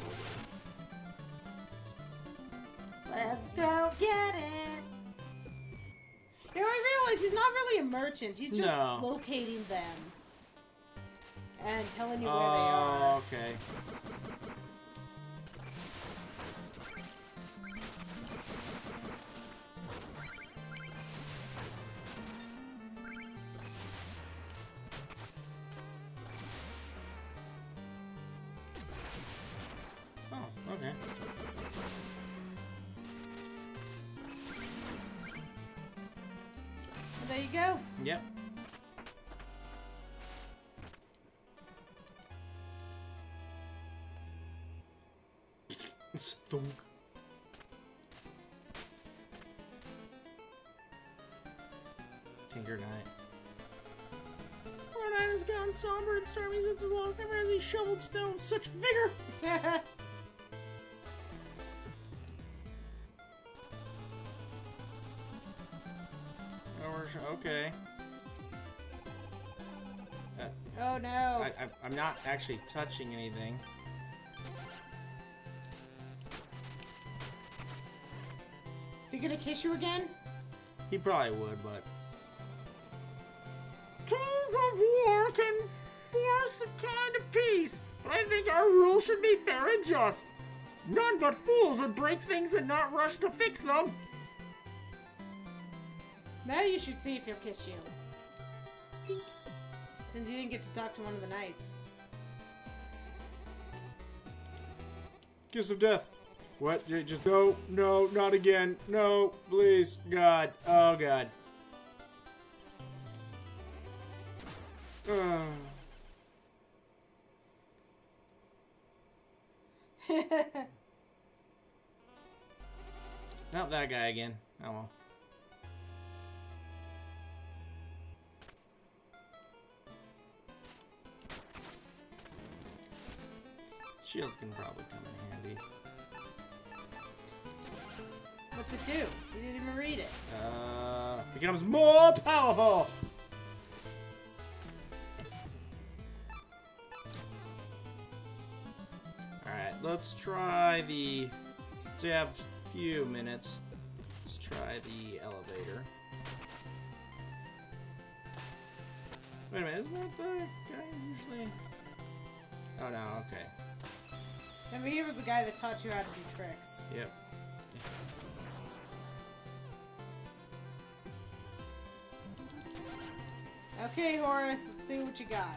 Let's go get it! You know, I realize he's not really a merchant. He's just no. locating them. And telling you oh, where they are. Oh, okay. Tinker Knight. Poor Knight has gone somber and stormy since his loss. Never has he shoveled snow with such vigor. Okay. Uh, oh no! I, I, I'm not actually touching anything. Is he gonna kiss you again? He probably would, but... Tools of war can force a kind of peace, but I think our rule should be fair and just. None but fools would break things and not rush to fix them. Now you should see if he'll kiss you. Since you didn't get to talk to one of the knights. Kiss of death. What? Just no, no, not again. No, please. God. Oh, God. Uh. Not that guy again. Oh, well. Shields can probably come in handy. What's it do? You didn't even read it. Uh, becomes more powerful! let's try the... So we have a few minutes. Let's try the elevator. Wait a minute, isn't that the guy usually... Oh no, okay. I mean, he was the guy that taught you how to do tricks. Yep. Okay, Horace, let's see what you got.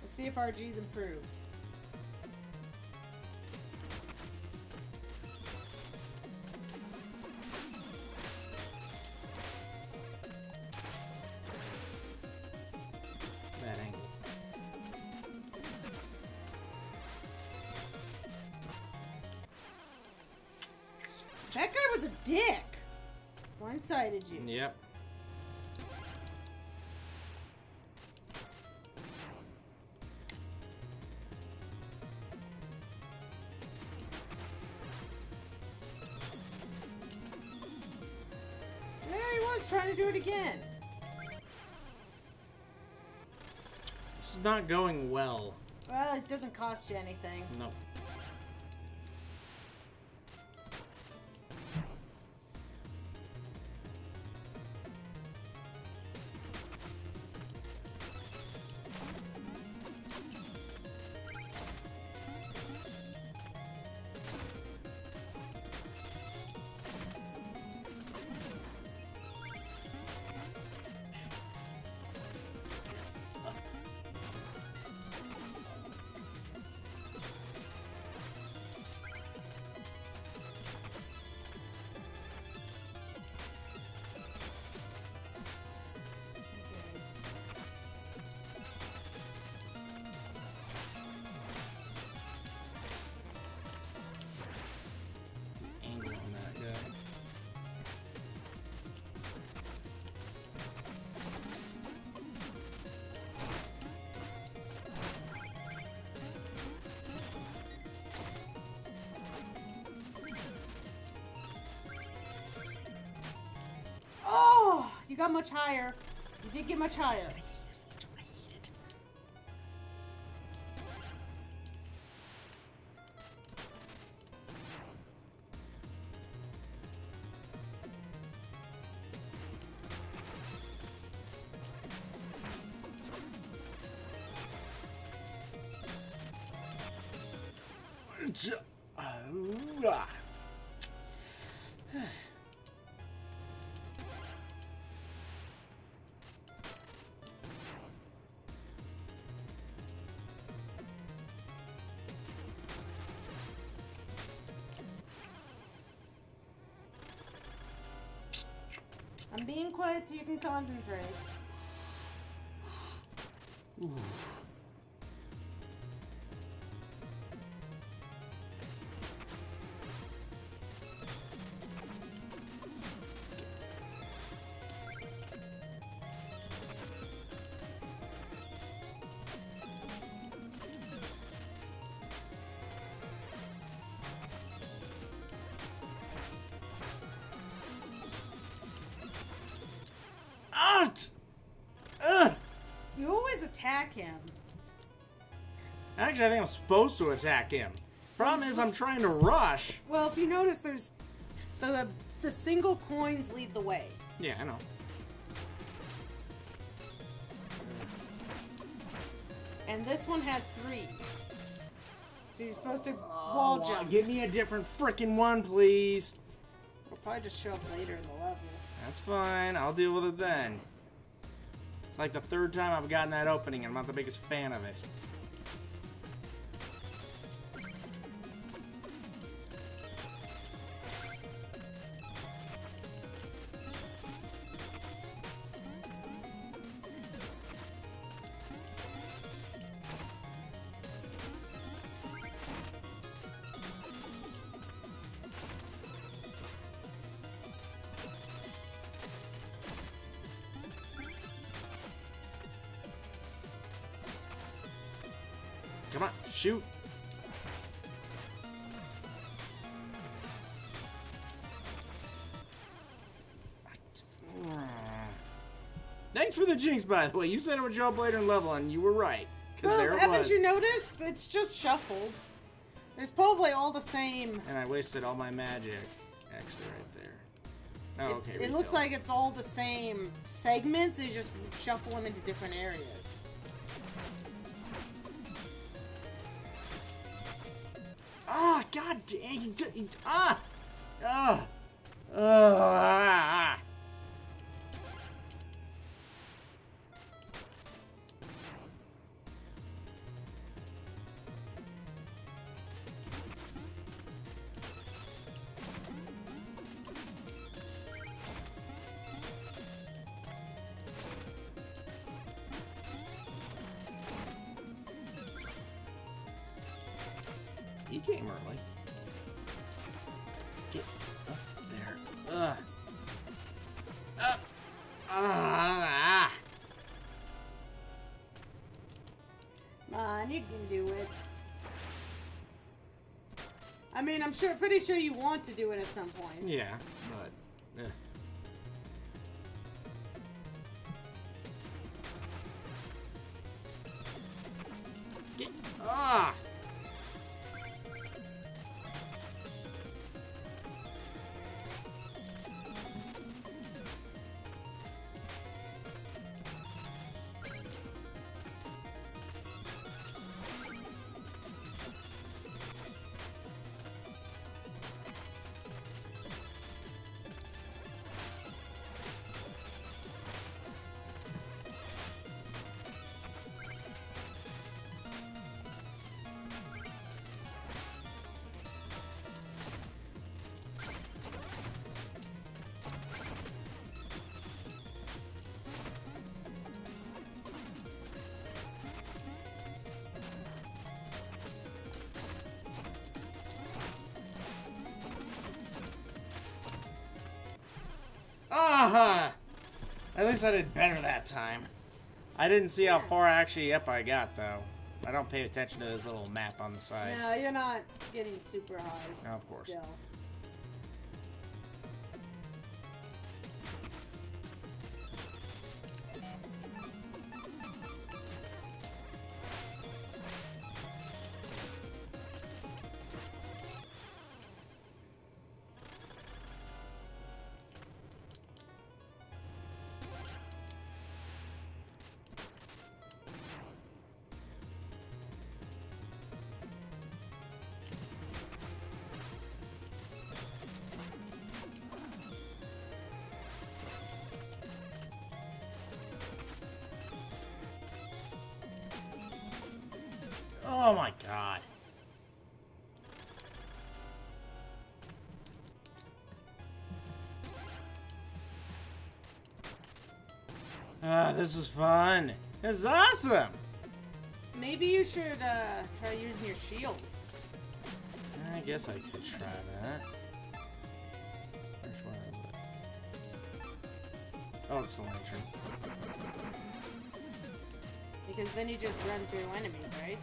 Let's see if R G's improved. Bad angle. That guy was a dick. Blindsided you. Yep. Again. This is not going well. Well, it doesn't cost you anything. No. Nope. You got much higher. You did get much higher. I'm being quiet so you can concentrate. Ooh. Attack him. Actually, I think I'm supposed to attack him. Problem is, I'm trying to rush. Well, if you notice, there's the the, the single coins lead the way. Yeah, I know. And this one has three, so you're supposed to wall oh, jump. Give me a different frickin' one, please. We'll probably just show up later in the level. That's fine. I'll deal with it then. It's like the third time I've gotten that opening, and I'm not the biggest fan of it. Come on, shoot! Thanks for the jinx, by the way. You said it would show up later in level, and you were right. Well, haven't you noticed? It's just shuffled. It's probably all the same. And I wasted all my magic, actually, right there. Oh, it, okay. It refill. Looks like it's all the same segments. They just shuffle them into different areas. Ah, oh, god dang! Ah, ah, ah. Game early. Get up there. Ugh. Up. Ah. Come on, you can do it. I mean, I'm sure, pretty sure you want to do it at some point. Yeah, but. Eh. Get. Ah. Uh-huh. At least I did better that time. I didn't see how far actually up I got, though. I don't pay attention to this little map on the side. No, you're not getting super high. No, of course. Still. Oh my god. Ah, this is fun. This is awesome. Maybe you should uh, try using your shield. I guess I could try that. Which one is it? Oh, it's the lantern. Because then you just run through enemies, right?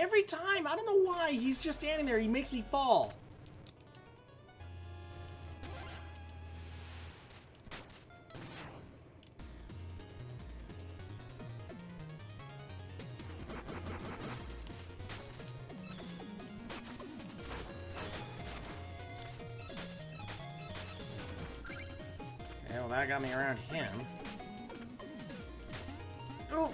Every time! I don't know why he's just standing there. He makes me fall. Yeah, well, that got me around him. Oh!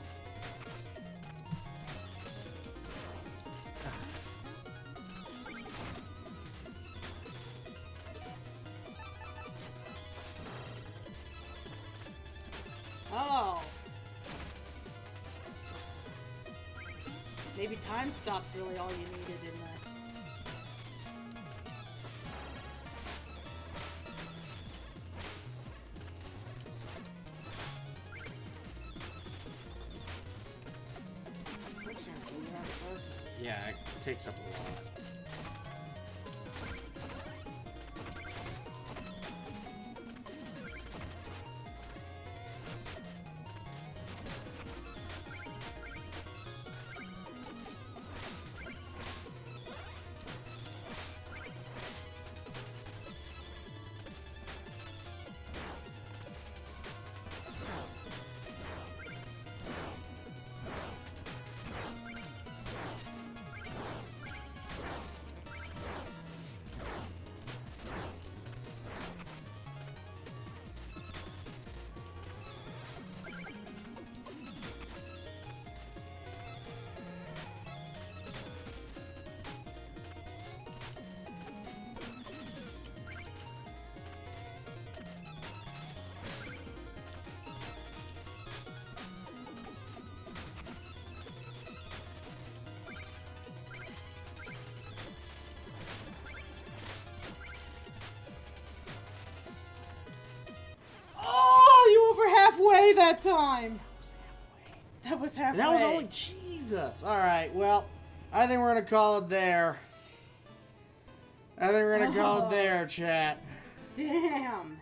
Maybe time stop's really all you needed in this. Yeah, it takes up a lot. time! That was halfway. That was only Jesus. All right. Well, I think we're gonna call it there. I think we're gonna oh. call it there, chat. Damn.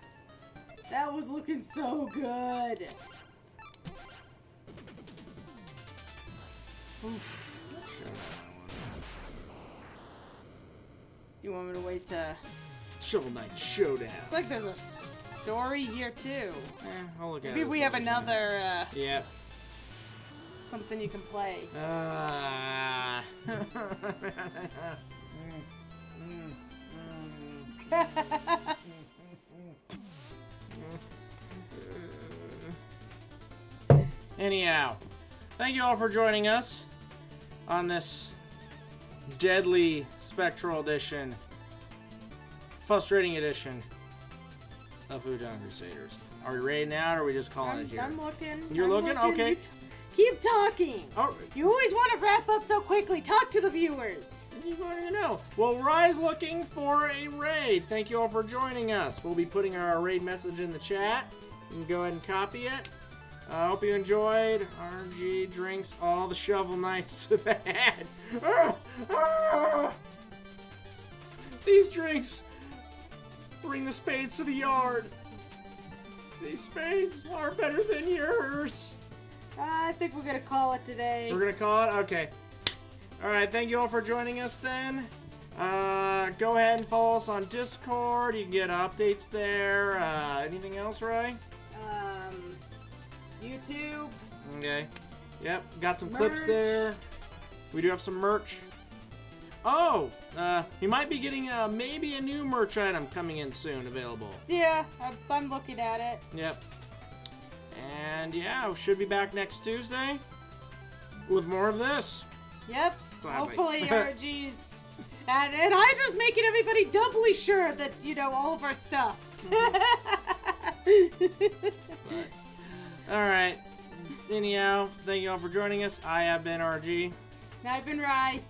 That was looking so good. Oof. You want me to wait to? Shovel Knight Showdown. It's like there's a story here too. Eh, I'll look at it. Maybe we have another. Uh, yeah. Something you can play. Uh, Anyhow, thank you all for joining us on this deadly spectral edition, frustrating edition of Futon Crusaders. Are we ready now, or are we just calling I'm, it here? I'm looking. You're I'm looking? looking? Okay. Keep talking! Oh. You always want to wrap up so quickly. Talk to the viewers! You already know. Well, Rai's looking for a raid. Thank you all for joining us. We'll be putting our raid message in the chat. You can go ahead and copy it. I uh, hope you enjoyed. R G drinks all the Shovel Knights to the head. Ah, ah. These drinks bring the spades to the yard. These spades are better than yours. I think we're gonna call it today. We're gonna call it? Okay. Alright, thank you all for joining us then. Uh, go ahead and follow us on Discord. You can get updates there. Uh, anything else, Rai? Um, YouTube. Okay. Yep, got some merch. Clips there. We do have some merch. Oh! Uh, you might be getting uh, maybe a new merch item coming in soon available. Yeah, I'm looking at it. Yep. And yeah, we should be back next Tuesday with more of this. Yep. Gladly. Hopefully, R Gs. and, and Hydra's making everybody doubly sure that, you know, all of our stuff. All right. Anyhow, thank you all for joining us. I have been R G. And I've been Rai.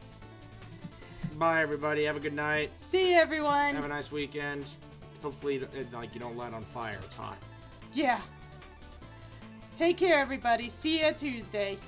Bye, everybody. Have a good night. See you, everyone. Have a nice weekend. Hopefully, it, like, you don't light on fire. It's hot. Yeah. Take care, everybody. See ya Tuesday.